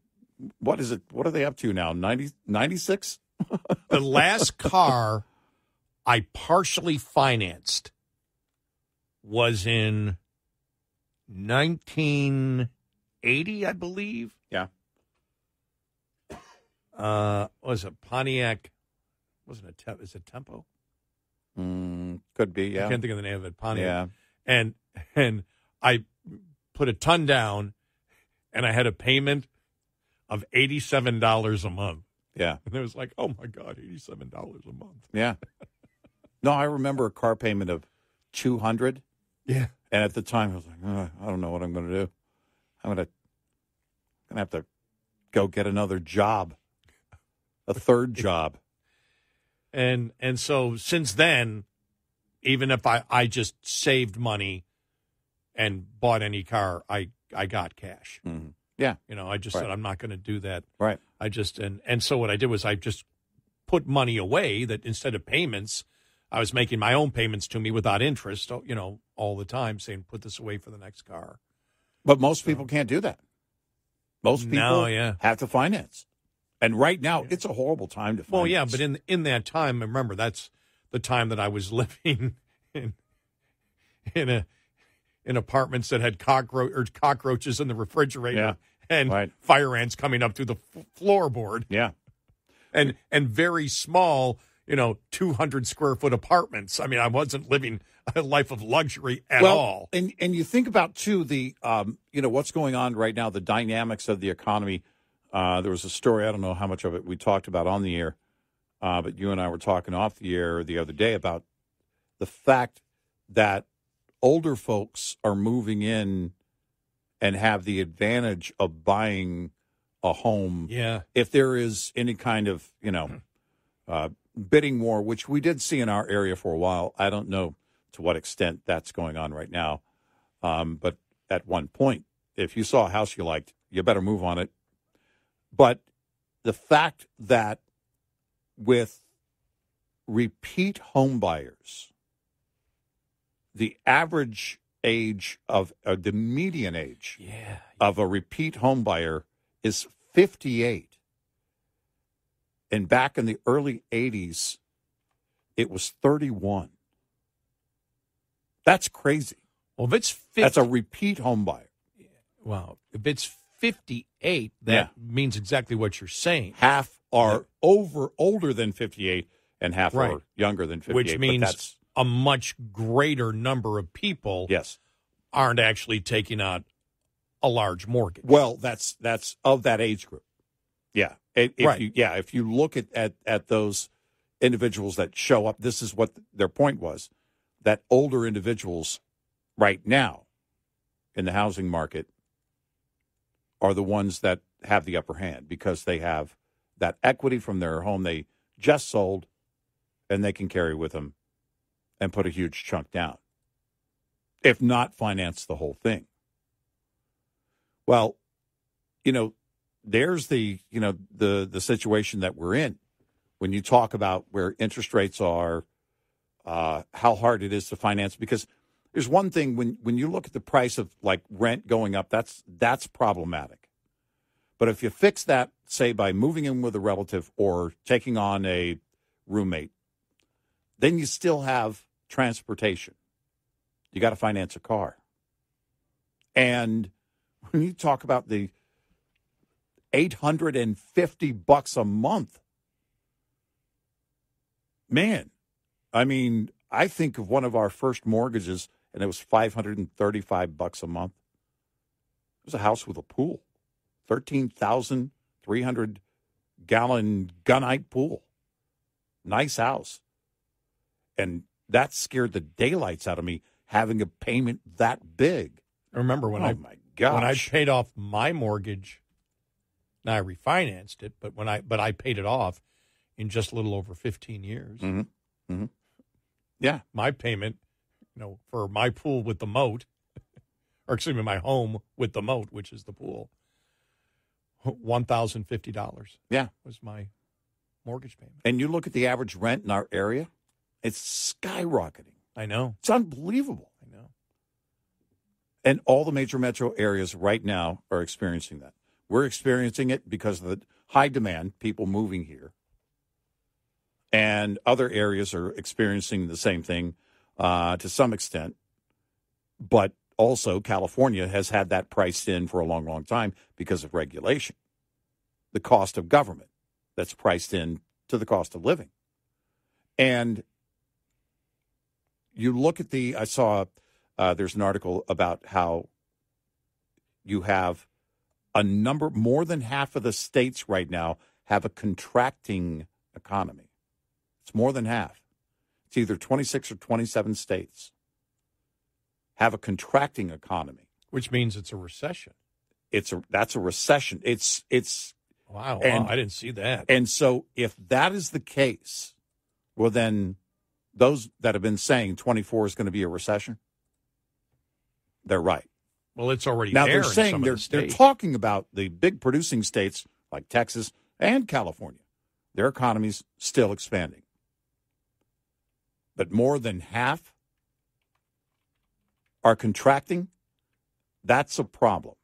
what is it? What are they up to now? 96. The last car I partially financed was in 1980, I believe. Yeah. Was a Pontiac? Wasn't it? Is it Tempo? Could be, yeah. I can't think of the name of it. Pontiac. Yeah. And I put a ton down, and I had a payment of $87 a month. Yeah. And it was like, oh, my God, $87 a month. Yeah. No, I remember a car payment of $200. Yeah. And at the time, I was like, I don't know what I'm going to do. I'm going to have to go get another job, a third job. And so since then, even if I just saved money and bought any car, I got cash. Yeah. You know, I just said, I'm not going to do that. Right. I just, and so what I did was I just put money away that instead of payments, I was making my own payments to me without interest, you know, all the time saying, put this away for the next car. But most people can't do that. Most people have to finance. And right now, it's a horrible time to finance. Well, yeah, but in that time, remember, that's the time that I was living in apartments that had cockroaches in the refrigerator and fire ants coming up through the floorboard. Yeah, and very small, you know, 200 square foot apartments. I mean, I wasn't living a life of luxury at all. And you think about too the you know, what's going on right now, the dynamics of the economy. There was a story, I don't know how much of it we talked about on the air, but you and I were talking off the air the other day about the fact that older folks are moving in and have the advantage of buying a home. Yeah. If there is any kind of, you know, bidding war, which we did see in our area for a while. I don't know to what extent that's going on right now. But at one point, if you saw a house you liked, you better move on it. But the fact that with repeat homebuyers, the average age of the median age of a repeat homebuyer is 58. And back in the early 80s, it was 31. That's crazy. Well, if it's 50, that's a repeat homebuyer. Yeah. Wow. If it's 58, that means exactly what you're saying. Half are older than 58 and half are younger than 58. Which means that's a much greater number of people aren't actually taking out a large mortgage. Well, that's of that age group. Yeah. If you look at those individuals that show up, this is what their point was, that older individuals right now in the housing market are the ones that have the upper hand because they have that equity from their home they just sold and they can carry with them and put a huge chunk down, if not finance the whole thing. Well, there's the situation that we're in when you talk about where interest rates are, how hard it is to finance, because there's one thing when you look at the price of like rent going up, that's problematic. But if you fix that, say by moving in with a relative or taking on a roommate, then you still have transportation. You got to finance a car. And when you talk about the $850 a month, man, I mean, I think of one of our first mortgages, and it was $535 a month. It was a house with a pool, 13,300-gallon gunite pool. Nice house. And that scared the daylights out of me, having a payment that big. I remember when I paid off my mortgage, and I refinanced it, but I paid it off in just a little over 15 years. Mm-hmm. Mm-hmm. Yeah. My payment, for my pool with the moat, or excuse me, my home with the moat, which is the pool, $1,050 was my mortgage payment. And you look at the average rent in our area, it's skyrocketing. I know. It's unbelievable. I know. And all the major metro areas right now are experiencing that. We're experiencing it because of the high demand, people moving here. And other areas are experiencing the same thing to some extent. But also, California has had that priced in for a long, long time because of regulation. The cost of government that's priced in to the cost of living. And you look at I saw there's an article about how you have a number, more than half of the states right now have a contracting economy. It's more than half. It's either 26 or 27 states have a contracting economy, which means it's a recession. That's a recession. It's wow. And, wow, I didn't see that. And so, if that is the case, well, then those that have been saying 24 is going to be a recession, they're right. Well, it's already now. They're saying they're talking about the big producing states like Texas and California. Their economy's still expanding. But more than half are contracting. That's a problem.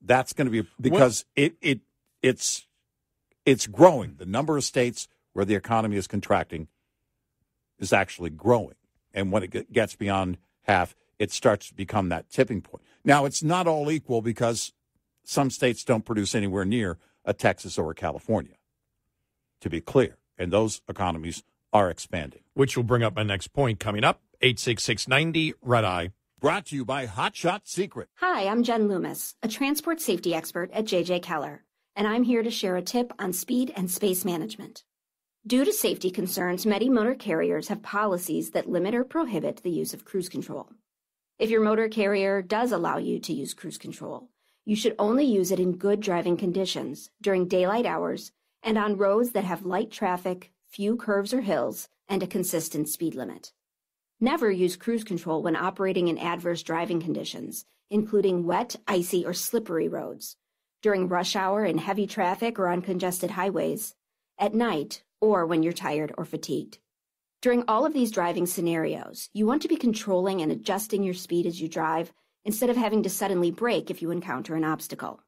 That's going to be because it's growing. The number of states where the economy is contracting is actually growing. And when it gets beyond half, it starts to become that tipping point. Now, it's not all equal because some states don't produce anywhere near a Texas or a California, to be clear. And those economies are expanding. Which will bring up my next point coming up, 86690 Red Eye. Brought to you by Hotshot Secret. Hi, I'm Jen Loomis, a transport safety expert at JJ Keller, and I'm here to share a tip on speed and space management. Due to safety concerns, many motor carriers have policies that limit or prohibit the use of cruise control. If your motor carrier does allow you to use cruise control, you should only use it in good driving conditions, during daylight hours, and on roads that have light traffic, few curves or hills, and a consistent speed limit. Never use cruise control when operating in adverse driving conditions, including wet, icy, or slippery roads. during rush hour in heavy traffic or on congested highways, at night, or when you're tired or fatigued. During all of these driving scenarios, you want to be controlling and adjusting your speed as you drive instead of having to suddenly brake if you encounter an obstacle.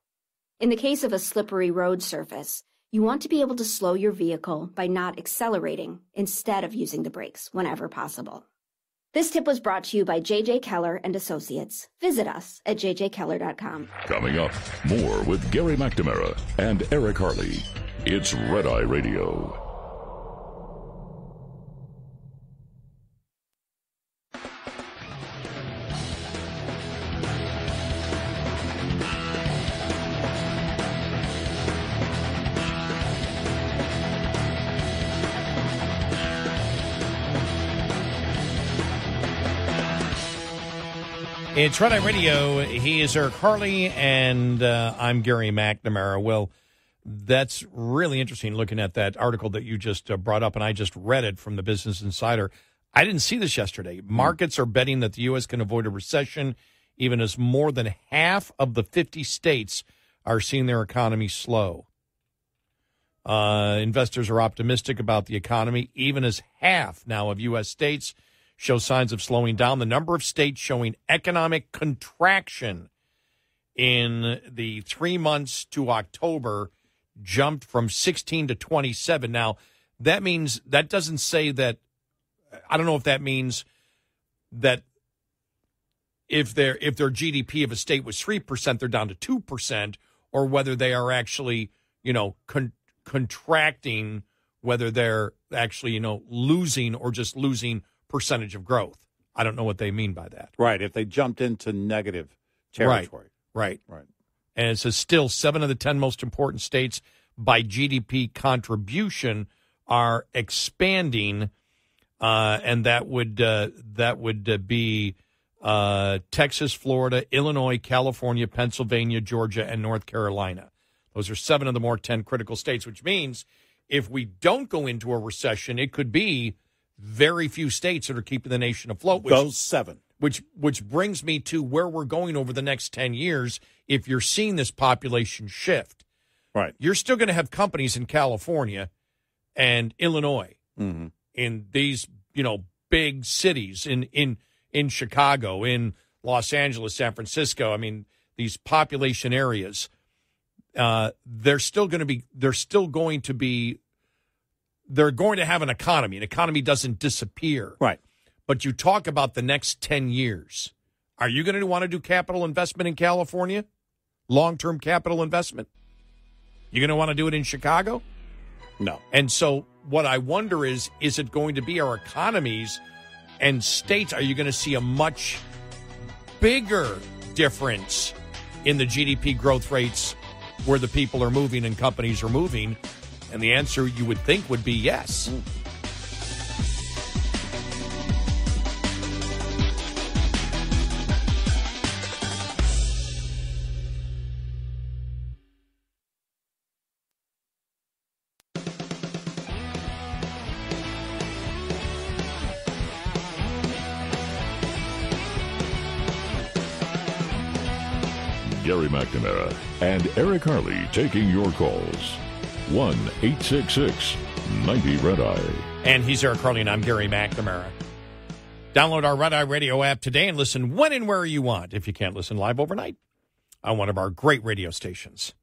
In the case of a slippery road surface, you want to be able to slow your vehicle by not accelerating instead of using the brakes whenever possible. This tip was brought to you by JJ Keller and Associates. Visit us at jjkeller.com. Coming up, more with Gary McNamara and Eric Harley. It's Red Eye Radio. It's Red Eye Radio. He is Eric Harley, and I'm Gary McNamara. Well, that's really interesting looking at that article that you just brought up, and I just read it from the Business Insider. I didn't see this yesterday. Markets are betting that the U.S. can avoid a recession, even as more than half of the 50 states are seeing their economy slow. Investors are optimistic about the economy, even as half now of U.S. states show signs of slowing down. The number of states showing economic contraction in the 3 months to October jumped from 16 to 27. Now, that means, that doesn't say that, I don't know if that means that if their GDP of a state was 3%, they're down to 2%, or whether they are actually, you know, contracting, whether they're actually, you know, losing or just losing percentage of growth. I don't know what they mean by that. Right, if they jumped into negative territory. Right. And it says still 7 of the 10 most important states by GDP contribution are expanding, and that would be Texas, Florida, Illinois, California, Pennsylvania, Georgia, and North Carolina. Those are 7 of the 10 critical states, which means if we don't go into a recession, it could be very few states that are keeping the nation afloat. Those 7. Which brings me to where we're going over the next 10 years if you're seeing this population shift. Right. You're still going to have companies in California and Illinois, mm-hmm, in these, you know, big cities, in Chicago, in Los Angeles, San Francisco. I mean, these population areas, they're going to have an economy. An economy doesn't disappear. Right. But you talk about the next 10 years. Are you going to want to do capital investment in California? Long-term capital investment? You're going to want to do it in Chicago? No. And so what I wonder is it going to be our economies and states? Are you going to see a much bigger difference in the GDP growth rates where the people are moving and companies are moving? And the answer you would think would be yes. Gary McNamara and Eric Harley taking your calls. 1-866-90-RED-EYE. And he's Eric Carlin. I'm Gary McNamara. Download our Red Eye Radio app today and listen when and where you want, if you can't listen live overnight on one of our great radio stations.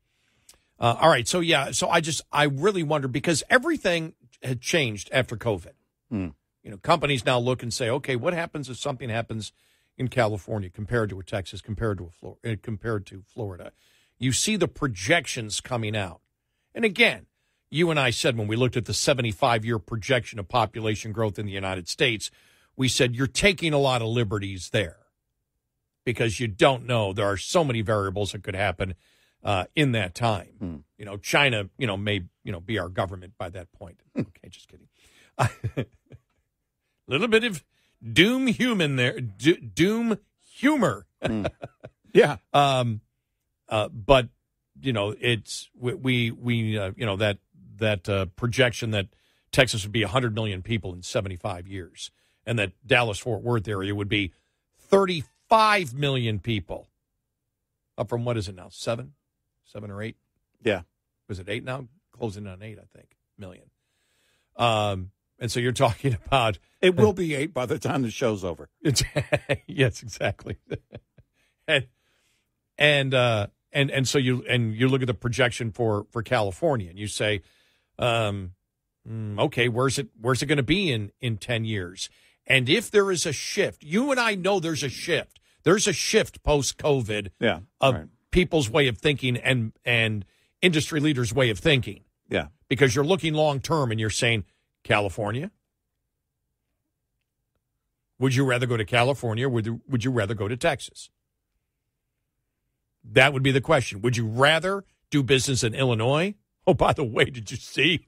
All right. So, yeah. So I really wonder, because everything had changed after COVID. Mm. You know, companies now look and say, okay, what happens if something happens in California compared to Texas, compared to Florida? You see the projections coming out. And again, you and I said when we looked at the 75-year projection of population growth in the United States, we said you're taking a lot of liberties there because you don't know. There are so many variables that could happen in that time. Mm. You know, China, you know, may, you know, be our government by that point. Okay, just kidding. A little bit of doom human there, doom humor. Mm. Yeah. But. You know, it's we you know, that projection that Texas would be 100 million people in 75 years and that Dallas-Fort Worth area would be 35 million people, up from, what is it now, 7? 7 or 8. Yeah. Was it 8 now? Closing on 8, I think, million. And so you're talking about... It will be 8 by the time the show's over. Yes, exactly. And so you look at the projection for California, and you say, okay, where's it going to be in 10 years? And if there is a shift, you and I know there's a shift. There's a shift post-COVID of people's way of thinking and industry leaders' way of thinking. Yeah. Because you're looking long-term and you're saying, California? Would you rather go to California or would you rather go to Texas? That would be the question. Would you rather do business in Illinois? Oh, by the way, did you see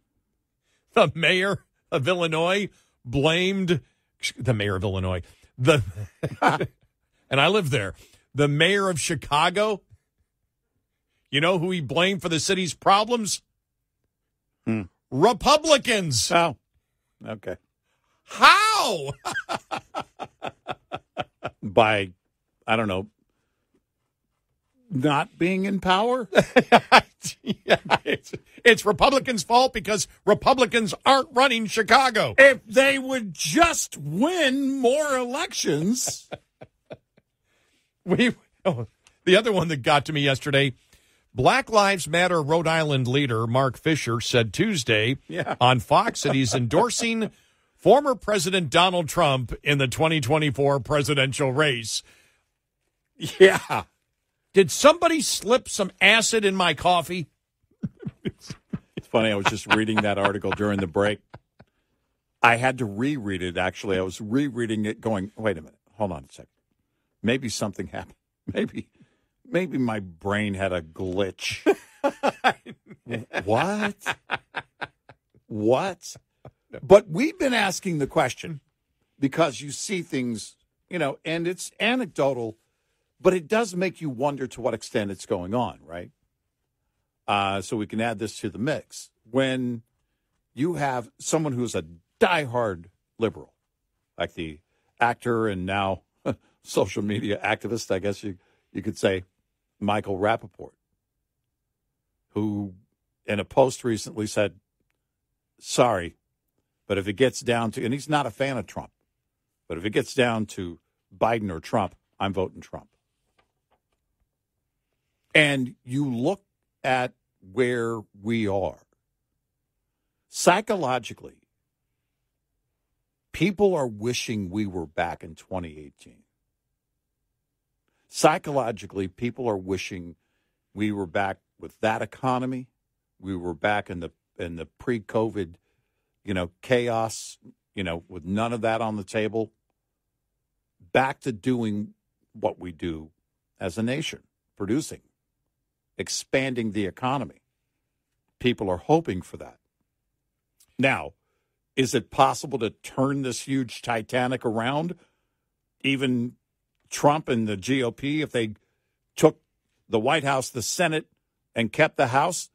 the mayor of Illinois blamed the mayor of Illinois? And I live there. The mayor of Chicago, you know who he blamed for the city's problems? Republicans. Oh, okay. How? By, I don't know, not being in power? Yeah, it's Republicans' fault because Republicans aren't running Chicago. If they would just win more elections. The other one that got to me yesterday, Black Lives Matter Rhode Island leader Mark Fisher said Tuesday on Fox that he's endorsing former President Donald Trump in the 2024 presidential race. Yeah. Did somebody slip some acid in my coffee? It's funny. I was just reading that article during the break. I had to reread it, actually. I was rereading it going, wait a minute. Hold on a second. Maybe something happened. Maybe my brain had a glitch. What? No. But we've been asking the question because you see things, and it's anecdotal. But it does make you wonder to what extent it's going on, right? So we can add this to the mix. When you have someone who's a diehard liberal, like the actor and now social media activist, I guess you could say, Michael Rappaport, who in a post recently said, sorry, but if it gets down to, and he's not a fan of Trump, but if it gets down to Biden or Trump, I'm voting Trump. And you look at where we are. Psychologically, people are wishing we were back in 2018. Psychologically, people are wishing we were back with that economy. We were back in the pre-COVID, chaos, with none of that on the table. Back to doing what we do as a nation, producing, expanding the economy. People are hoping for that. Now, is it possible to turn this huge Titanic around? Even Trump and the GOP, if they took the White House, the Senate, and kept the House?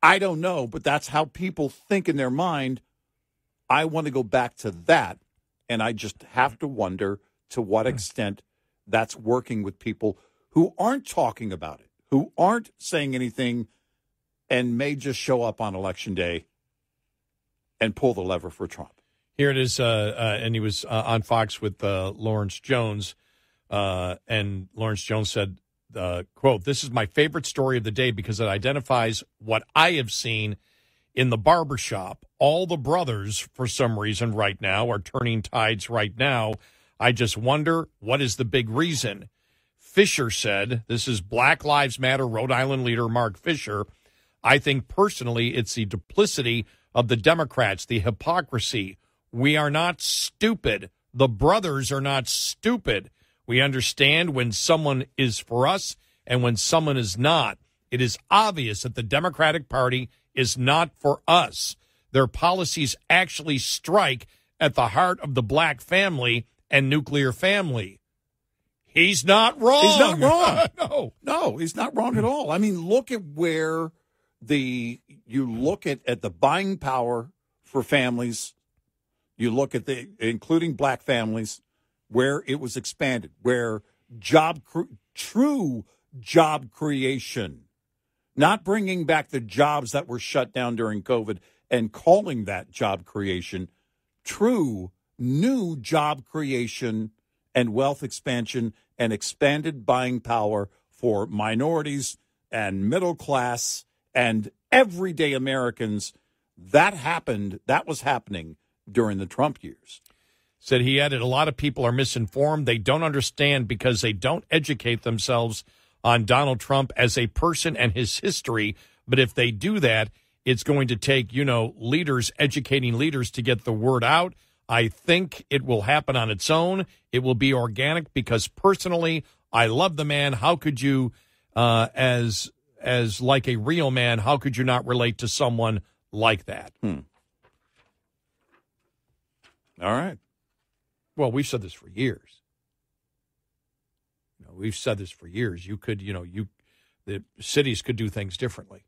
I don't know, but that's how people think in their mind. I want to go back to that, and I just have to wonder to what extent that's working with people who aren't talking about it, who aren't saying anything, and may just show up on Election Day and pull the lever for Trump. Here it is, and he was on Fox with Lawrence Jones, and Lawrence Jones said, quote, "This is my favorite story of the day because it identifies what I have seen in the barbershop. All the brothers, for some reason right now, are turning tides right now. I just wonder, what is the big reason?" Fisher said, this is Black Lives Matter Rhode Island leader Mark Fisher, "I think personally it's the duplicity of the Democrats, the hypocrisy. We are not stupid. The brothers are not stupid. We understand when someone is for us and when someone is not. It is obvious that the Democratic Party is not for us. Their policies actually strike at the heart of the black family and nuclear family." He's not wrong. He's not wrong. No, he's not wrong at all. I mean, look at where you look at the buying power for families. You look at including black families, where it was expanded, where true job creation not bringing back the jobs that were shut down during COVID and calling that job creation, true new job creation and wealth expansion and expanded buying power for minorities and middle class and everyday Americans. That happened. That was happening during the Trump years. Said he added, a lot of people are misinformed. They don't understand because they don't educate themselves on Donald Trump as a person and his history. But if they do that, it's going to take, you know, leaders educating leaders to get the word out. I think it will happen on its own. It will be organic because personally, I love the man. How could you, as like a real man, how could you not relate to someone like that? All right. Well, we've said this for years. You know, we've said this for years. You could, you know, the cities could do things differently.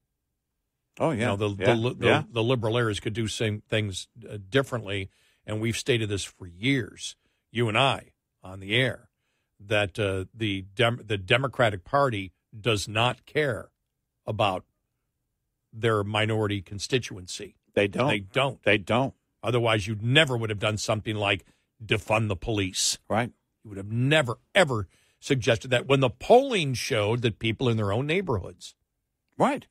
Oh, yeah. You know, the liberal areas could do things differently, and we've stated this for years, you and I, on the air, that the Democratic Party does not care about their minority constituency. They don't. They don't. They don't. Otherwise, you never would have done something like defund the police. Right. You would have never, ever suggested that when the polling showed that people in their own neighborhoods. Right.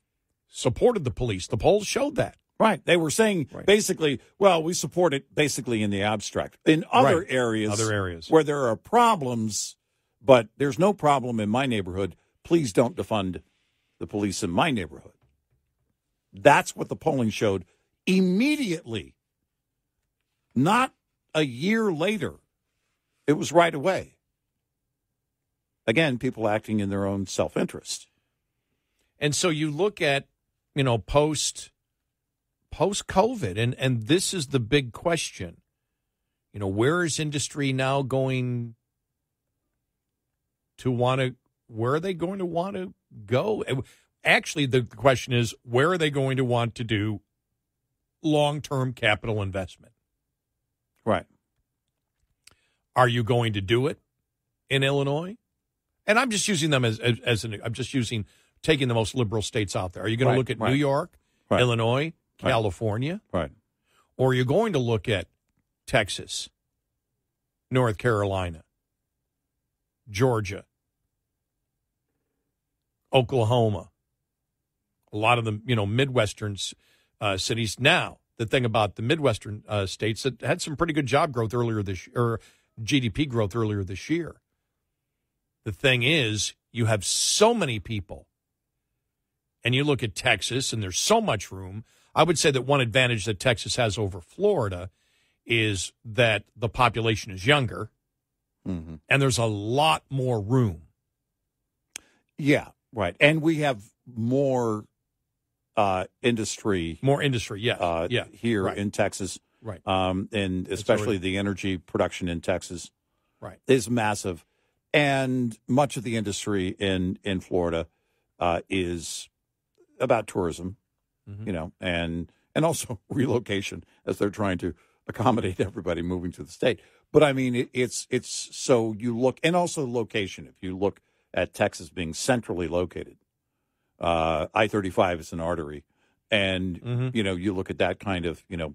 Supported the police. The polls showed that. Right. They were saying basically, well, we support it basically in the abstract. In other areas. Other areas. Where there are problems, but there's no problem in my neighborhood. Please don't defund the police in my neighborhood. That's what the polling showed immediately. Not a year later, it was right away. Again, people acting in their own self-interest. And so you look at, you know, post-COVID, and this is the big question. You know, where is industry now going to want to, where are they going to want to go? Actually, the question is, where are they going to want to do long-term capital investment? Right. Are you going to do it in Illinois? And I'm just using them taking the most liberal states out there. Are you going to look at New York, Illinois, California? Right. Or are you going to look at Texas, North Carolina, Georgia, Oklahoma, a lot of the, you know, Midwestern cities now? The thing about the Midwestern states that had some pretty good job growth earlier this year, or GDP growth earlier this year. The thing is, you have so many people, and you look at Texas, and there's so much room. I would say that one advantage that Texas has over Florida is that the population is younger, and there's a lot more room. Yeah, right. And we have more industry, yes. Here in Texas. Right. And especially the energy production in Texas is massive. And much of the industry in Florida is about tourism, you know, and also relocation as they're trying to accommodate everybody moving to the state. But, I mean, it's so you look, and also location. If you look at Texas being centrally located, I-35 is an artery, and you know, you look at that kind of, you know,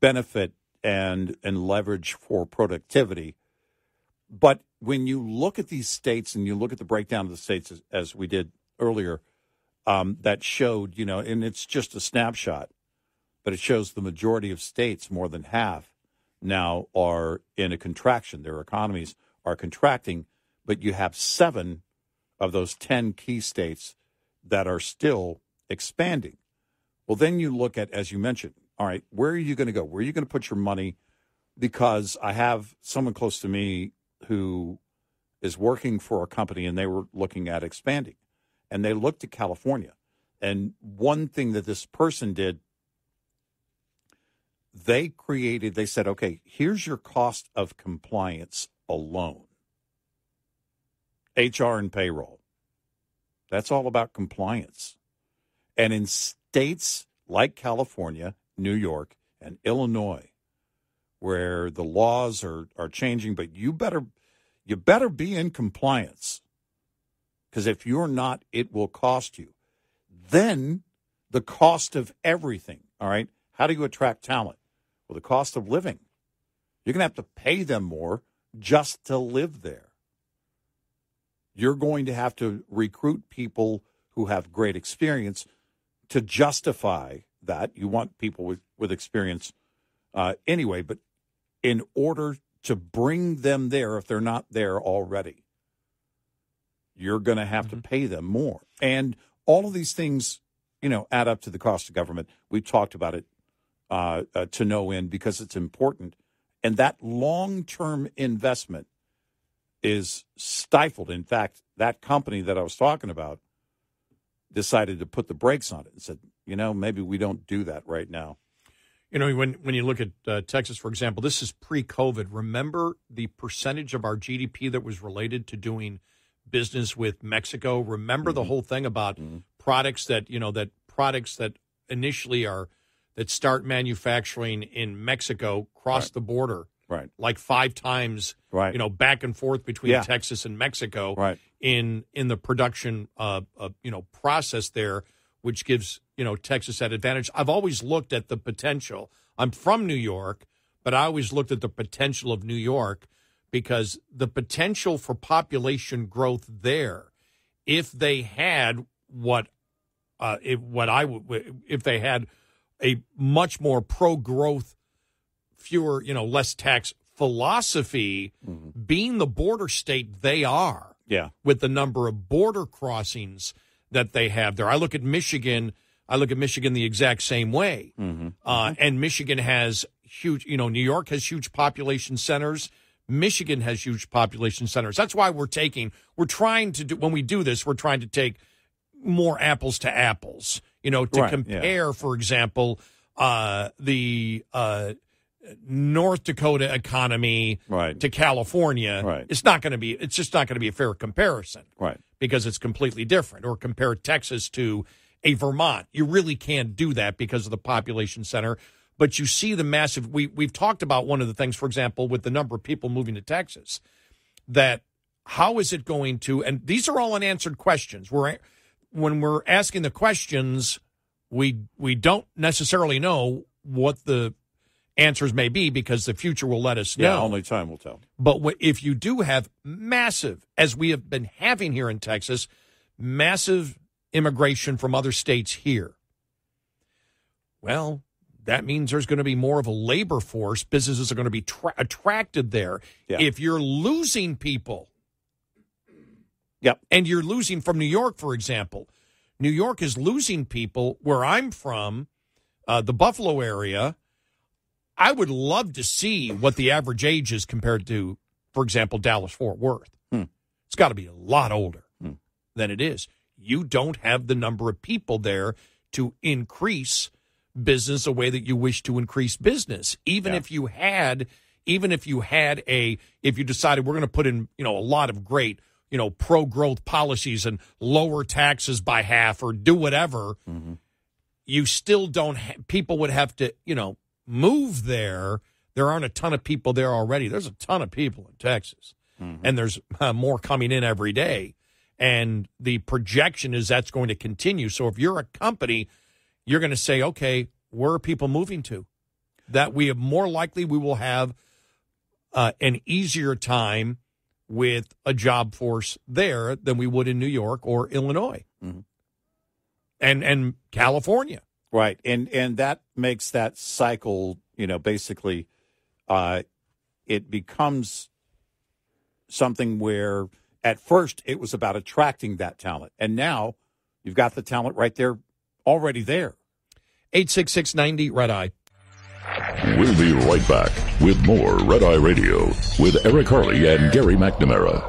benefit and leverage for productivity. But when you look at these states and you look at the breakdown of the states as we did earlier, that showed, you know, and it's just a snapshot, but it shows the majority of states, more than half, now are in a contraction. Their economies are contracting, but you have 7 of those 10 key states that are still expanding. Well, then you look at, as you mentioned, all right, where are you going to go? Where are you going to put your money? Because I have someone close to me who is working for a company, and they were looking at expanding. And they looked at California. And one thing that this person did, they said, okay, here's your cost of compliance alone. HR and payroll. That's all about compliance. And in states like California, New York, and Illinois, where the laws are changing, but you better be in compliance because if you're not, it will cost you. Then the cost of everything, all right? How do you attract talent? Well, the cost of living. You're going to have to pay them more just to live there. You're going to have to recruit people who have great experience to justify that. You want people with experience anyway, but in order to bring them there, if they're not there already, you're going to have to pay them more. And all of these things, you know, add up to the cost of government. We've talked about it to no end because it's important. And that long-term investment is stifled. In fact, that company that I was talking about decided to put the brakes on it and said, you know, maybe we don't do that right now. You know, when you look at Texas, for example, this is pre-COVID. Remember the percentage of our GDP that was related to doing business with Mexico? Remember the whole thing about products that, you know, that products that initially are, that start manufacturing in Mexico cross the border. Right. Like 5 times, you know, back and forth between Texas and Mexico in the production, you know, process there, which gives, you know, Texas that advantage. I've always looked at the potential. I'm from New York, but I always looked at the potential of New York because the potential for population growth there, if they had if they had a much more pro-growth, fewer, you know, less tax philosophy, being the border state they are, with the number of border crossings that they have there. I look at Michigan, the exact same way. And Michigan has huge, you know, New York has huge population centers. Michigan has huge population centers. That's why we're trying to do, when we do this, we're trying to take more apples to apples, you know, to compare, for example, the, North Dakota economy to California, it's not going to be, it's just not going to be a fair comparison because it's completely different. Or compare Texas to a Vermont. You really can't do that because of the population center. But you see the massive, we've talked about one of the things, for example, with the number of people moving to Texas, that how is it going to, and these are all unanswered questions. We're, when we're asking the questions, we don't necessarily know what the answers may be because the future will let us know. Yeah, only time will tell. But if you do have massive, as we have been having here in Texas, massive immigration from other states here, well, that means there's going to be more of a labor force. Businesses are going to be attracted there. Yeah. If you're losing people, and you're losing from New York, for example. New York is losing people. Where I'm from, the Buffalo area, I would love to see what the average age is compared to, for example, Dallas-Fort Worth. It's got to be a lot older than it is. You don't have the number of people there to increase business the way that you wish to increase business. Even if you had, if you decided we're going to put in, you know, a lot of great, you know, pro-growth policies and lower taxes by half or do whatever, you still don't, people would have to, you know, move there. There aren't a ton of people there already. There's a ton of people in Texas, and there's more coming in every day. And the projection is that's going to continue. So if you're a company, you're going to say, okay, where are people moving to? That we have more likely we will have an easier time with a job force there than we would in New York or Illinois and California. Right, and that makes that cycle, you know, basically it becomes something where at first it was about attracting that talent, and now you've got the talent right there, already there. 866-90 Red Eye. We'll be right back with more Red Eye Radio with Eric Harley and Gary McNamara.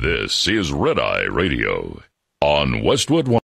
This is Red Eye Radio on Westwood One.